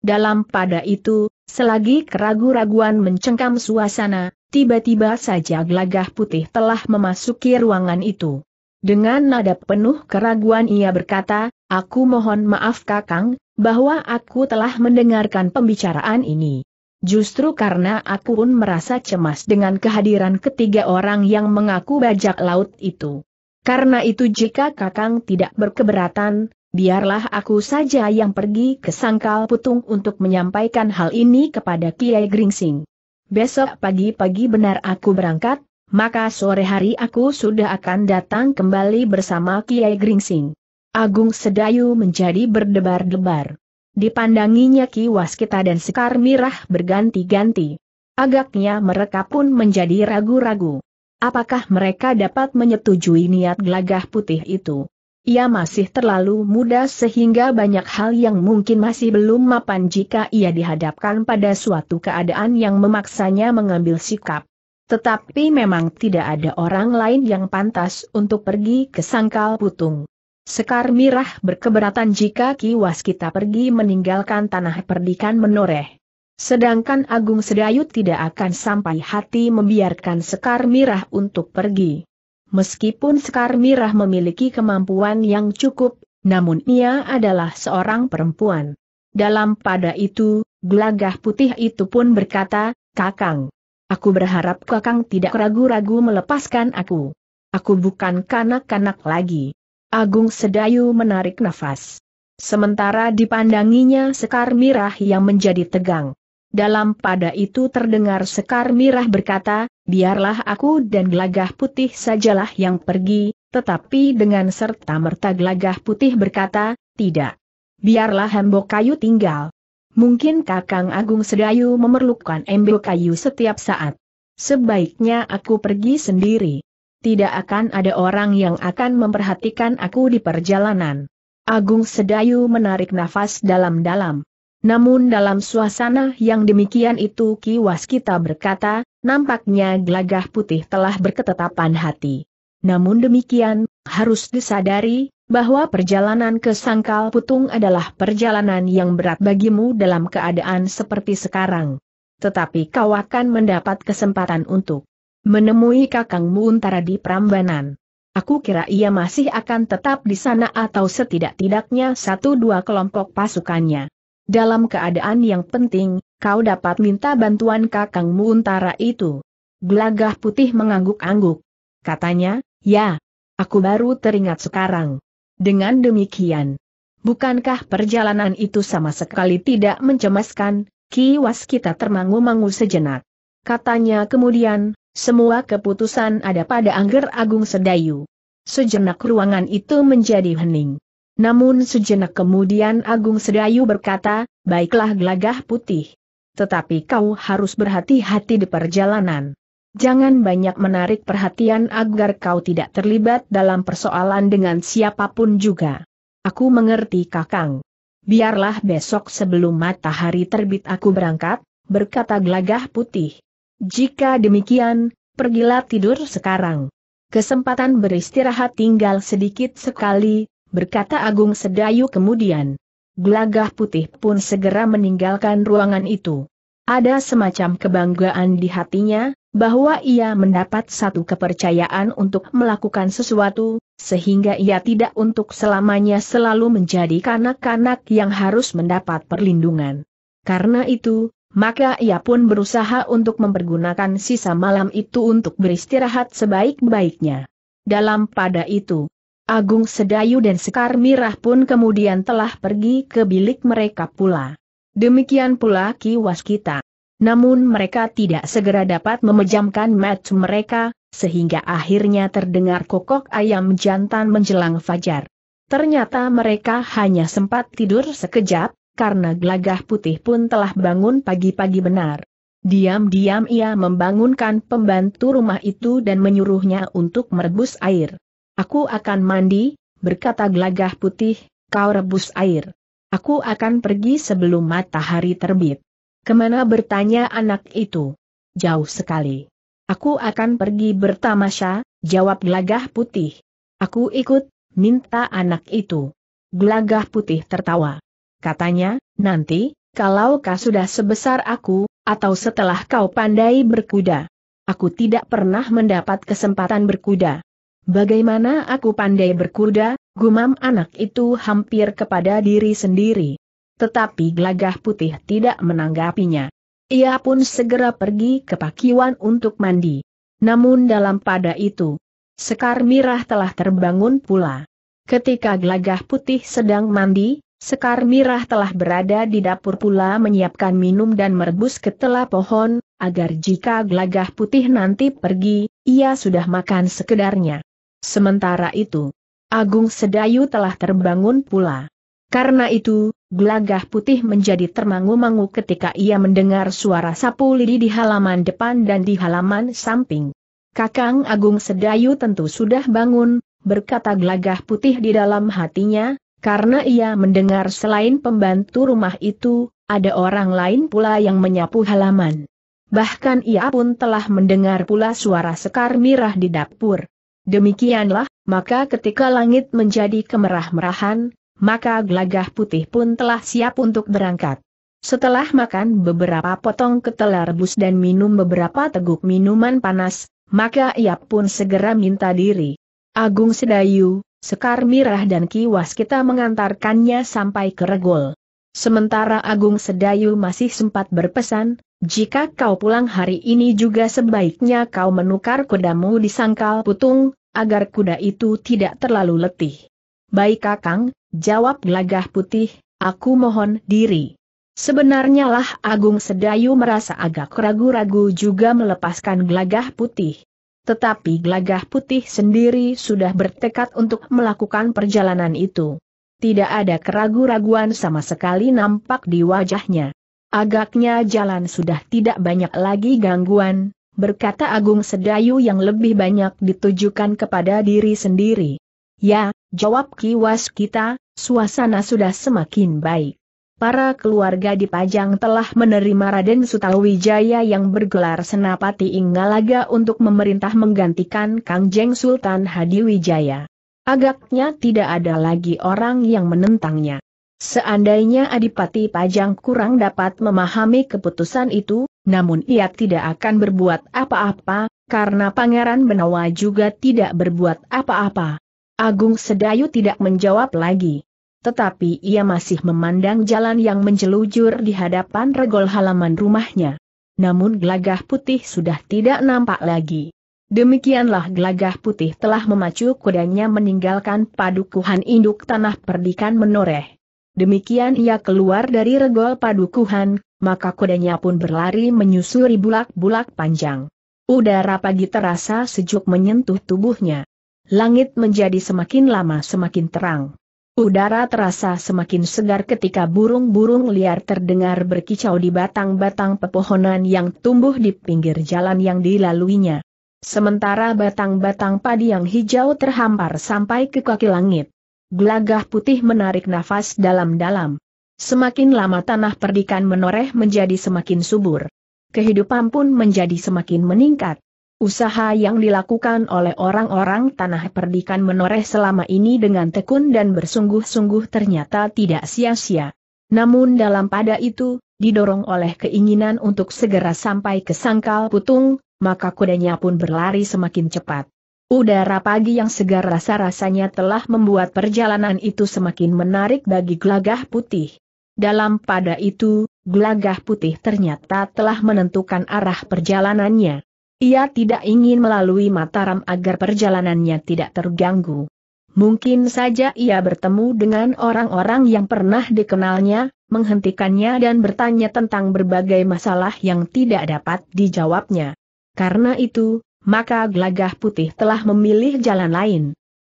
Dalam pada itu, selagi keraguan-raguan mencengkam suasana, tiba-tiba saja Gelagah Putih telah memasuki ruangan itu. Dengan nada penuh keraguan ia berkata, aku mohon maaf Kakang, bahwa aku telah mendengarkan pembicaraan ini. Justru karena aku pun merasa cemas dengan kehadiran ketiga orang yang mengaku bajak laut itu. Karena itu jika Kakang tidak berkeberatan, biarlah aku saja yang pergi ke Sangkal Putung untuk menyampaikan hal ini kepada Kiai Gringsing. Besok pagi-pagi benar aku berangkat, maka sore hari aku sudah akan datang kembali bersama Kiai Gringsing. Agung Sedayu menjadi berdebar-debar. Dipandanginya Ki Waskita dan Sekar Mirah berganti-ganti. Agaknya mereka pun menjadi ragu-ragu. Apakah mereka dapat menyetujui niat Gelagah Putih itu? Ia masih terlalu muda sehingga banyak hal yang mungkin masih belum mapan jika ia dihadapkan pada suatu keadaan yang memaksanya mengambil sikap. Tetapi memang tidak ada orang lain yang pantas untuk pergi ke Sangkal Putung. Sekar Mirah berkeberatan jika Ki Waskita pergi meninggalkan Tanah Perdikan Menoreh. Sedangkan Agung Sedayu tidak akan sampai hati membiarkan Sekar Mirah untuk pergi. Meskipun Sekar Mirah memiliki kemampuan yang cukup, namun ia adalah seorang perempuan. Dalam pada itu, Gelagah Putih itu pun berkata, Kakang, aku berharap Kakang tidak ragu-ragu melepaskan aku. Aku bukan kanak-kanak lagi. Agung Sedayu menarik nafas. Sementara dipandanginya Sekar Mirah yang menjadi tegang. Dalam pada itu terdengar Sekar Mirah berkata, biarlah aku dan Gelagah Putih sajalah yang pergi, tetapi dengan serta-merta Gelagah Putih berkata, tidak. Biarlah Hembo Kayu tinggal. Mungkin Kakang Agung Sedayu memerlukan Hembo Kayu setiap saat. Sebaiknya aku pergi sendiri. Tidak akan ada orang yang akan memperhatikan aku di perjalanan. Agung Sedayu menarik nafas dalam-dalam. Namun dalam suasana yang demikian itu Ki Waskita berkata, nampaknya Gelagah Putih telah berketetapan hati. Namun demikian, harus disadari, bahwa perjalanan ke Sangkal Putung adalah perjalanan yang berat bagimu dalam keadaan seperti sekarang. Tetapi kau akan mendapat kesempatan untuk menemui kakangmu Untara di Prambanan. Aku kira ia masih akan tetap di sana atau setidak-tidaknya satu dua kelompok pasukannya. Dalam keadaan yang penting, kau dapat minta bantuan kakangmu Untara itu. Gelagah Putih mengangguk-angguk. Katanya, ya, aku baru teringat sekarang. Dengan demikian, bukankah perjalanan itu sama sekali tidak mencemaskan? Ki Waskita termangu-mangu sejenak. Katanya kemudian, semua keputusan ada pada Angger Agung Sedayu. Sejenak ruangan itu menjadi hening. Namun sejenak kemudian Agung Sedayu berkata, baiklah Gelagah Putih. Tetapi kau harus berhati-hati di perjalanan. Jangan banyak menarik perhatian agar kau tidak terlibat dalam persoalan dengan siapapun juga. Aku mengerti Kakang. Biarlah besok sebelum matahari terbit aku berangkat, berkata Gelagah Putih. Jika demikian, pergilah tidur sekarang. Kesempatan beristirahat tinggal sedikit sekali, berkata Agung Sedayu kemudian. Gelagah Putih pun segera meninggalkan ruangan itu. Ada semacam kebanggaan di hatinya, bahwa ia mendapat satu kepercayaan untuk melakukan sesuatu, sehingga ia tidak untuk selamanya selalu menjadi kanak-kanak yang harus mendapat perlindungan. Karena itu, maka ia pun berusaha untuk mempergunakan sisa malam itu untuk beristirahat sebaik-baiknya. Dalam pada itu, Agung Sedayu dan Sekar Mirah pun kemudian telah pergi ke bilik mereka pula. Demikian pula Ki Waskita. Namun mereka tidak segera dapat memejamkan mata mereka, sehingga akhirnya terdengar kokok ayam jantan menjelang fajar. Ternyata mereka hanya sempat tidur sekejap, karena Gelagah Putih pun telah bangun pagi-pagi benar. Diam-diam ia membangunkan pembantu rumah itu dan menyuruhnya untuk merebus air. Aku akan mandi, berkata Gelagah Putih, kau rebus air. Aku akan pergi sebelum matahari terbit. Kemana, bertanya anak itu? Jauh sekali. Aku akan pergi bertamasya, jawab Gelagah Putih. Aku ikut, minta anak itu. Gelagah Putih tertawa. Katanya, nanti, kalau kau sudah sebesar aku, atau setelah kau pandai berkuda. Aku tidak pernah mendapat kesempatan berkuda. Bagaimana aku pandai berkuda, gumam anak itu hampir kepada diri sendiri. Tetapi Gelagah Putih tidak menanggapinya. Ia pun segera pergi ke pakiwan untuk mandi. Namun dalam pada itu, Sekar Mirah telah terbangun pula. Ketika Gelagah Putih sedang mandi, Sekar Mirah telah berada di dapur pula menyiapkan minum dan merebus ketela pohon, agar jika Gelagah Putih nanti pergi, ia sudah makan sekedarnya. Sementara itu, Agung Sedayu telah terbangun pula. Karena itu, Gelagah Putih menjadi termangu-mangu ketika ia mendengar suara sapu lidi di halaman depan dan di halaman samping. Kakang Agung Sedayu tentu sudah bangun, berkata Gelagah Putih di dalam hatinya. Karena ia mendengar selain pembantu rumah itu, ada orang lain pula yang menyapu halaman. Bahkan ia pun telah mendengar pula suara Sekar Mirah di dapur. Demikianlah, maka ketika langit menjadi kemerah-merahan, maka Gelagah Putih pun telah siap untuk berangkat. Setelah makan beberapa potong ketela rebus dan minum beberapa teguk minuman panas, maka ia pun segera minta diri. Agung Sedayu, Sekar Mirah dan Ki Waskita mengantarkannya sampai ke regol. Sementara Agung Sedayu masih sempat berpesan, jika kau pulang hari ini juga sebaiknya kau menukar kudamu di Sangkal Putung, agar kuda itu tidak terlalu letih. Baik Kakang, jawab Gelagah Putih, aku mohon diri. Sebenarnya lah Agung Sedayu merasa agak ragu-ragu juga melepaskan Gelagah Putih. Tetapi Gelagah Putih sendiri sudah bertekad untuk melakukan perjalanan itu. Tidak ada keraguan-raguan sama sekali nampak di wajahnya. Agaknya jalan sudah tidak banyak lagi gangguan, berkata Agung Sedayu yang lebih banyak ditujukan kepada diri sendiri. Ya, jawab Ki Waskita, suasana sudah semakin baik. Para keluarga di Pajang telah menerima Raden Sutawijaya yang bergelar Senapati Ingalaga untuk memerintah menggantikan Kangjeng Sultan Hadiwijaya. Agaknya tidak ada lagi orang yang menentangnya. Seandainya Adipati Pajang kurang dapat memahami keputusan itu, namun ia tidak akan berbuat apa-apa, karena Pangeran Benawa juga tidak berbuat apa-apa. Agung Sedayu tidak menjawab lagi. Tetapi ia masih memandang jalan yang menjelujur di hadapan regol halaman rumahnya. Namun Gelagah Putih sudah tidak nampak lagi. Demikianlah Gelagah Putih telah memacu kudanya meninggalkan padukuhan induk Tanah Perdikan Menoreh. Demikian ia keluar dari regol padukuhan, maka kudanya pun berlari menyusuri bulak-bulak panjang. Udara pagi terasa sejuk menyentuh tubuhnya. Langit menjadi semakin lama semakin terang. Udara terasa semakin segar ketika burung-burung liar terdengar berkicau di batang-batang pepohonan yang tumbuh di pinggir jalan yang dilaluinya. Sementara batang-batang padi yang hijau terhampar sampai ke kaki langit. Gelagah Putih menarik nafas dalam-dalam. Semakin lama Tanah Perdikan Menoreh menjadi semakin subur. kehidupan pun menjadi semakin meningkat. Usaha yang dilakukan oleh orang-orang Tanah Perdikan Menoreh selama ini dengan tekun dan bersungguh-sungguh ternyata tidak sia-sia. Namun dalam pada itu, didorong oleh keinginan untuk segera sampai ke Sangkal Putung, maka kudanya pun berlari semakin cepat. Udara pagi yang segar rasa-rasanya telah membuat perjalanan itu semakin menarik bagi Gelagah Putih. Dalam pada itu, Gelagah Putih ternyata telah menentukan arah perjalanannya. Ia tidak ingin melalui Mataram agar perjalanannya tidak terganggu. Mungkin saja ia bertemu dengan orang-orang yang pernah dikenalnya, menghentikannya dan bertanya tentang berbagai masalah yang tidak dapat dijawabnya. Karena itu, maka Gelagah Putih telah memilih jalan lain.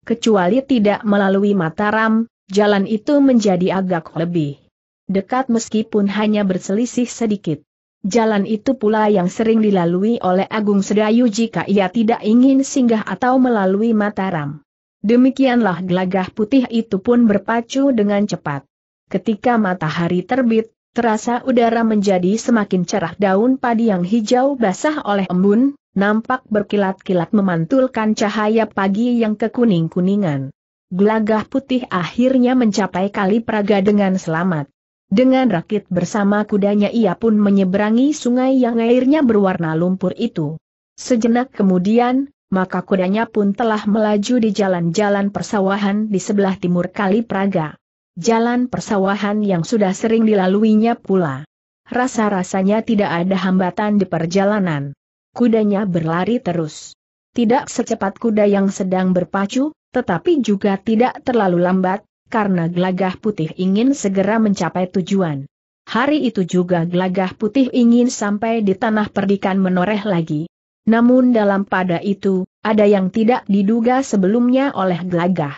Kecuali tidak melalui Mataram, jalan itu menjadi agak lebih dekat meskipun hanya berselisih sedikit. Jalan itu pula yang sering dilalui oleh Agung Sedayu jika ia tidak ingin singgah atau melalui Mataram. Demikianlah Gelagah Putih itu pun berpacu dengan cepat. Ketika matahari terbit, terasa udara menjadi semakin cerah, daun padi yang hijau basah oleh embun nampak berkilat-kilat memantulkan cahaya pagi yang kekuning-kuningan. Gelagah Putih akhirnya mencapai Kali Praga dengan selamat. Dengan rakit bersama kudanya ia pun menyeberangi sungai yang airnya berwarna lumpur itu. Sejenak kemudian, maka kudanya pun telah melaju di jalan-jalan persawahan di sebelah timur Kali Praga. Jalan persawahan yang sudah sering dilaluinya pula. Rasa-rasanya tidak ada hambatan di perjalanan. Kudanya berlari terus. Tidak secepat kuda yang sedang berpacu, tetapi juga tidak terlalu lambat, karena Gelagah Putih ingin segera mencapai tujuan. Hari itu juga Gelagah Putih ingin sampai di Tanah Perdikan Menoreh lagi. Namun dalam pada itu, ada yang tidak diduga sebelumnya oleh Gelagah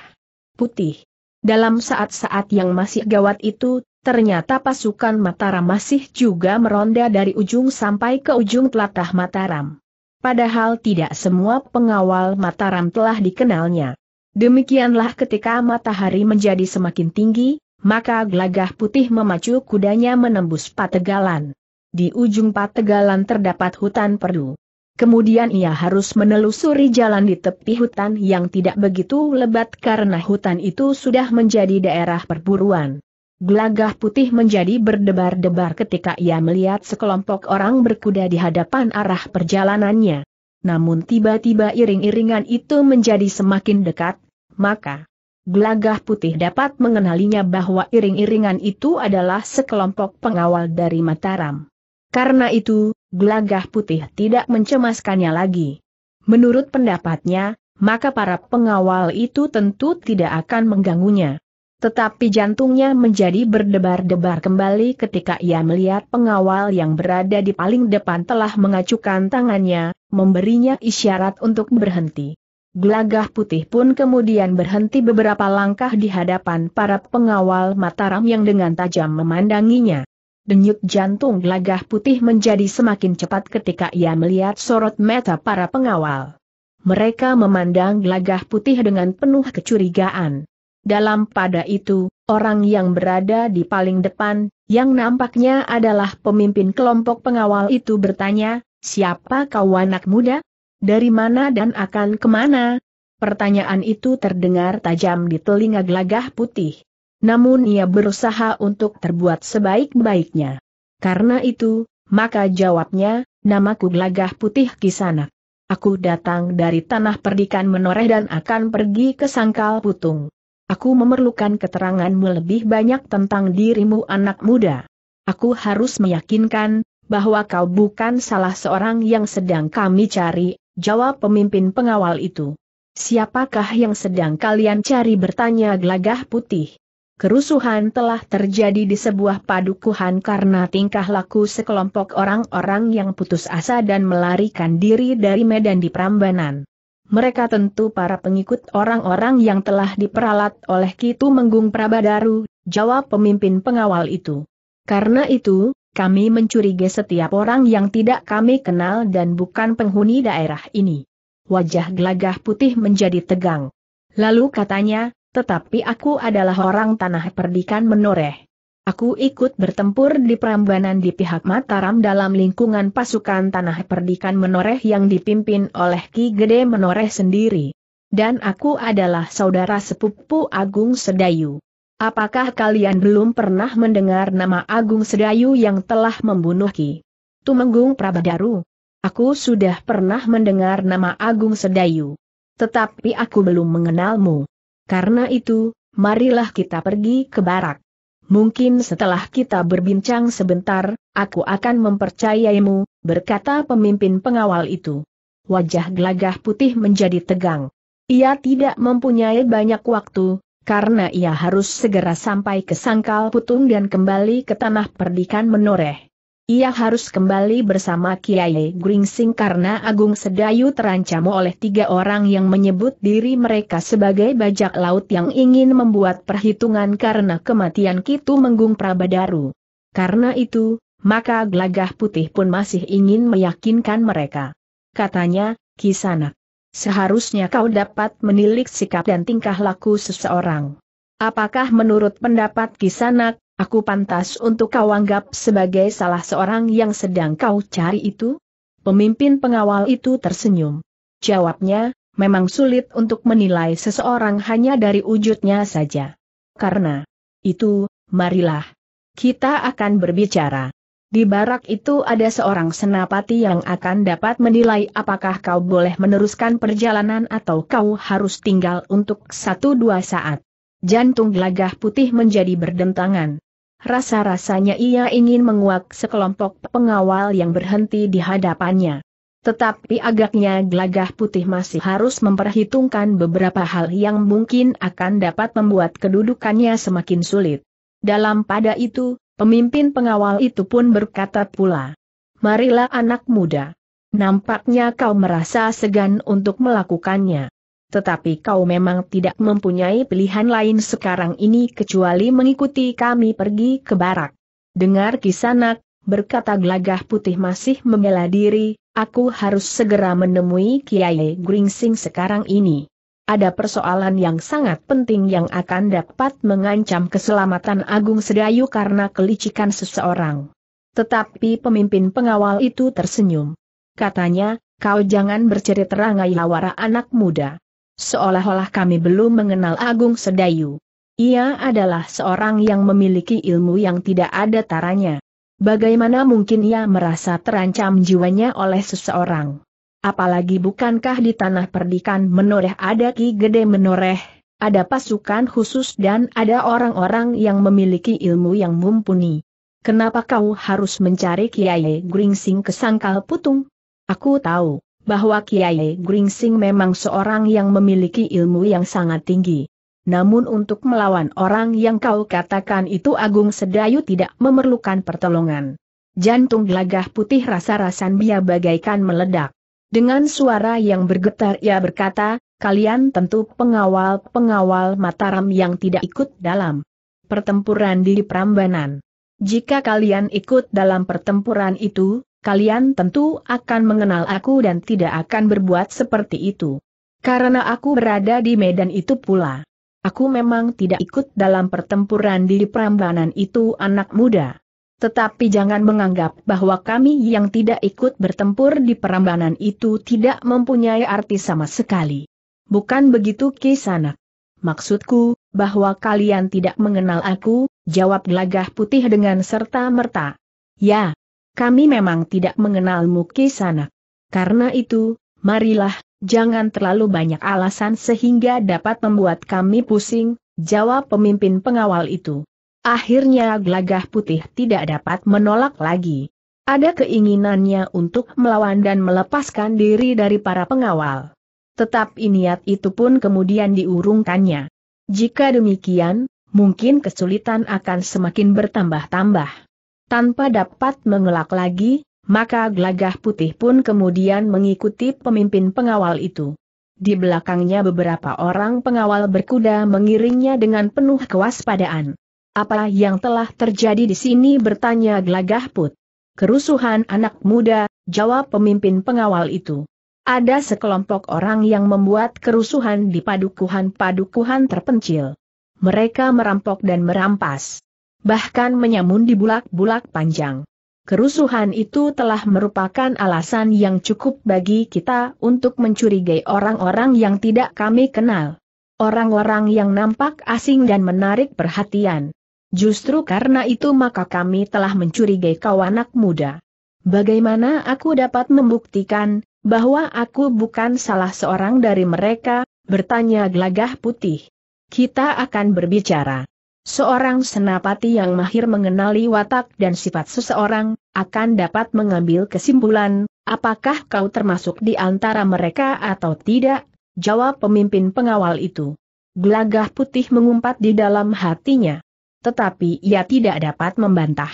Putih. Dalam saat-saat yang masih gawat itu, ternyata pasukan Mataram masih juga meronda dari ujung sampai ke ujung telatah Mataram. Padahal tidak semua pengawal Mataram telah dikenalnya. Demikianlah ketika matahari menjadi semakin tinggi, maka Gelagah Putih memacu kudanya menembus Pategalan. Di ujung Pategalan terdapat hutan perdu. Kemudian ia harus menelusuri jalan di tepi hutan yang tidak begitu lebat karena hutan itu sudah menjadi daerah perburuan. Gelagah Putih menjadi berdebar-debar ketika ia melihat sekelompok orang berkuda di hadapan arah perjalanannya. Namun tiba-tiba iring-iringan itu menjadi semakin dekat, maka Gelagah Putih dapat mengenalinya bahwa iring-iringan itu adalah sekelompok pengawal dari Mataram. Karena itu, Gelagah Putih tidak mencemaskannya lagi. Menurut pendapatnya, maka para pengawal itu tentu tidak akan mengganggunya. Tetapi jantungnya menjadi berdebar-debar kembali ketika ia melihat pengawal yang berada di paling depan telah mengacukan tangannya, memberinya isyarat untuk berhenti. Gelagah Putih pun kemudian berhenti beberapa langkah di hadapan para pengawal Mataram yang dengan tajam memandanginya. Denyut jantung Gelagah Putih menjadi semakin cepat ketika ia melihat sorot mata para pengawal. Mereka memandang Gelagah Putih dengan penuh kecurigaan. Dalam pada itu, orang yang berada di paling depan, yang nampaknya adalah pemimpin kelompok pengawal itu bertanya, "Siapa kau anak muda? Dari mana dan akan kemana?" Pertanyaan itu terdengar tajam di telinga Gelagah Putih. Namun ia berusaha untuk terbuat sebaik-baiknya. Karena itu, maka jawabnya, "Namaku Gelagah Putih Kisanak. Aku datang dari Tanah Perdikan Menoreh dan akan pergi ke Sangkal Putung. Aku memerlukan keteranganmu lebih banyak tentang dirimu anak muda. Aku harus meyakinkan, bahwa kau bukan salah seorang yang sedang kami cari," jawab pemimpin pengawal itu. "Siapakah yang sedang kalian cari?" bertanya Gelagah Putih. Kerusuhan telah terjadi di sebuah padukuhan karena tingkah laku sekelompok orang-orang yang putus asa dan melarikan diri dari medan di Prambanan. Mereka tentu para pengikut orang-orang yang telah diperalat oleh Ki Tumenggung Prabadaru, jawab pemimpin pengawal itu. "Karena itu, kami mencurigai setiap orang yang tidak kami kenal dan bukan penghuni daerah ini." Wajah Gelagah Putih menjadi tegang. Lalu katanya, "Tetapi aku adalah orang Tanah Perdikan Menoreh. Aku ikut bertempur di Prambanan di pihak Mataram dalam lingkungan pasukan Tanah Perdikan Menoreh yang dipimpin oleh Ki Gede Menoreh sendiri. Dan aku adalah saudara sepupu Agung Sedayu. Apakah kalian belum pernah mendengar nama Agung Sedayu yang telah membunuh Ki Tumenggung Prabadaru? Aku sudah pernah mendengar nama Agung Sedayu. Tetapi aku belum mengenalmu. Karena itu, marilah kita pergi ke barak. Mungkin setelah kita berbincang sebentar, aku akan mempercayaimu, berkata pemimpin pengawal itu. Wajah Gelagah Putih menjadi tegang. Ia tidak mempunyai banyak waktu, karena ia harus segera sampai ke Sangkal Putung dan kembali ke Tanah Perdikan Menoreh. Ia harus kembali bersama Kiai Gringsing karena Agung Sedayu terancam oleh 3 orang yang menyebut diri mereka sebagai bajak laut yang ingin membuat perhitungan karena kematian Ki Tumenggung Prabadaru. Karena itu, maka Gelagah Putih pun masih ingin meyakinkan mereka. Katanya, Ki Sanak, seharusnya kau dapat menilik sikap dan tingkah laku seseorang. Apakah menurut pendapat Ki Sanak, aku pantas untuk kau anggap sebagai salah seorang yang sedang kau cari itu? Pemimpin pengawal itu tersenyum. Jawabnya, memang sulit untuk menilai seseorang hanya dari wujudnya saja. Karena itu, marilah kita akan berbicara. Di barak itu ada seorang senapati yang akan dapat menilai apakah kau boleh meneruskan perjalanan atau kau harus tinggal untuk 1-2 saat. Jantung Gelagah Putih menjadi berdentangan. Rasa-rasanya ia ingin menguak sekelompok pengawal yang berhenti di hadapannya. Tetapi agaknya Gelagah Putih masih harus memperhitungkan beberapa hal yang mungkin akan dapat membuat kedudukannya semakin sulit. Dalam pada itu, pemimpin pengawal itu pun berkata pula, "Marilah anak muda. Nampaknya kau merasa segan untuk melakukannya. Tetapi kau memang tidak mempunyai pilihan lain sekarang ini kecuali mengikuti kami pergi ke barak." "Dengar Ki Sanak," berkata Gelagah Putih masih membela diri, "aku harus segera menemui Kiai Gringsing sekarang ini. Ada persoalan yang sangat penting yang akan dapat mengancam keselamatan Agung Sedayu karena kelicikan seseorang." Tetapi pemimpin pengawal itu tersenyum. Katanya, "Kau jangan bercerita ngayawara anak muda. Seolah-olah kami belum mengenal Agung Sedayu. Ia adalah seorang yang memiliki ilmu yang tidak ada taranya. Bagaimana mungkin ia merasa terancam jiwanya oleh seseorang? Apalagi bukankah di Tanah Perdikan Menoreh ada Ki Gede Menoreh, ada pasukan khusus dan ada orang-orang yang memiliki ilmu yang mumpuni. Kenapa kau harus mencari Kiai Gringsing ke Sangkal Putung? Aku tahu bahwa Kiai Gringsing memang seorang yang memiliki ilmu yang sangat tinggi. Namun untuk melawan orang yang kau katakan itu Agung Sedayu tidak memerlukan pertolongan." Jantung Gelagah Putih rasa-rasan dia bagaikan meledak. Dengan suara yang bergetar ia berkata, "Kalian tentu pengawal-pengawal Mataram yang tidak ikut dalam pertempuran di Prambanan. Jika kalian ikut dalam pertempuran itu, kalian tentu akan mengenal aku dan tidak akan berbuat seperti itu. Karena aku berada di medan itu pula. Aku memang tidak ikut dalam pertempuran di Prambanan itu anak muda. Tetapi jangan menganggap bahwa kami yang tidak ikut bertempur di Prambanan itu tidak mempunyai arti sama sekali. Bukan begitu Ki Sanak?" "Maksudku, bahwa kalian tidak mengenal aku," jawab Gelagah Putih dengan serta-merta. "Ya, kami memang tidak mengenalmu Ki Sanak. Karena itu, marilah, jangan terlalu banyak alasan sehingga dapat membuat kami pusing," jawab pemimpin pengawal itu. Akhirnya Gelagah Putih tidak dapat menolak lagi. Ada keinginannya untuk melawan dan melepaskan diri dari para pengawal. Tetapi niat itu pun kemudian diurungkannya. Jika demikian, mungkin kesulitan akan semakin bertambah-tambah. Tanpa dapat mengelak lagi, maka Gelagah Putih pun kemudian mengikuti pemimpin pengawal itu. Di belakangnya beberapa orang pengawal berkuda mengiringnya dengan penuh kewaspadaan. "Apa yang telah terjadi di sini?" bertanya Gelagah Putih. "Kerusuhan anak muda," jawab pemimpin pengawal itu. "Ada sekelompok orang yang membuat kerusuhan di padukuhan-padukuhan terpencil. Mereka merampok dan merampas. bahkan menyamun di bulak-bulak panjang. Kerusuhan itu telah merupakan alasan yang cukup bagi kita untuk mencurigai orang-orang yang tidak kami kenal. Orang-orang yang nampak asing dan menarik perhatian. Justru karena itu maka kami telah mencurigai kau anak muda. Bagaimana aku dapat membuktikan bahwa aku bukan salah seorang dari mereka? Bertanya Gelagah Putih. Kita akan berbicara. Seorang senapati yang mahir mengenali watak dan sifat seseorang, akan dapat mengambil kesimpulan, apakah kau termasuk di antara mereka atau tidak, jawab pemimpin pengawal itu. Gelagah Putih mengumpat di dalam hatinya. Tetapi ia tidak dapat membantah.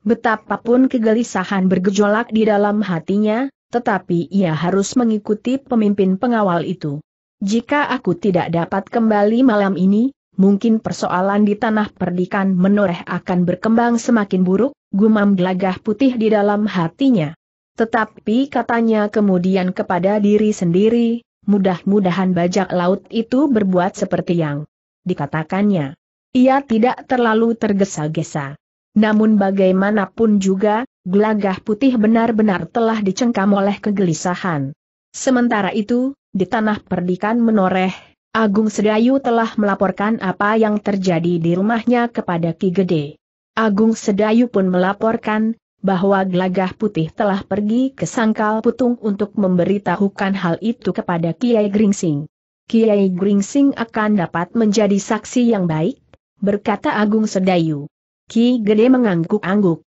Betapapun kegelisahan bergejolak di dalam hatinya, tetapi ia harus mengikuti pemimpin pengawal itu. Jika aku tidak dapat kembali malam ini, mungkin persoalan di Tanah Perdikan Menoreh akan berkembang semakin buruk, gumam Gelagah Putih di dalam hatinya. Tetapi katanya kemudian kepada diri sendiri, mudah-mudahan bajak laut itu berbuat seperti yang dikatakannya. Ia tidak terlalu tergesa-gesa. Namun bagaimanapun juga, Gelagah Putih benar-benar telah dicengkam oleh kegelisahan. Sementara itu, di Tanah Perdikan Menoreh, Agung Sedayu telah melaporkan apa yang terjadi di rumahnya kepada Ki Gede. Agung Sedayu pun melaporkan bahwa Gelagah Putih telah pergi ke Sangkal Putung untuk memberitahukan hal itu kepada Kiai Gringsing. Kiai Gringsing akan dapat menjadi saksi yang baik, berkata Agung Sedayu. Ki Gede mengangguk-angguk.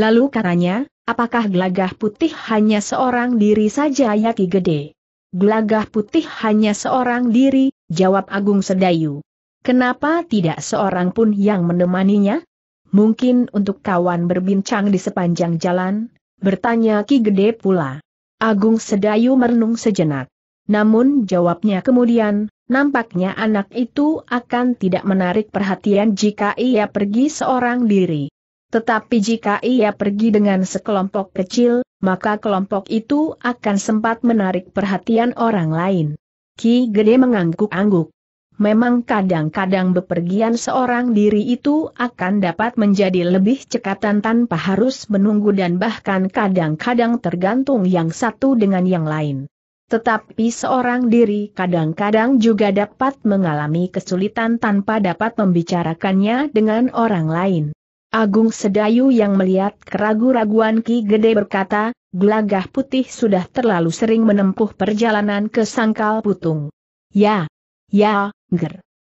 Lalu katanya, apakah Gelagah Putih hanya seorang diri saja ya Ki Gede? Gelagah Putih hanya seorang diri, jawab Agung Sedayu. Kenapa tidak seorang pun yang menemaninya? Mungkin untuk kawan berbincang di sepanjang jalan, bertanya Ki Gede pula. Agung Sedayu merenung sejenak. Namun jawabnya kemudian, nampaknya anak itu akan tidak menarik perhatian jika ia pergi seorang diri. Tetapi jika ia pergi dengan sekelompok kecil, maka kelompok itu akan sempat menarik perhatian orang lain. Ki Gede mengangguk-angguk. Memang kadang-kadang bepergian seorang diri itu akan dapat menjadi lebih cekatan tanpa harus menunggu dan bahkan kadang-kadang tergantung yang satu dengan yang lain. Tetapi seorang diri kadang-kadang juga dapat mengalami kesulitan tanpa dapat membicarakannya dengan orang lain. Agung Sedayu yang melihat keraguan-raguan Ki Gede berkata, Gelagah Putih sudah terlalu sering menempuh perjalanan ke Sangkal Putung.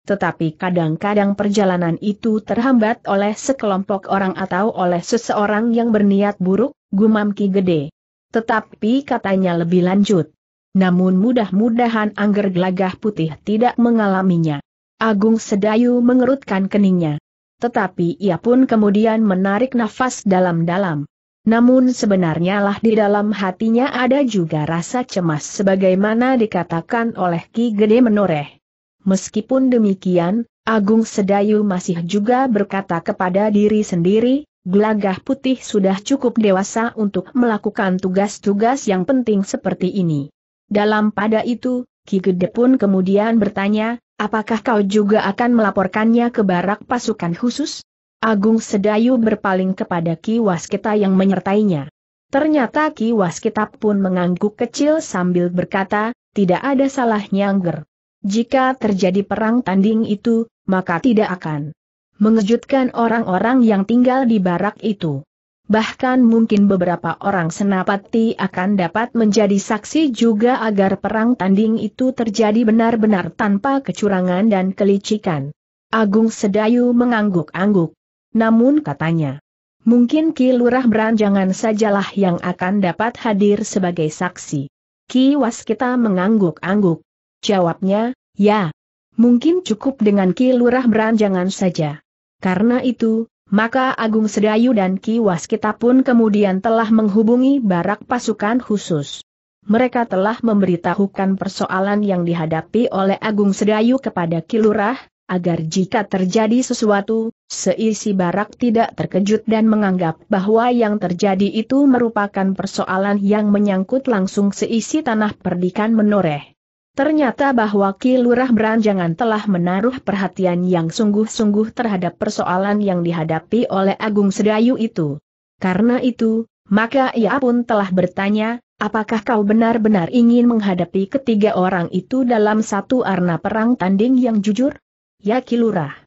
Tetapi kadang-kadang perjalanan itu terhambat oleh sekelompok orang atau oleh seseorang yang berniat buruk, gumam Ki Gede. Tetapi katanya lebih lanjut. Namun mudah-mudahan angger Gelagah Putih tidak mengalaminya. Agung Sedayu mengerutkan keningnya. Tetapi ia pun kemudian menarik nafas dalam-dalam. Namun sebenarnya lah di dalam hatinya ada juga rasa cemas sebagaimana dikatakan oleh Ki Gede Menoreh. Meskipun demikian, Agung Sedayu masih juga berkata kepada diri sendiri, Gelagah Putih sudah cukup dewasa untuk melakukan tugas-tugas yang penting seperti ini. Dalam pada itu, Ki Gede pun kemudian bertanya, apakah kau juga akan melaporkannya ke barak pasukan khusus? Agung Sedayu berpaling kepada Ki Waskita yang menyertainya. Ternyata Ki Waskita pun mengangguk kecil sambil berkata, tidak ada salahnya angger. Jika terjadi perang tanding itu, maka tidak akan mengejutkan orang-orang yang tinggal di barak itu. Bahkan mungkin beberapa orang senapati akan dapat menjadi saksi juga agar perang tanding itu terjadi benar-benar tanpa kecurangan dan kelicikan. Agung Sedayu mengangguk-angguk. Namun katanya, mungkin Ki Lurah Branjangan sajalah yang akan dapat hadir sebagai saksi. Ki Waskita mengangguk-angguk. Jawabnya, ya, mungkin cukup dengan Ki Lurah Branjangan saja. Karena itu, maka Agung Sedayu dan Ki Waskita pun kemudian telah menghubungi barak pasukan khusus. Mereka telah memberitahukan persoalan yang dihadapi oleh Agung Sedayu kepada Ki Lurah, agar jika terjadi sesuatu, seisi barak tidak terkejut dan menganggap bahwa yang terjadi itu merupakan persoalan yang menyangkut langsung seisi Tanah Perdikan Menoreh. Ternyata bahwa Ki Lurah Branjangan telah menaruh perhatian yang sungguh-sungguh terhadap persoalan yang dihadapi oleh Agung Sedayu itu. Karena itu, maka ia pun telah bertanya, apakah kau benar-benar ingin menghadapi ketiga orang itu dalam satu arena perang tanding yang jujur? Ya Ki Lurah.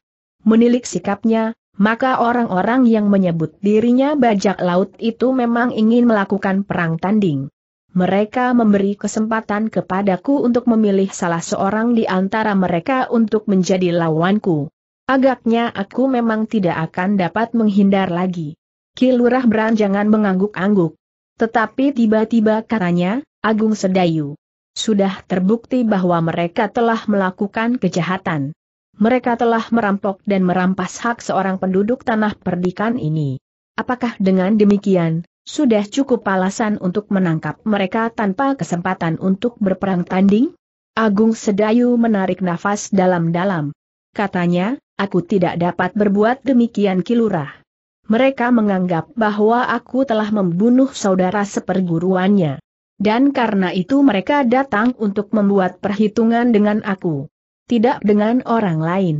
Menilik sikapnya, maka orang-orang yang menyebut dirinya bajak laut itu memang ingin melakukan perang tanding. Mereka memberi kesempatan kepadaku untuk memilih salah seorang di antara mereka untuk menjadi lawanku. Agaknya aku memang tidak akan dapat menghindar lagi. Ki Lurah Branjangan mengangguk-angguk. Tetapi tiba-tiba katanya, Agung Sedayu. Sudah terbukti bahwa mereka telah melakukan kejahatan. Mereka telah merampok dan merampas hak seorang penduduk tanah perdikan ini. Apakah dengan demikian sudah cukup alasan untuk menangkap mereka tanpa kesempatan untuk berperang tanding? Agung Sedayu menarik nafas dalam-dalam. Katanya, aku tidak dapat berbuat demikian Ki Lurah. Mereka menganggap bahwa aku telah membunuh saudara seperguruannya. Dan karena itu mereka datang untuk membuat perhitungan dengan aku. Tidak dengan orang lain.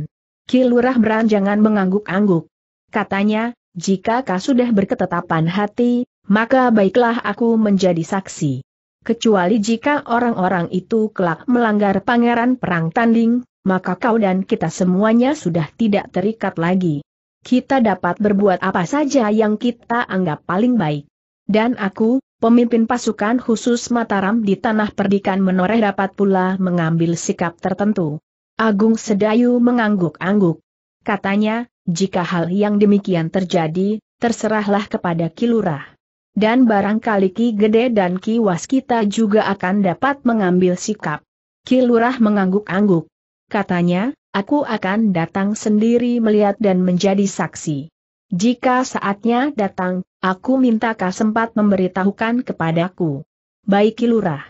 Ki Lurah Branjangan mengangguk-angguk. Katanya, jika kau sudah berketetapan hati, maka baiklah aku menjadi saksi. Kecuali jika orang-orang itu kelak melanggar pangeran perang tanding, maka kau dan kita semuanya sudah tidak terikat lagi. Kita dapat berbuat apa saja yang kita anggap paling baik. Dan aku, pemimpin pasukan khusus Mataram di Tanah Perdikan Menoreh dapat pula mengambil sikap tertentu. Agung Sedayu mengangguk-angguk. Katanya, jika hal yang demikian terjadi, terserahlah kepada Ki Lurah. Dan barangkali Ki Gede dan Ki Waskita juga akan dapat mengambil sikap. Ki Lurah mengangguk-angguk. Katanya, aku akan datang sendiri melihat dan menjadi saksi. Jika saatnya datang, aku minta kau sempat memberitahukan kepadaku. Baik Ki Lurah.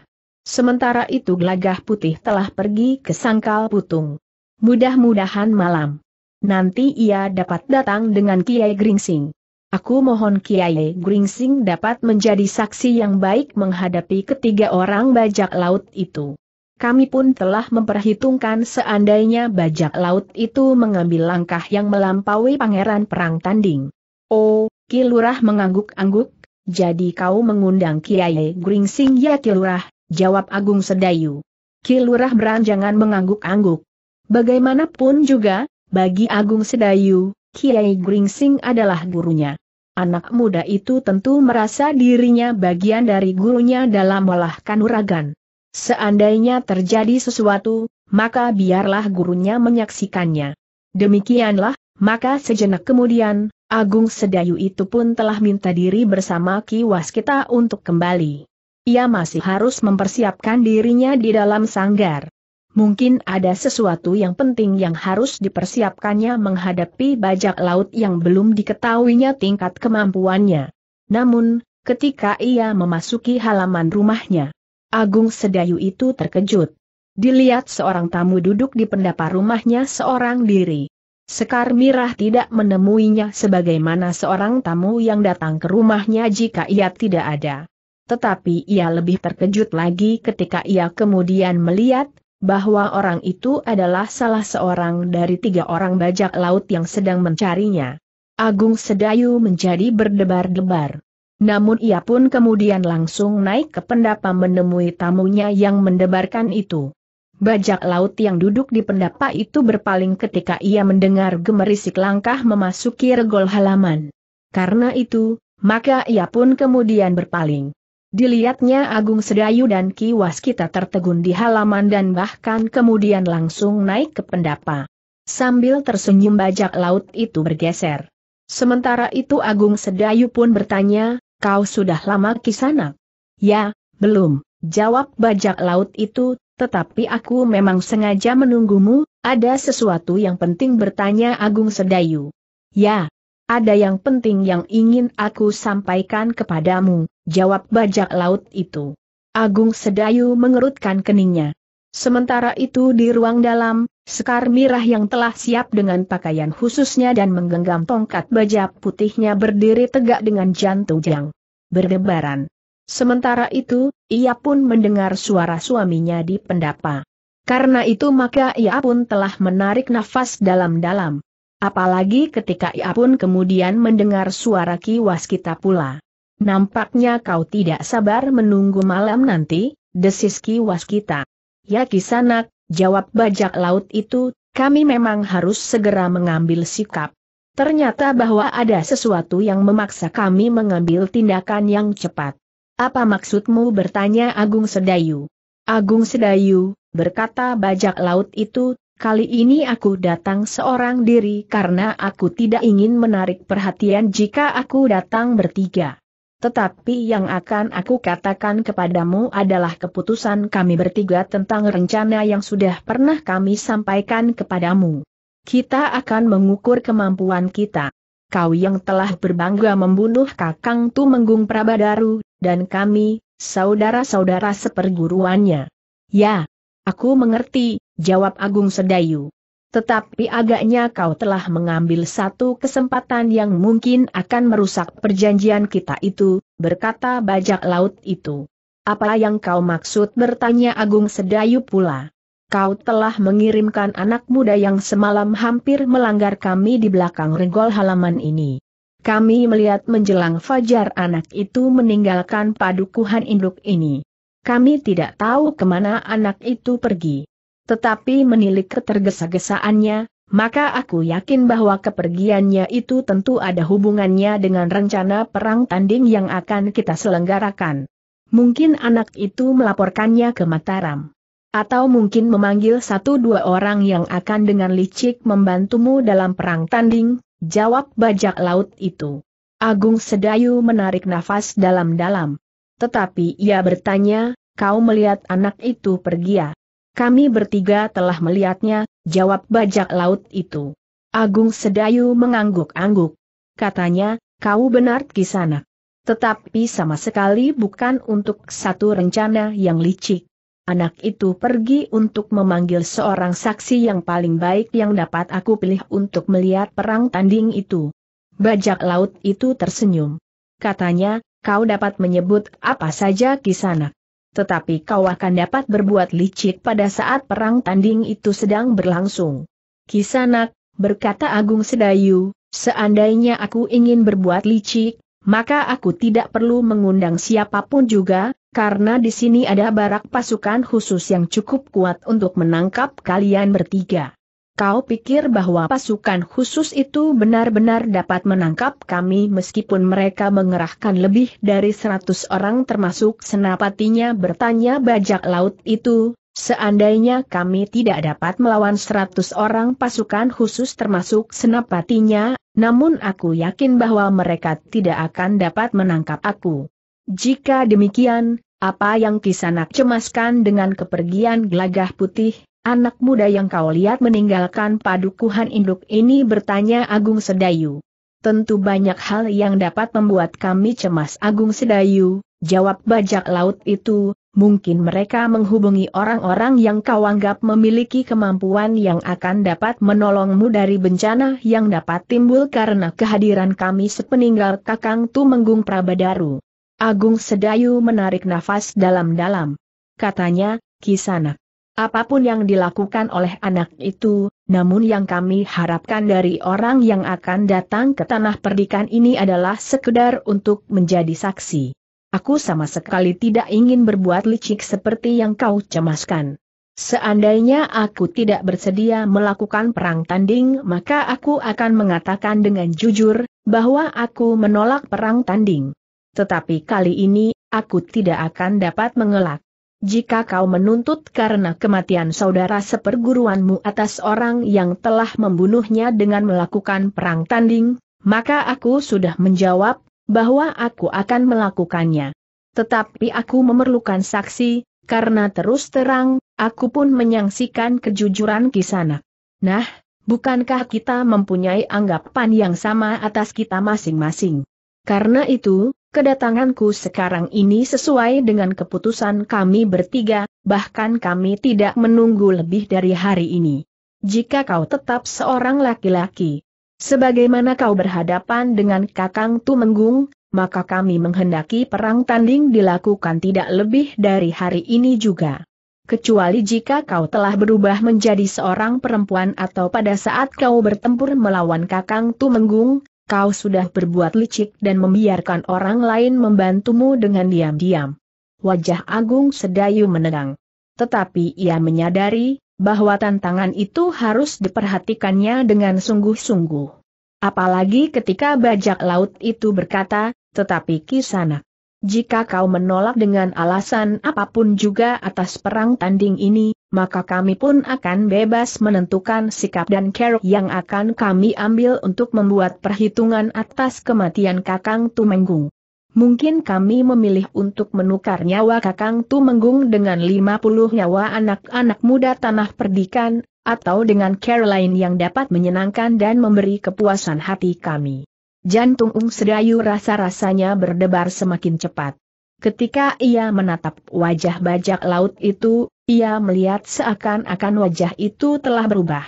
Sementara itu Gelagah Putih telah pergi ke Sangkal Putung. Mudah-mudahan malam nanti ia dapat datang dengan Kiai Gringsing. Aku mohon Kiai Gringsing dapat menjadi saksi yang baik menghadapi ketiga orang bajak laut itu. Kami pun telah memperhitungkan seandainya bajak laut itu mengambil langkah yang melampaui pangeran perang tanding. Oh, Ki Lurah mengangguk-angguk, jadi kau mengundang Kiai Gringsing ya Ki Lurah, jawab Agung Sedayu. Ki Lurah Branjangan mengangguk-angguk. Bagaimanapun juga, bagi Agung Sedayu, Kiai Gringsing adalah gurunya. Anak muda itu tentu merasa dirinya bagian dari gurunya dalam olah kanuragan. Seandainya terjadi sesuatu, maka biarlah gurunya menyaksikannya. Demikianlah, maka sejenak kemudian, Agung Sedayu itu pun telah minta diri bersama Ki Waskita untuk kembali. Ia masih harus mempersiapkan dirinya di dalam sanggar. Mungkin ada sesuatu yang penting yang harus dipersiapkannya menghadapi bajak laut yang belum diketahuinya tingkat kemampuannya. Namun, ketika ia memasuki halaman rumahnya, Agung Sedayu itu terkejut. Dilihat seorang tamu duduk di pendapa rumahnya seorang diri. Sekar Mirah tidak menemuinya sebagaimana seorang tamu yang datang ke rumahnya jika ia tidak ada. Tetapi ia lebih terkejut lagi ketika ia kemudian melihat bahwa orang itu adalah salah seorang dari tiga orang bajak laut yang sedang mencarinya. Agung Sedayu menjadi berdebar-debar. Namun ia pun kemudian langsung naik ke pendapa menemui tamunya yang mendebarkan itu. Bajak laut yang duduk di pendapa itu berpaling ketika ia mendengar gemerisik langkah memasuki regol halaman. Karena itu, maka ia pun kemudian berpaling. Dilihatnya Agung Sedayu dan Ki Waskita tertegun di halaman dan bahkan kemudian langsung naik ke pendapa. Sambil tersenyum bajak laut itu bergeser. Sementara itu Agung Sedayu pun bertanya, kau sudah lama di sana? Ya, belum, jawab bajak laut itu, tetapi aku memang sengaja menunggumu, ada sesuatu yang penting bertanya Agung Sedayu. Ya, ada yang penting yang ingin aku sampaikan kepadamu, jawab bajak laut itu. Agung Sedayu mengerutkan keningnya. Sementara itu di ruang dalam, Sekar Mirah yang telah siap dengan pakaian khususnya dan menggenggam tongkat baja putihnya berdiri tegak dengan jantung yang berdebaran. Sementara itu, ia pun mendengar suara suaminya di pendapa. Karena itu maka ia pun telah menarik nafas dalam-dalam. Apalagi ketika ia pun kemudian mendengar suara Ki Waskita pula. Nampaknya kau tidak sabar menunggu malam nanti, desis Ki Waskita. Ya Kisanak, jawab bajak laut itu, kami memang harus segera mengambil sikap. Ternyata bahwa ada sesuatu yang memaksa kami mengambil tindakan yang cepat. Apa maksudmu, bertanya Agung Sedayu. Agung Sedayu, berkata bajak laut itu, kali ini aku datang seorang diri karena aku tidak ingin menarik perhatian jika aku datang bertiga. Tetapi yang akan aku katakan kepadamu adalah keputusan kami bertiga tentang rencana yang sudah pernah kami sampaikan kepadamu. Kita akan mengukur kemampuan kita. Kau yang telah berbangga membunuh Kakang Tumenggung Prabadaru, dan kami, saudara-saudara seperguruannya. Ya, aku mengerti, jawab Agung Sedayu. Tetapi agaknya kau telah mengambil satu kesempatan yang mungkin akan merusak perjanjian kita itu, berkata bajak laut itu. Apa yang kau maksud, bertanya Agung Sedayu pula. Kau telah mengirimkan anak muda yang semalam hampir melanggar kami di belakang regol halaman ini. Kami melihat menjelang fajar anak itu meninggalkan padukuhan induk ini. Kami tidak tahu kemana anak itu pergi. Tetapi menilik ketergesa-gesaannya, maka aku yakin bahwa kepergiannya itu tentu ada hubungannya dengan rencana perang tanding yang akan kita selenggarakan. Mungkin anak itu melaporkannya ke Mataram. Atau mungkin memanggil satu dua orang yang akan dengan licik membantumu dalam perang tanding, jawab bajak laut itu. Agung Sedayu menarik nafas dalam-dalam. Tetapi ia bertanya, kau melihat anak itu pergi ya? Kami bertiga telah melihatnya, jawab bajak laut itu. Agung Sedayu mengangguk-angguk. Katanya, kau benar Kisanak. Tetapi sama sekali bukan untuk satu rencana yang licik. Anak itu pergi untuk memanggil seorang saksi yang paling baik yang dapat aku pilih untuk melihat perang tanding itu. Bajak laut itu tersenyum. Katanya, kau dapat menyebut apa saja Kisanak. Tetapi kau akan dapat berbuat licik pada saat perang tanding itu sedang berlangsung. Kisanak, berkata Agung Sedayu, seandainya aku ingin berbuat licik, maka aku tidak perlu mengundang siapapun juga, karena di sini ada barak pasukan khusus yang cukup kuat untuk menangkap kalian bertiga. Kau pikir bahwa pasukan khusus itu benar-benar dapat menangkap kami meskipun mereka mengerahkan lebih dari 100 orang termasuk senapatinya, bertanya bajak laut itu, seandainya kami tidak dapat melawan 100 orang pasukan khusus termasuk senapatinya, namun aku yakin bahwa mereka tidak akan dapat menangkap aku. Jika demikian, apa yang Kisanak cemaskan dengan kepergian Gelagah Putih? Anak muda yang kau lihat meninggalkan padukuhan induk ini, bertanya Agung Sedayu. Tentu banyak hal yang dapat membuat kami cemas Agung Sedayu, jawab bajak laut itu, mungkin mereka menghubungi orang-orang yang kau anggap memiliki kemampuan yang akan dapat menolongmu dari bencana yang dapat timbul karena kehadiran kami sepeninggal Kakang Tumenggung Prabadaru. Agung Sedayu menarik nafas dalam-dalam. Katanya, Kisanak. Apapun yang dilakukan oleh anak itu, namun yang kami harapkan dari orang yang akan datang ke tanah perdikan ini adalah sekedar untuk menjadi saksi. Aku sama sekali tidak ingin berbuat licik seperti yang kau cemaskan. Seandainya aku tidak bersedia melakukan perang tanding, maka aku akan mengatakan dengan jujur, bahwa aku menolak perang tanding. Tetapi kali ini, aku tidak akan dapat mengelak. Jika kau menuntut karena kematian saudara seperguruanmu atas orang yang telah membunuhnya dengan melakukan perang tanding, maka aku sudah menjawab, bahwa aku akan melakukannya. Tetapi aku memerlukan saksi, karena terus terang, aku pun menyangsikan kejujuran Kisanak. Nah, bukankah kita mempunyai anggapan yang sama atas kita masing-masing? Karena itu, kedatanganku sekarang ini sesuai dengan keputusan kami bertiga, bahkan kami tidak menunggu lebih dari hari ini. Jika kau tetap seorang laki-laki, sebagaimana kau berhadapan dengan Kakang Tumenggung, maka kami menghendaki perang tanding dilakukan tidak lebih dari hari ini juga. kecuali jika kau telah berubah menjadi seorang perempuan atau pada saat kau bertempur melawan Kakang Tumenggung, kau sudah berbuat licik dan membiarkan orang lain membantumu dengan diam-diam." Wajah Agung Sedayu menegang. Tetapi ia menyadari bahwa tantangan itu harus diperhatikannya dengan sungguh-sungguh. Apalagi ketika bajak laut itu berkata, "Tetapi Kisanak, jika kau menolak dengan alasan apapun juga atas perang tanding ini, maka kami pun akan bebas menentukan sikap dan keruk yang akan kami ambil untuk membuat perhitungan atas kematian Kakang Tumenggung. Mungkin kami memilih untuk menukar nyawa Kakang Tumenggung dengan 50 nyawa anak-anak muda Tanah Perdikan, atau dengan care lain yang dapat menyenangkan dan memberi kepuasan hati kami." Jantung Agung Sedayu rasa-rasanya berdebar semakin cepat. Ketika ia menatap wajah bajak laut itu, ia melihat seakan-akan wajah itu telah berubah.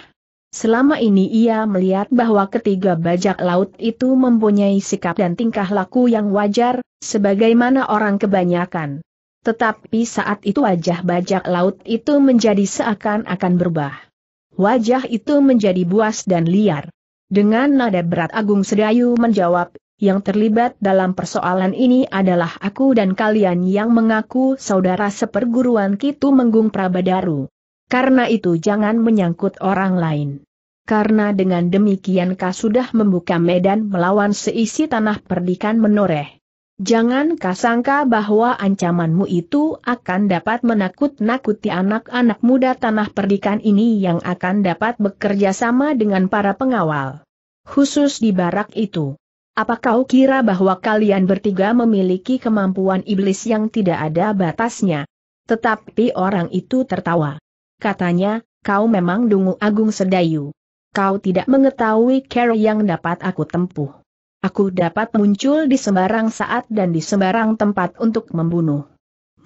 Selama ini ia melihat bahwa ketiga bajak laut itu mempunyai sikap dan tingkah laku yang wajar, sebagaimana orang kebanyakan. Tetapi saat itu wajah bajak laut itu menjadi seakan-akan berubah. Wajah itu menjadi buas dan liar. Dengan nada berat Agung Sedayu menjawab, "Yang terlibat dalam persoalan ini adalah aku dan kalian yang mengaku saudara seperguruan Ki Tumenggung Prabadaru. Karena itu jangan menyangkut orang lain. Karena dengan demikian kau sudah membuka medan melawan seisi Tanah Perdikan Menoreh. Jangan kau sangka bahwa ancamanmu itu akan dapat menakut-nakuti anak-anak muda Tanah Perdikan ini yang akan dapat bekerja sama dengan para pengawal khusus di barak itu. Apa kau kira bahwa kalian bertiga memiliki kemampuan iblis yang tidak ada batasnya?" Tetapi orang itu tertawa. Katanya, "Kau memang dungu Agung Sedayu. Kau tidak mengetahui cara yang dapat aku tempuh. Aku dapat muncul di sembarang saat dan di sembarang tempat untuk membunuh.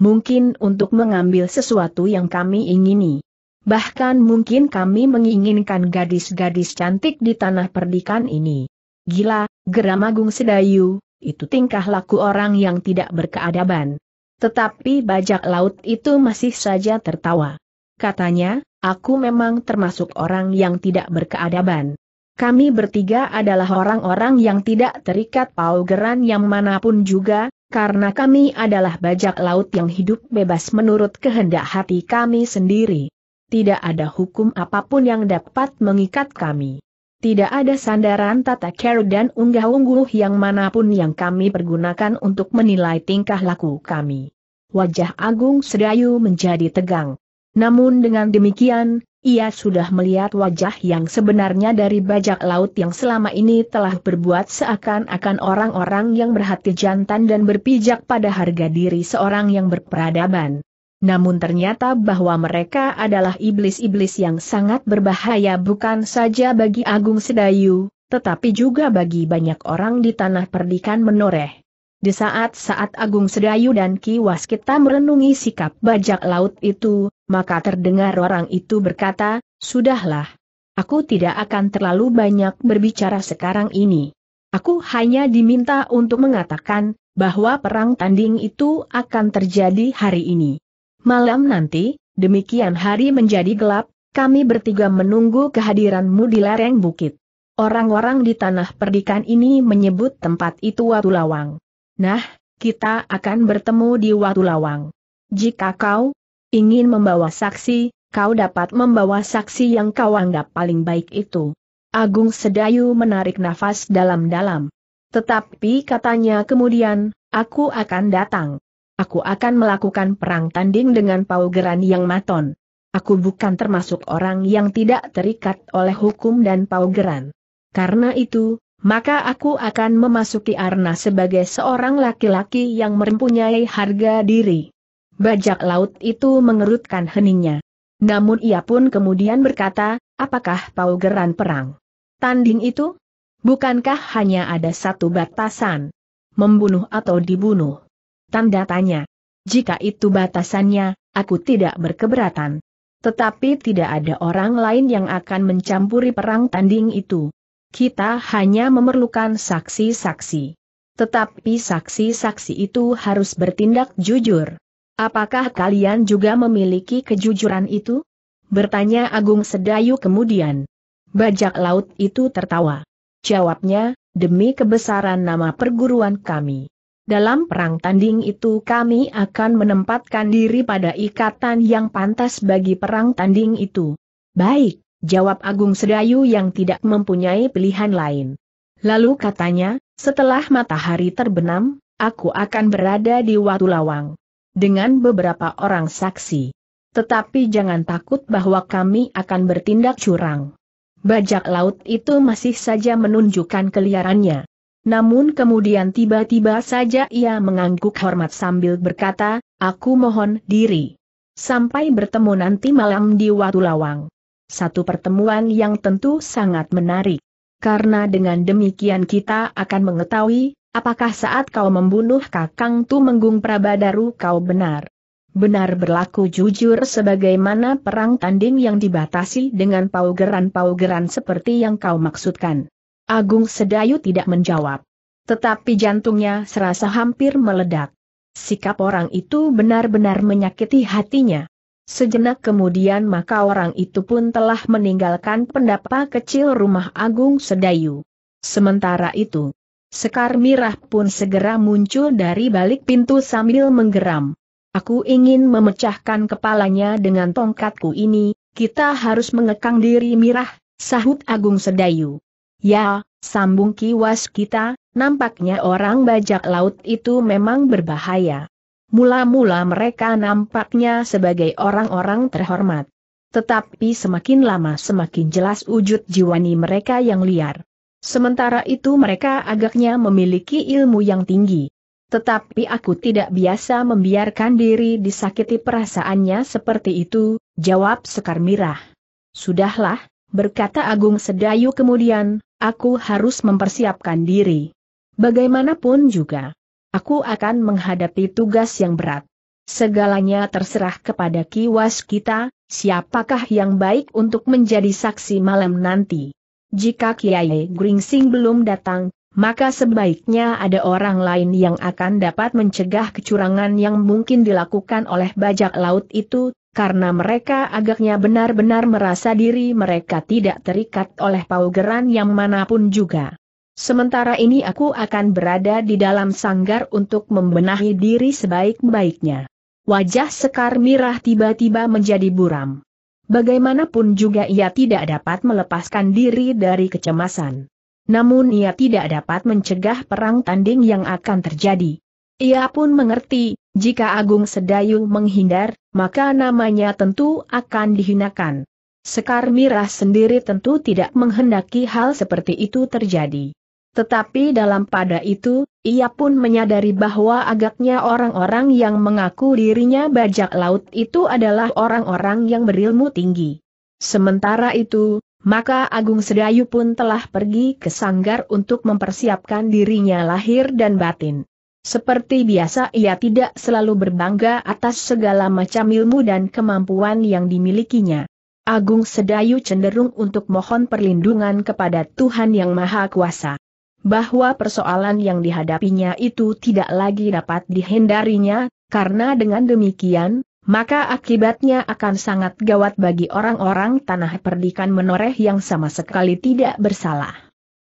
Mungkin untuk mengambil sesuatu yang kami ingini. Bahkan mungkin kami menginginkan gadis-gadis cantik di Tanah Perdikan ini." "Gila," geram Agung Sedayu, "itu tingkah laku orang yang tidak berkeadaban." Tetapi bajak laut itu masih saja tertawa. Katanya, "Aku memang termasuk orang yang tidak berkeadaban. Kami bertiga adalah orang-orang yang tidak terikat paugeran yang manapun juga, karena kami adalah bajak laut yang hidup bebas menurut kehendak hati kami sendiri. Tidak ada hukum apapun yang dapat mengikat kami. Tidak ada sandaran tata cara dan unggah-ungguh yang manapun yang kami pergunakan untuk menilai tingkah laku kami." Wajah Agung Sedayu menjadi tegang. Namun dengan demikian, ia sudah melihat wajah yang sebenarnya dari bajak laut yang selama ini telah berbuat seakan-akan orang-orang yang berhati jantan dan berpijak pada harga diri seorang yang berperadaban. Namun ternyata bahwa mereka adalah iblis-iblis yang sangat berbahaya bukan saja bagi Agung Sedayu, tetapi juga bagi banyak orang di Tanah Perdikan Menoreh. Di saat-saat Agung Sedayu dan Ki Waskita merenungi sikap bajak laut itu, maka terdengar orang itu berkata, "Sudahlah. Aku tidak akan terlalu banyak berbicara sekarang ini. Aku hanya diminta untuk mengatakan bahwa perang tanding itu akan terjadi hari ini. Malam nanti, demikian hari menjadi gelap, kami bertiga menunggu kehadiranmu di lereng bukit." Orang-orang di Tanah Perdikan ini menyebut tempat itu Watulawang. "Nah, kita akan bertemu di Watulawang. Jika kau ingin membawa saksi, kau dapat membawa saksi yang kau anggap paling baik itu." Agung Sedayu menarik nafas dalam-dalam. Tetapi katanya kemudian, "Aku akan datang. Aku akan melakukan perang tanding dengan paugeran yang maton. Aku bukan termasuk orang yang tidak terikat oleh hukum dan paugeran. Karena itu, maka aku akan memasuki arena sebagai seorang laki-laki yang mempunyai harga diri." Bajak laut itu mengerutkan heningnya. Namun ia pun kemudian berkata, "Apakah paugeran perang tanding itu? Bukankah hanya ada satu batasan? Membunuh atau dibunuh?" Tanda tanya. "Jika itu batasannya, aku tidak berkeberatan. Tetapi tidak ada orang lain yang akan mencampuri perang tanding itu. Kita hanya memerlukan saksi-saksi. Tetapi saksi-saksi itu harus bertindak jujur. Apakah kalian juga memiliki kejujuran itu? Bertanya Agung Sedayu kemudian. Bajak laut itu tertawa. Jawabnya, demi kebesaran nama perguruan kami. Dalam perang tanding itu kami akan menempatkan diri pada ikatan yang pantas bagi perang tanding itu. Baik, jawab Agung Sedayu yang tidak mempunyai pilihan lain. Lalu katanya, setelah matahari terbenam, aku akan berada di Watulawang dengan beberapa orang saksi. Tetapi jangan takut bahwa kami akan bertindak curang. Bajak laut itu masih saja menunjukkan keliarannya. Namun kemudian tiba-tiba saja ia mengangguk hormat sambil berkata, aku mohon diri. Sampai bertemu nanti malam di Watulawang. Satu pertemuan yang tentu sangat menarik. Karena dengan demikian kita akan mengetahui, apakah saat kau membunuh Kakang Tumenggung Prabadaru kau benar-benar berlaku jujur sebagaimana perang tanding yang dibatasi dengan paugeran-paugeran seperti yang kau maksudkan. Agung Sedayu tidak menjawab. Tetapi jantungnya serasa hampir meledak. Sikap orang itu benar-benar menyakiti hatinya. Sejenak kemudian maka orang itu pun telah meninggalkan pendapa kecil rumah Agung Sedayu. Sementara itu, Sekar Mirah pun segera muncul dari balik pintu sambil menggeram. Aku ingin memecahkan kepalanya dengan tongkatku ini, kita harus mengekang diri Mirah, sahut Agung Sedayu. Ya, sambung Ki Waskita, nampaknya orang bajak laut itu memang berbahaya. Mula-mula mereka nampaknya sebagai orang-orang terhormat. Tetapi semakin lama semakin jelas wujud jiwani mereka yang liar. Sementara itu mereka agaknya memiliki ilmu yang tinggi. Tetapi aku tidak biasa membiarkan diri disakiti perasaannya seperti itu, jawab Sekar Mirah. Sudahlah, berkata Agung Sedayu kemudian, aku harus mempersiapkan diri. Bagaimanapun juga, aku akan menghadapi tugas yang berat. Segalanya terserah kepada Ki Waskita, siapakah yang baik untuk menjadi saksi malam nanti. Jika Kiai Gringsing belum datang, maka sebaiknya ada orang lain yang akan dapat mencegah kecurangan yang mungkin dilakukan oleh bajak laut itu, karena mereka agaknya benar-benar merasa diri mereka tidak terikat oleh paugeran yang manapun juga. Sementara ini aku akan berada di dalam sanggar untuk membenahi diri sebaik-baiknya. Wajah Sekar Mirah tiba-tiba menjadi buram. Bagaimanapun juga ia tidak dapat melepaskan diri dari kecemasan. Namun ia tidak dapat mencegah perang tanding yang akan terjadi. Ia pun mengerti, jika Agung Sedayu menghindar, maka namanya tentu akan dihinakan. Sekar Mirah sendiri tentu tidak menghendaki hal seperti itu terjadi. Tetapi dalam pada itu, ia pun menyadari bahwa agaknya orang-orang yang mengaku dirinya bajak laut itu adalah orang-orang yang berilmu tinggi. Sementara itu, maka Agung Sedayu pun telah pergi ke sanggar untuk mempersiapkan dirinya lahir dan batin. Seperti biasa ia tidak selalu berbangga atas segala macam ilmu dan kemampuan yang dimilikinya. Agung Sedayu cenderung untuk mohon perlindungan kepada Tuhan Yang Maha Kuasa. Bahwa persoalan yang dihadapinya itu tidak lagi dapat dihindarinya, karena dengan demikian, maka akibatnya akan sangat gawat bagi orang-orang Tanah Perdikan Menoreh yang sama sekali tidak bersalah.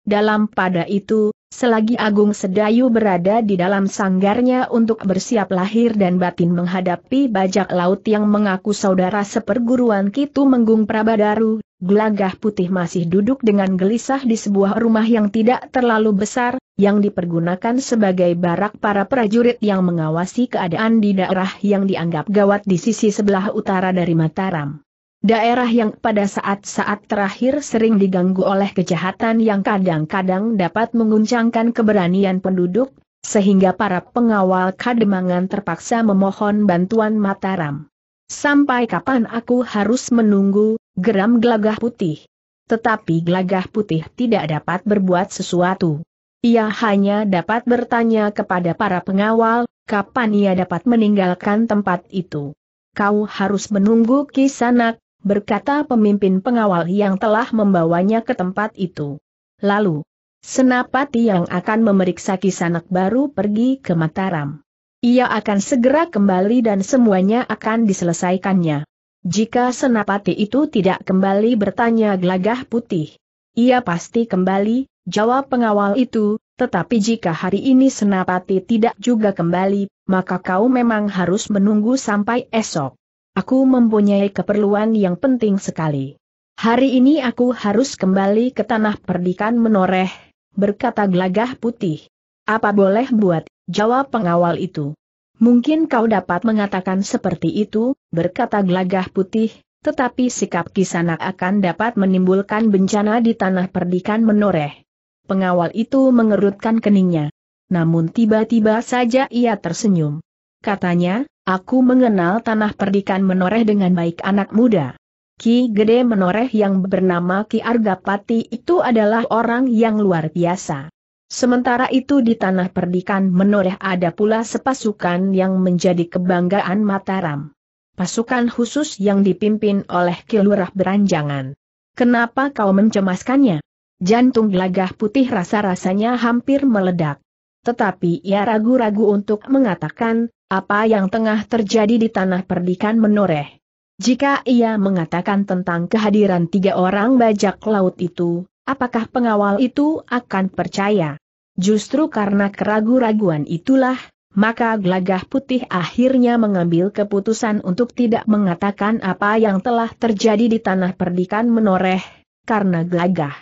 Dalam pada itu, selagi Agung Sedayu berada di dalam sanggarnya untuk bersiap lahir dan batin menghadapi bajak laut yang mengaku saudara seperguruan Ki Tumenggung Prabadaru, Gelagah Putih masih duduk dengan gelisah di sebuah rumah yang tidak terlalu besar, yang dipergunakan sebagai barak para prajurit yang mengawasi keadaan di daerah yang dianggap gawat di sisi sebelah utara dari Mataram. Daerah yang pada saat-saat terakhir sering diganggu oleh kejahatan yang kadang-kadang dapat mengguncangkan keberanian penduduk, sehingga para pengawal Kademangan terpaksa memohon bantuan Mataram. Sampai kapan aku harus menunggu, geram Gelagah Putih. Tetapi Gelagah Putih tidak dapat berbuat sesuatu. Ia hanya dapat bertanya kepada para pengawal, kapan ia dapat meninggalkan tempat itu. Kau harus menunggu Kisanak, berkata pemimpin pengawal yang telah membawanya ke tempat itu. Lalu, senapati yang akan memeriksa Kisanak baru pergi ke Mataram. ia akan segera kembali dan semuanya akan diselesaikannya. Jika senapati itu tidak kembali, bertanya Gelagah Putih. Ia pasti kembali, jawab pengawal itu, tetapi jika hari ini senapati tidak juga kembali, maka kau memang harus menunggu sampai esok. Aku mempunyai keperluan yang penting sekali. Hari ini aku harus kembali ke Tanah Perdikan Menoreh, berkata Gelagah Putih. Apa boleh buat, jawab pengawal itu. Mungkin kau dapat mengatakan seperti itu, berkata Gelagah Putih, tetapi sikap Kisanak akan dapat menimbulkan bencana di Tanah Perdikan Menoreh. Pengawal itu mengerutkan keningnya. Namun tiba-tiba saja ia tersenyum. Katanya, aku mengenal Tanah Perdikan Menoreh dengan baik anak muda. Ki Gede Menoreh yang bernama Ki Argapati itu adalah orang yang luar biasa. Sementara itu di Tanah Perdikan Menoreh ada pula sepasukan yang menjadi kebanggaan Mataram. Pasukan khusus yang dipimpin oleh Ki Lurah Branjangan. Kenapa kau mencemaskannya? Jantung Gelagah Putih rasa-rasanya hampir meledak. Tetapi ia ragu-ragu untuk mengatakan, apa yang tengah terjadi di Tanah Perdikan Menoreh. Jika ia mengatakan tentang kehadiran tiga orang bajak laut itu, apakah pengawal itu akan percaya? Justru karena keraguan-raguan itulah, maka Gelagah Putih akhirnya mengambil keputusan untuk tidak mengatakan apa yang telah terjadi di Tanah Perdikan Menoreh, karena Gelagah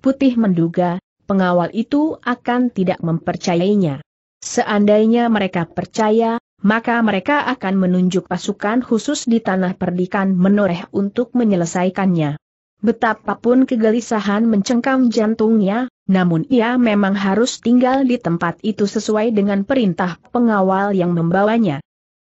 Putih menduga, pengawal itu akan tidak mempercayainya. Seandainya mereka percaya, maka mereka akan menunjuk pasukan khusus di Tanah Perdikan Menoreh untuk menyelesaikannya. Betapapun kegelisahan mencengkam jantungnya, namun ia memang harus tinggal di tempat itu sesuai dengan perintah pengawal yang membawanya.